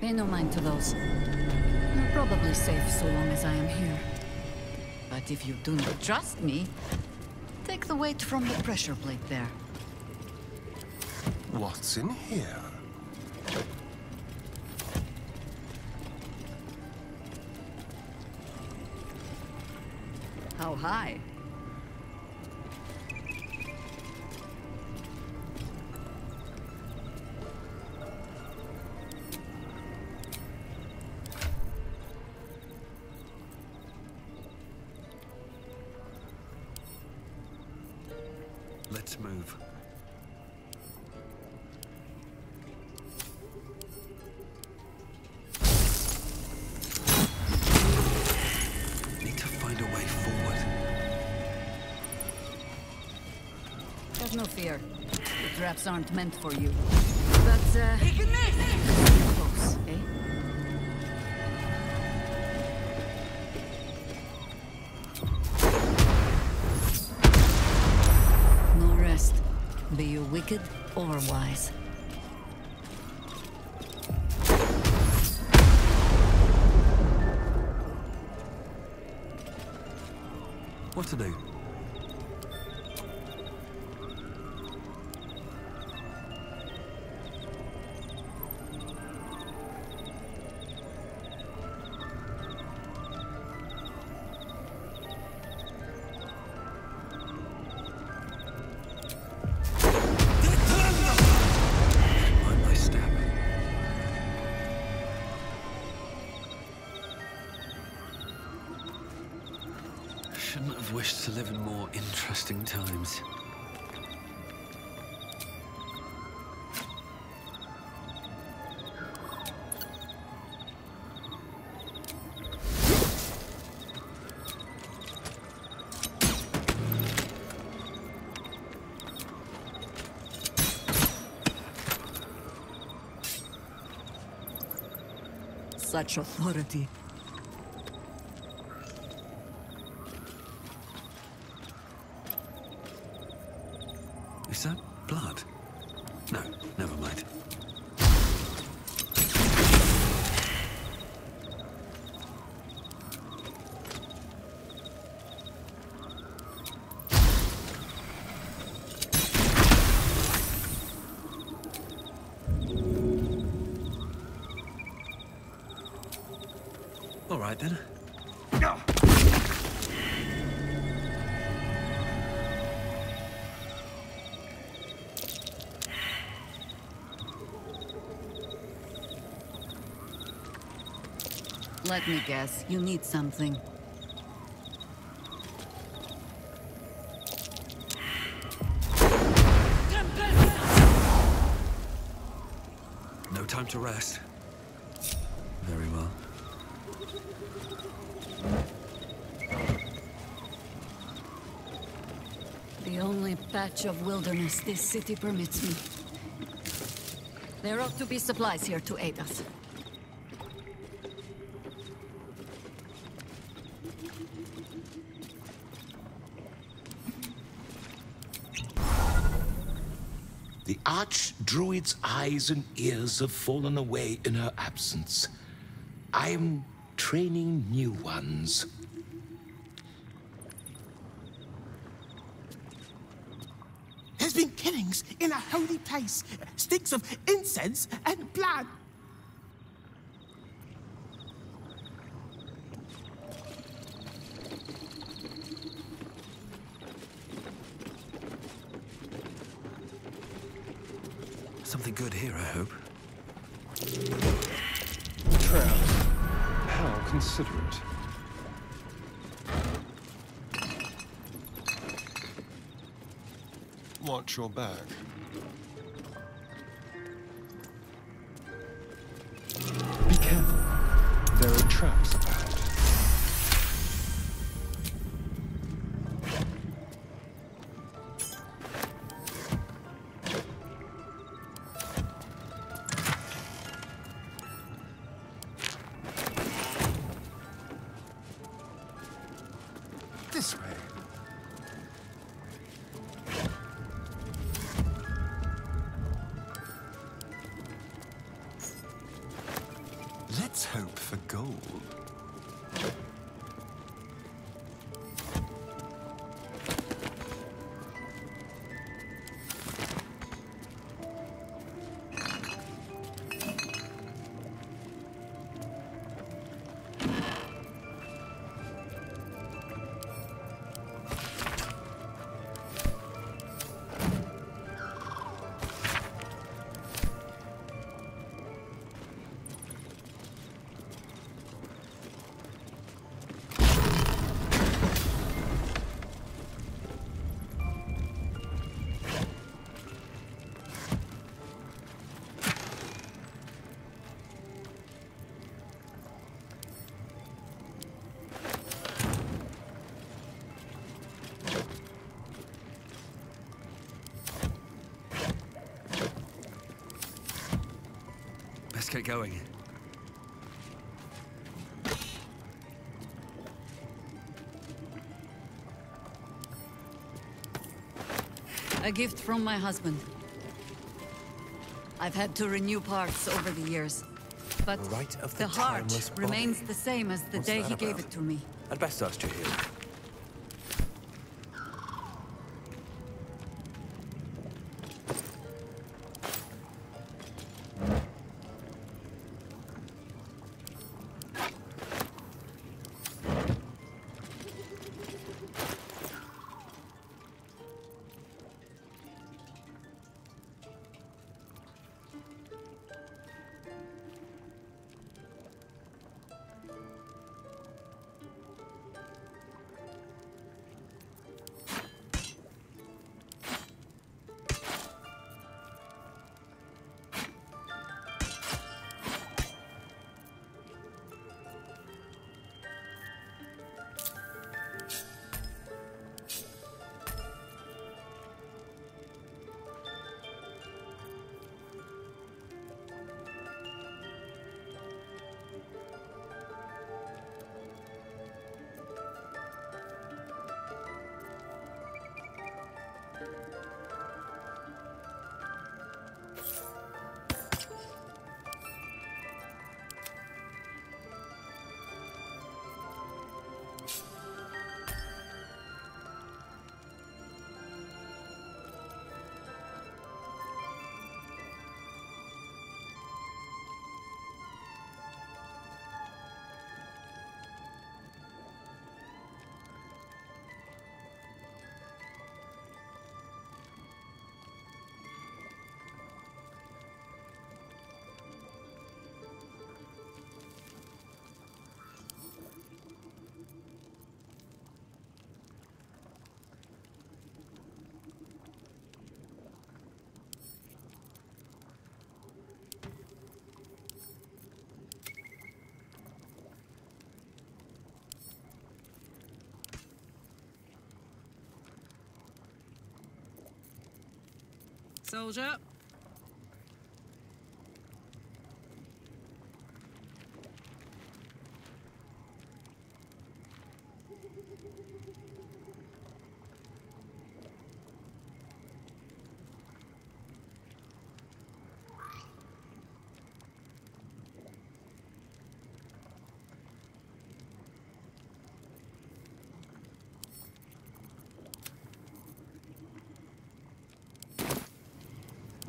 Pay no mind to those. You're probably safe so long as I am here. But if you do not trust me, take the weight from the pressure plate there. What's in here? How high? No fear. The traps aren't meant for you. But, uh... He can miss! Close, eh? No rest. Be you wicked or wise. What to do? wish to live in more interesting times. Such authority. Is that blood? No, never mind. All right then. Let me guess, you need something. No time to rest. Very well. The only patch of wilderness this city permits me. There ought to be supplies here to aid us. The Archdruid's eyes and ears have fallen away in her absence. I'm training new ones. There's been killings in a holy place. Sticks of incense and blood. Something good here, I hope. Trout. How considerate. Watch your back. Be careful. There are traps about. Get going. A gift from my husband. I've had to renew parts over the years, but right of the, the heart remains body. The same as the What's day he about? Gave it to me. I'd best ask Jaheira. soldier.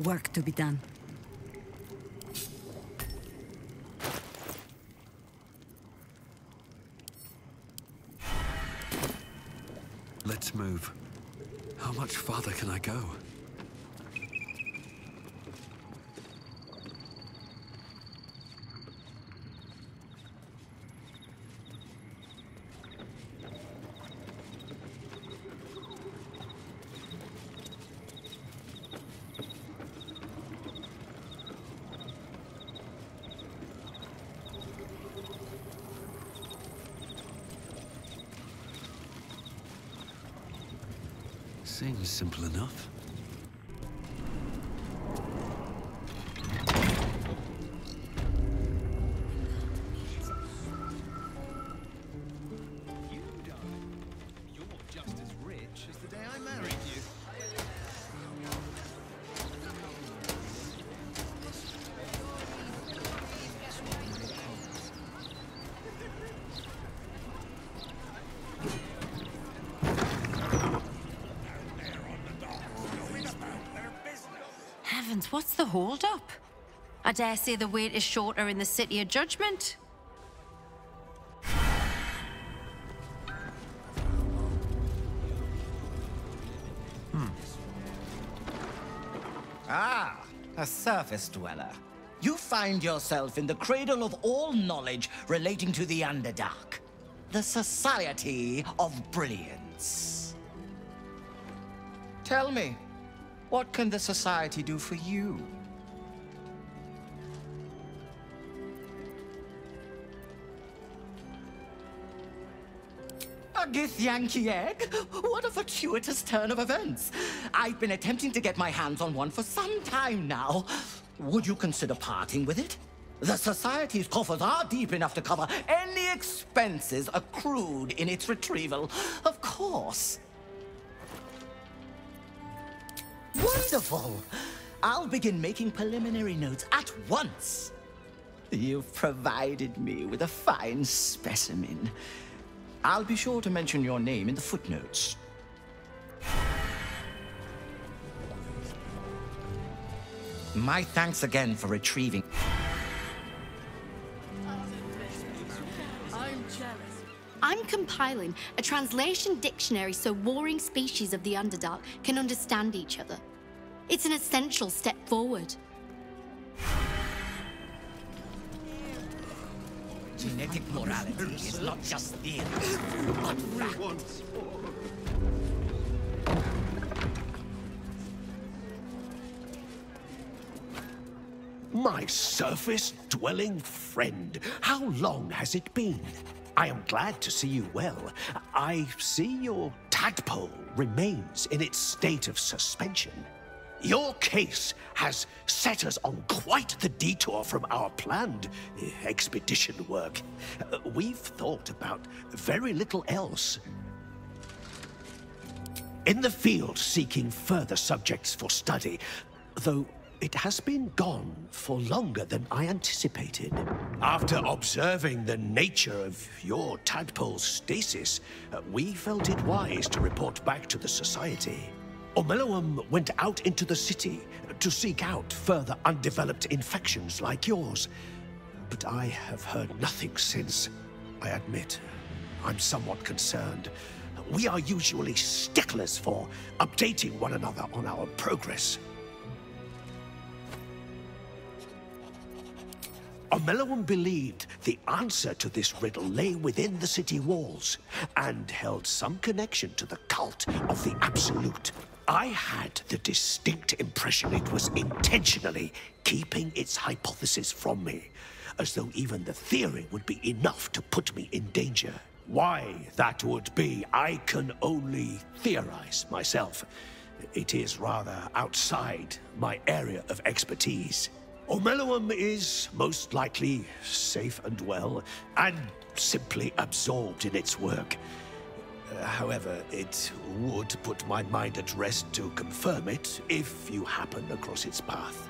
Work to be done. Let's move. How much farther can I go? Seems simple enough. You darling, you're just as rich as the day I married you. What's the hold-up? I dare say the wait is shorter in the City of Judgment. Hmm. Ah, a surface dweller. You find yourself in the cradle of all knowledge relating to the Underdark. The Society of Brilliance. Tell me. What can the Society do for you? A gith Yankee egg? What a fortuitous turn of events. I've been attempting to get my hands on one for some time now. Would you consider parting with it? The Society's coffers are deep enough to cover any expenses accrued in its retrieval, of course. Wonderful! I'll begin making preliminary notes at once. You've provided me with a fine specimen. I'll be sure to mention your name in the footnotes. My thanks again for retrieving. I'm compiling a translation dictionary so warring species of the Underdark can understand each other. It's an essential step forward. Genetic morality is not just theory, but fact. My surface-dwelling friend, how long has it been? I am glad to see you well. I see your tadpole remains in its state of suspension. Your case has set us on quite the detour from our planned expedition work. We've thought about very little else. In the field seeking further subjects for study, though it has been gone for longer than I anticipated. After observing the nature of your tadpole's stasis, we felt it wise to report back to the Society. Ormeloam went out into the city to seek out further undeveloped infections like yours. But I have heard nothing since. I admit, I'm somewhat concerned. We are usually sticklers for updating one another on our progress. Ormeloam believed the answer to this riddle lay within the city walls and held some connection to the cult of the Absolute. I had the distinct impression it was intentionally keeping its hypothesis from me, as though even the theory would be enough to put me in danger. Why that would be, I can only theorize myself. It is rather outside my area of expertise. Ormeloam is most likely safe and well, and simply absorbed in its work. Uh, however, it would put my mind at rest to confirm it if you happen across its path.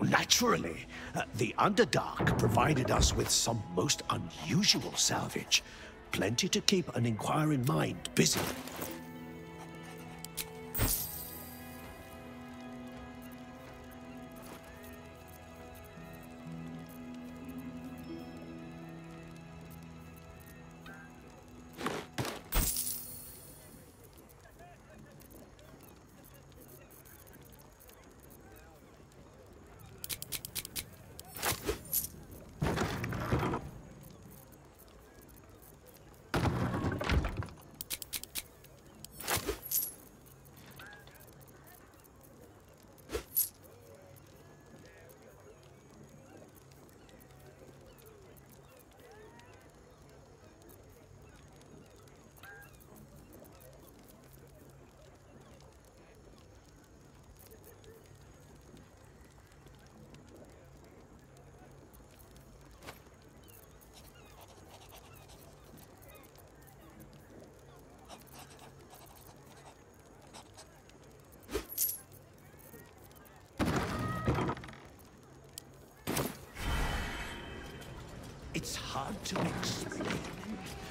Naturally, uh, the Underdark provided us with some most unusual salvage. Plenty to keep an inquiring mind busy. It's hard to explain,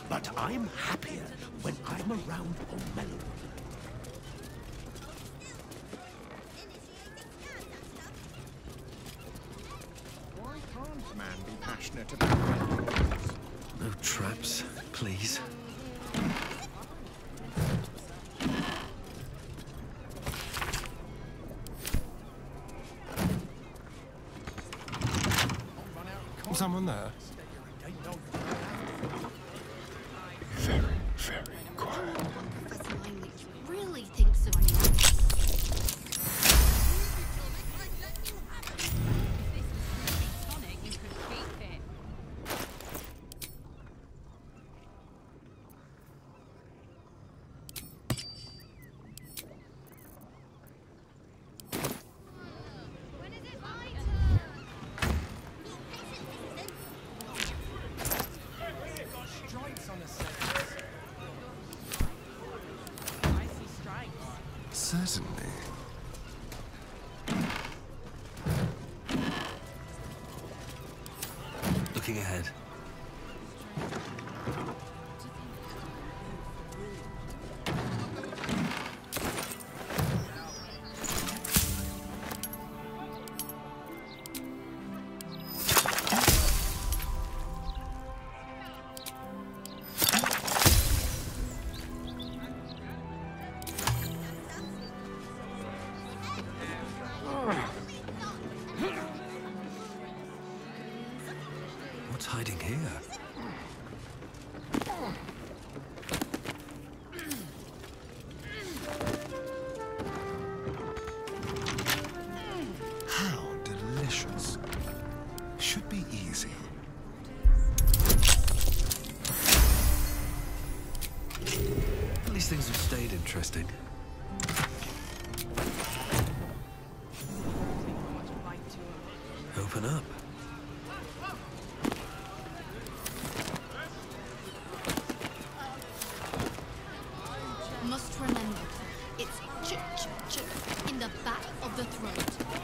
but I'm happier when I'm around Ormeloam. Why can't man be passionate about Renfield? No traps, please. Someone there? Certainly. Looking ahead. Interesting. Open up. Must remember, it's ch ch ch in the back of the throat.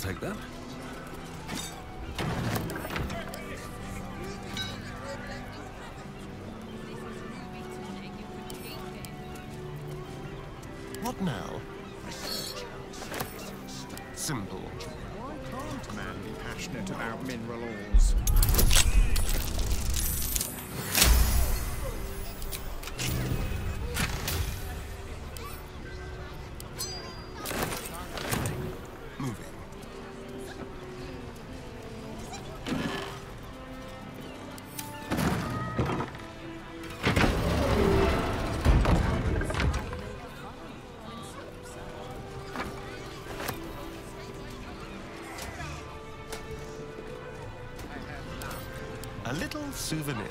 Take that. What now? Simple. Why can't man be passionate about mineral ores? Moving. A little souvenir.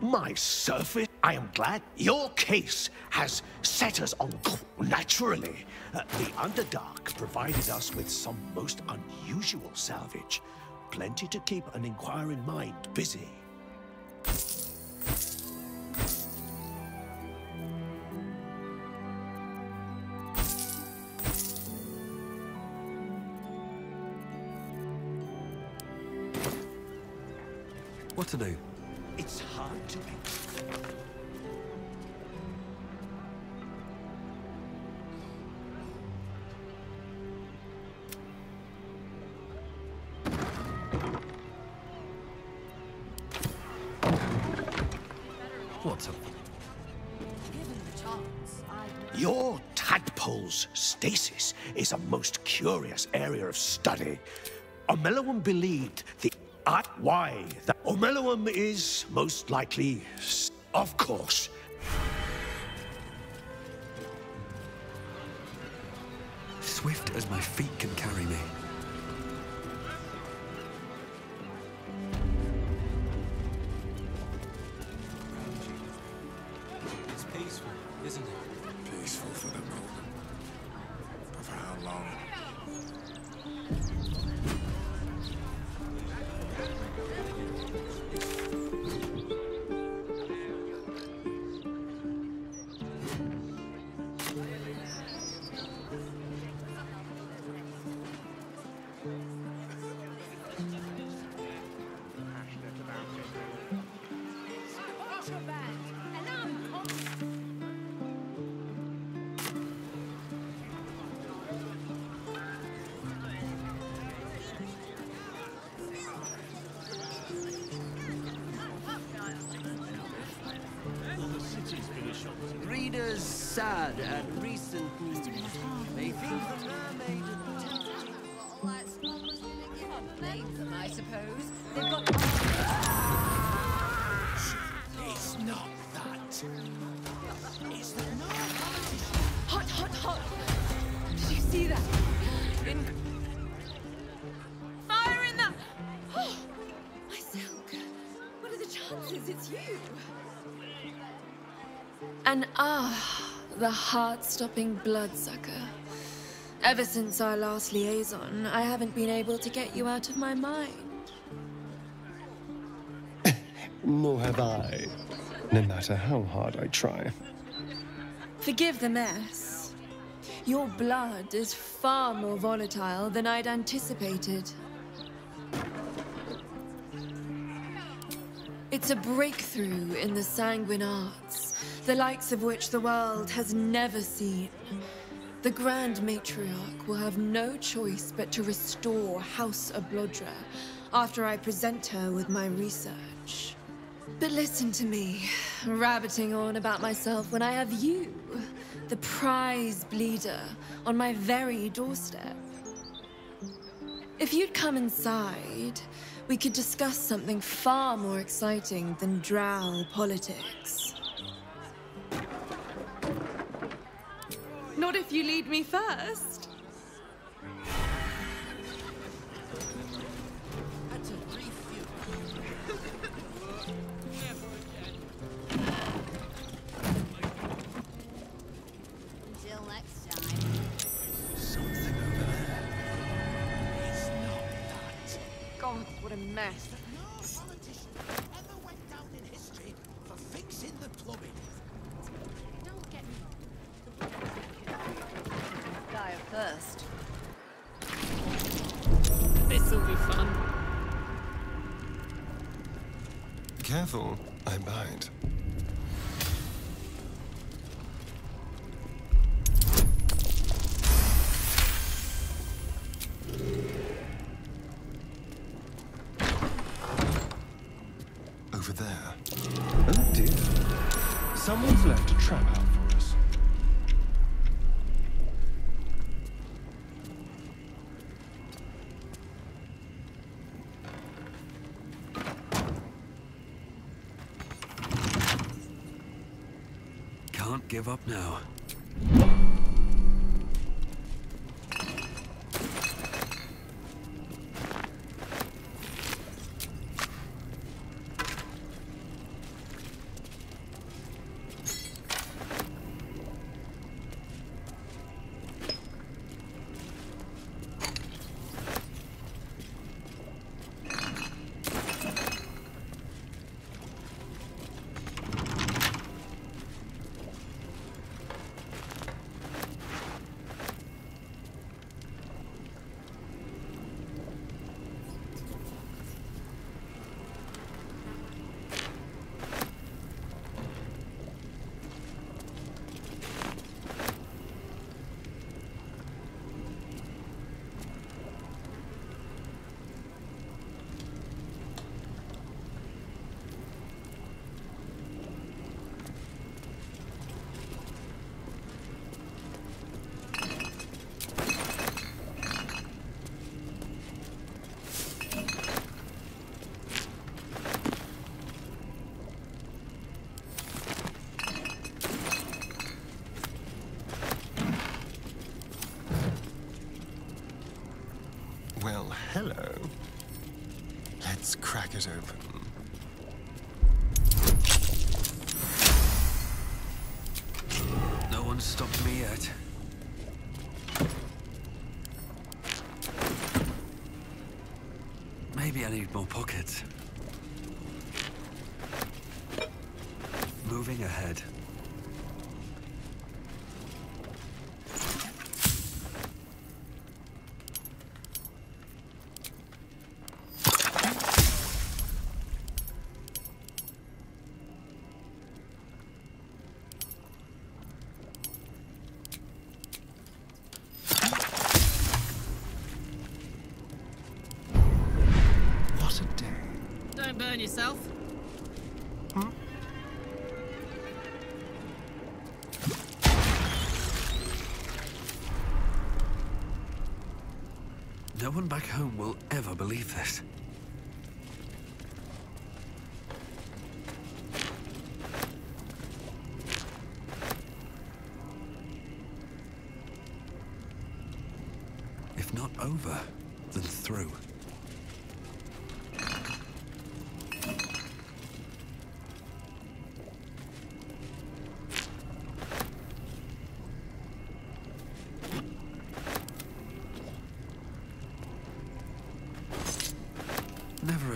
My surfeit, I am glad your case has set us on naturally. Uh, the Underdark provided us with some most unusual salvage. Plenty to keep an inquiring mind busy. What to do? It's hard to make. What's up? Given the chance, I... Your tadpole's stasis is a most curious area of study. Ormeloam believed the... Uh, why? The Ormeloam is most likely, of course. Swift as my feet can carry me. It's peaceful, isn't it? Peaceful for the moment. But for how long? Readers sad at recent news. They think the mermaid at I suppose. They've got... It's not that. It's the no Hot, hot, hot! Did you see that? In... Fire in the... Oh, my silk! What are the chances it's you? And ah, the heart-stopping bloodsucker. Ever since our last liaison, I haven't been able to get you out of my mind. Nor have I, no matter how hard I try. Forgive the mess. Your blood is far more volatile than I'd anticipated. It's a breakthrough in the sanguine arts. The likes of which the world has never seen. The Grand Matriarch will have no choice but to restore House of Blodra after I present her with my research. But listen to me, rabbiting on about myself when I have you, the prize bleeder, on my very doorstep. If you'd come inside, we could discuss something far more exciting than drow politics. Not if you lead me first. That's a brief view. Until next time. Something over there. It's not that. God, what a mess. No politician ever went down in history for fixing the plumbing. Don't get me wrong. Die first. This'll be fun. Careful, I bite. A over there. Oh dear. Someone's left a trap out for us. Can't give up now. Hello. Let's crack it open. No one stopped me yet. Maybe I need more pockets. Moving ahead. Yourself? Hmm? No one back home will ever believe this. If not over, then through.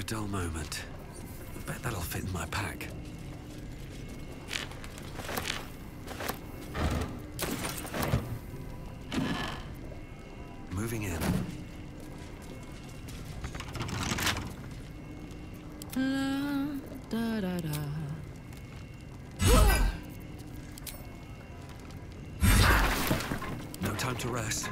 Dull moment. I bet that'll fit in my pack. Moving in. Da, da, da, da. No time to rest.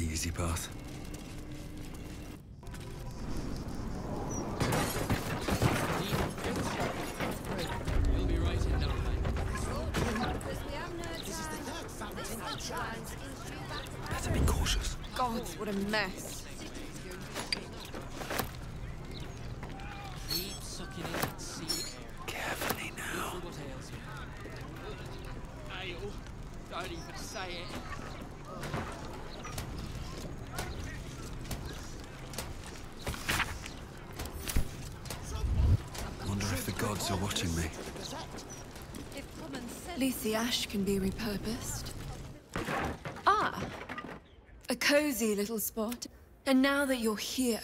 Easy path. You'll be right in down. This is the third fountain I tried. Better be cautious. God, what a mess. Keep sucking in that sea air. Carefully now. What ails you? Ayo, don't even say it. Are watching me. At least the ash can be repurposed. Ah, a cozy little spot. And now that you're here...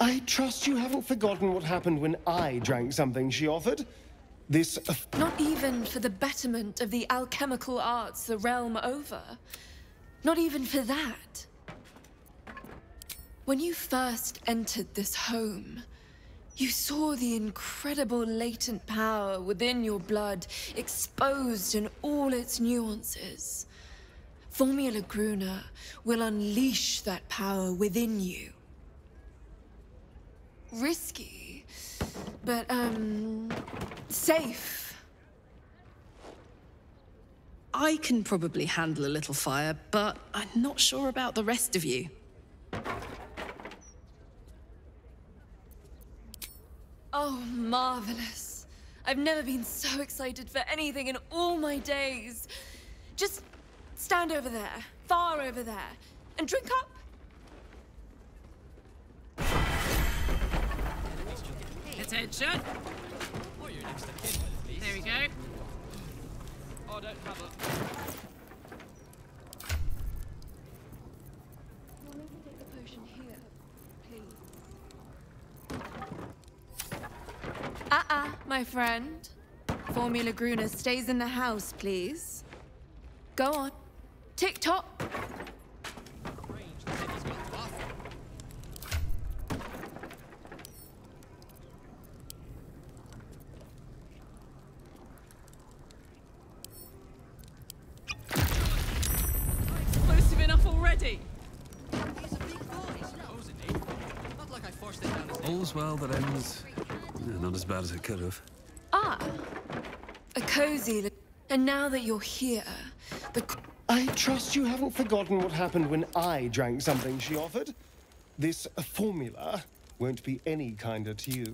I trust you haven't forgotten what happened when I drank something she offered. This... Not even for the betterment of the alchemical arts the realm over. Not even for that. When you first entered this home, you saw the incredible latent power within your blood exposed in all its nuances. Formula Gruner will unleash that power within you. Risky, but, um, safe. I can probably handle a little fire, but I'm not sure about the rest of you. Oh, marvelous. I've never been so excited for anything in all my days. Just stand over there, far over there, and drink up. Attention. There we go. Oh, don't have a... We'll need to take the potion here, please. Uh-uh, my friend. Formula Gruner stays in the house, please. Go on. Tick-tock. Well, that ends not as bad as it could have. Ah, a cozy. And now that you're here, the... I trust you haven't forgotten what happened when I drank something she offered. This formula won't be any kinder to you.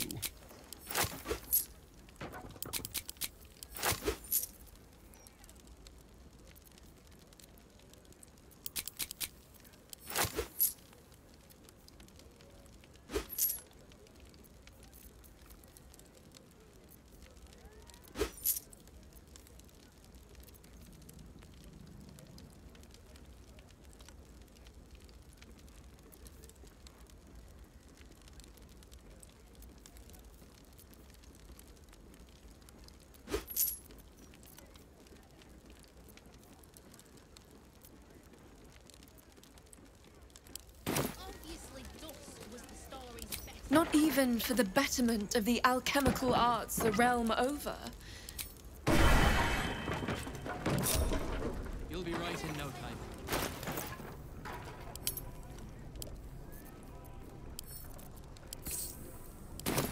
Not even for the betterment of the alchemical arts the realm over. You'll be right in no time.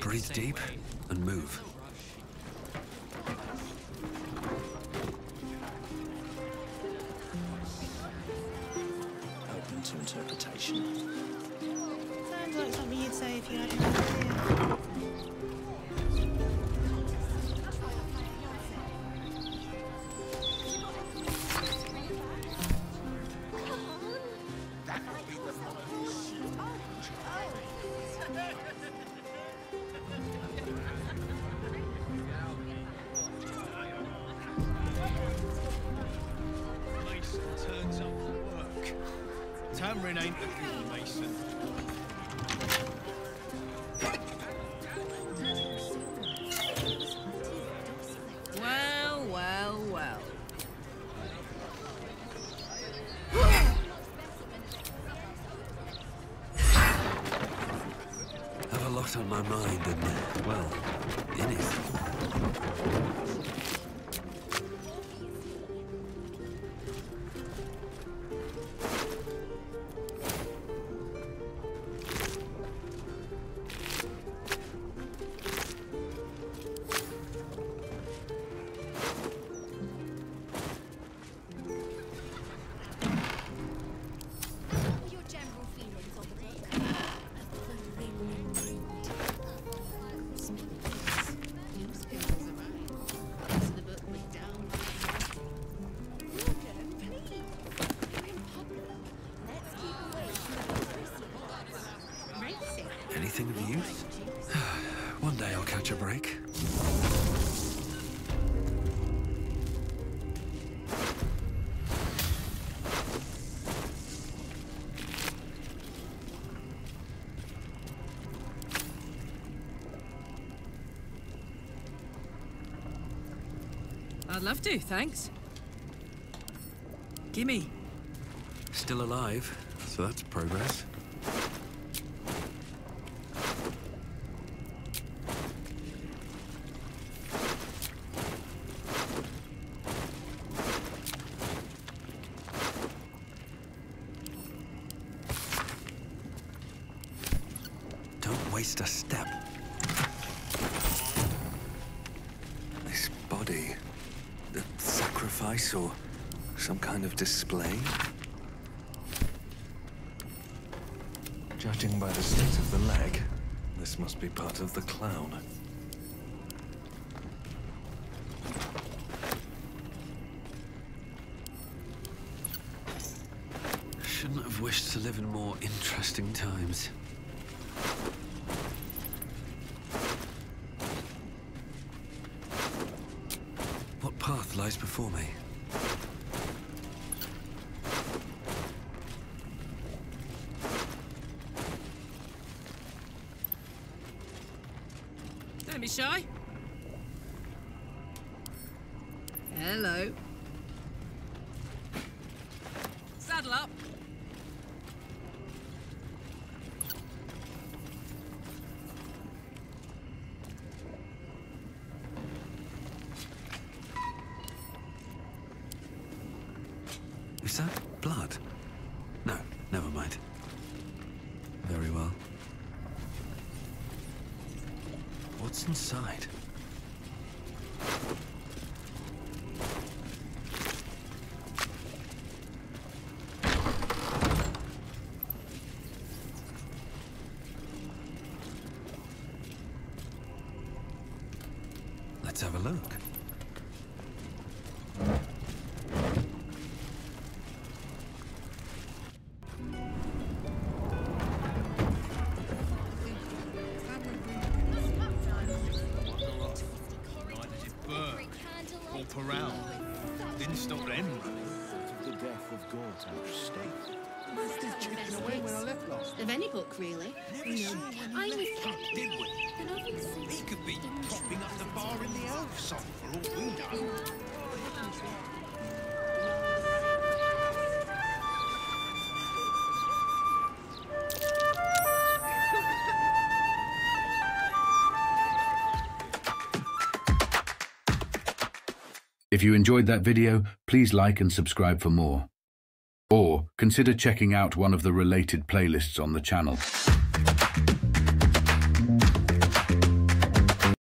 Breathe deep and move. Open to interpretation. Sounds like something you'd say if you had an idea. Mason turns up for work. Tamrin ain't the good Mason. On my mind and, uh, well, in it. I'd love to, thanks. Gimme. Still alive, so that's progress. Don't waste a step. This body, the sacrifice or some kind of display? Judging by the state of the leg, this must be part of the clown. Shouldn't have wished to live in more interesting times. What path lies before me? Shy? Hello. Saddle up. Is that blood? No, never mind. Very well. What's inside? Let's have a look. Really? No. I was did we? He could be popping up the bar in the elf song for all we know. If you enjoyed that video, please like and subscribe for more. Or consider checking out one of the related playlists on the channel.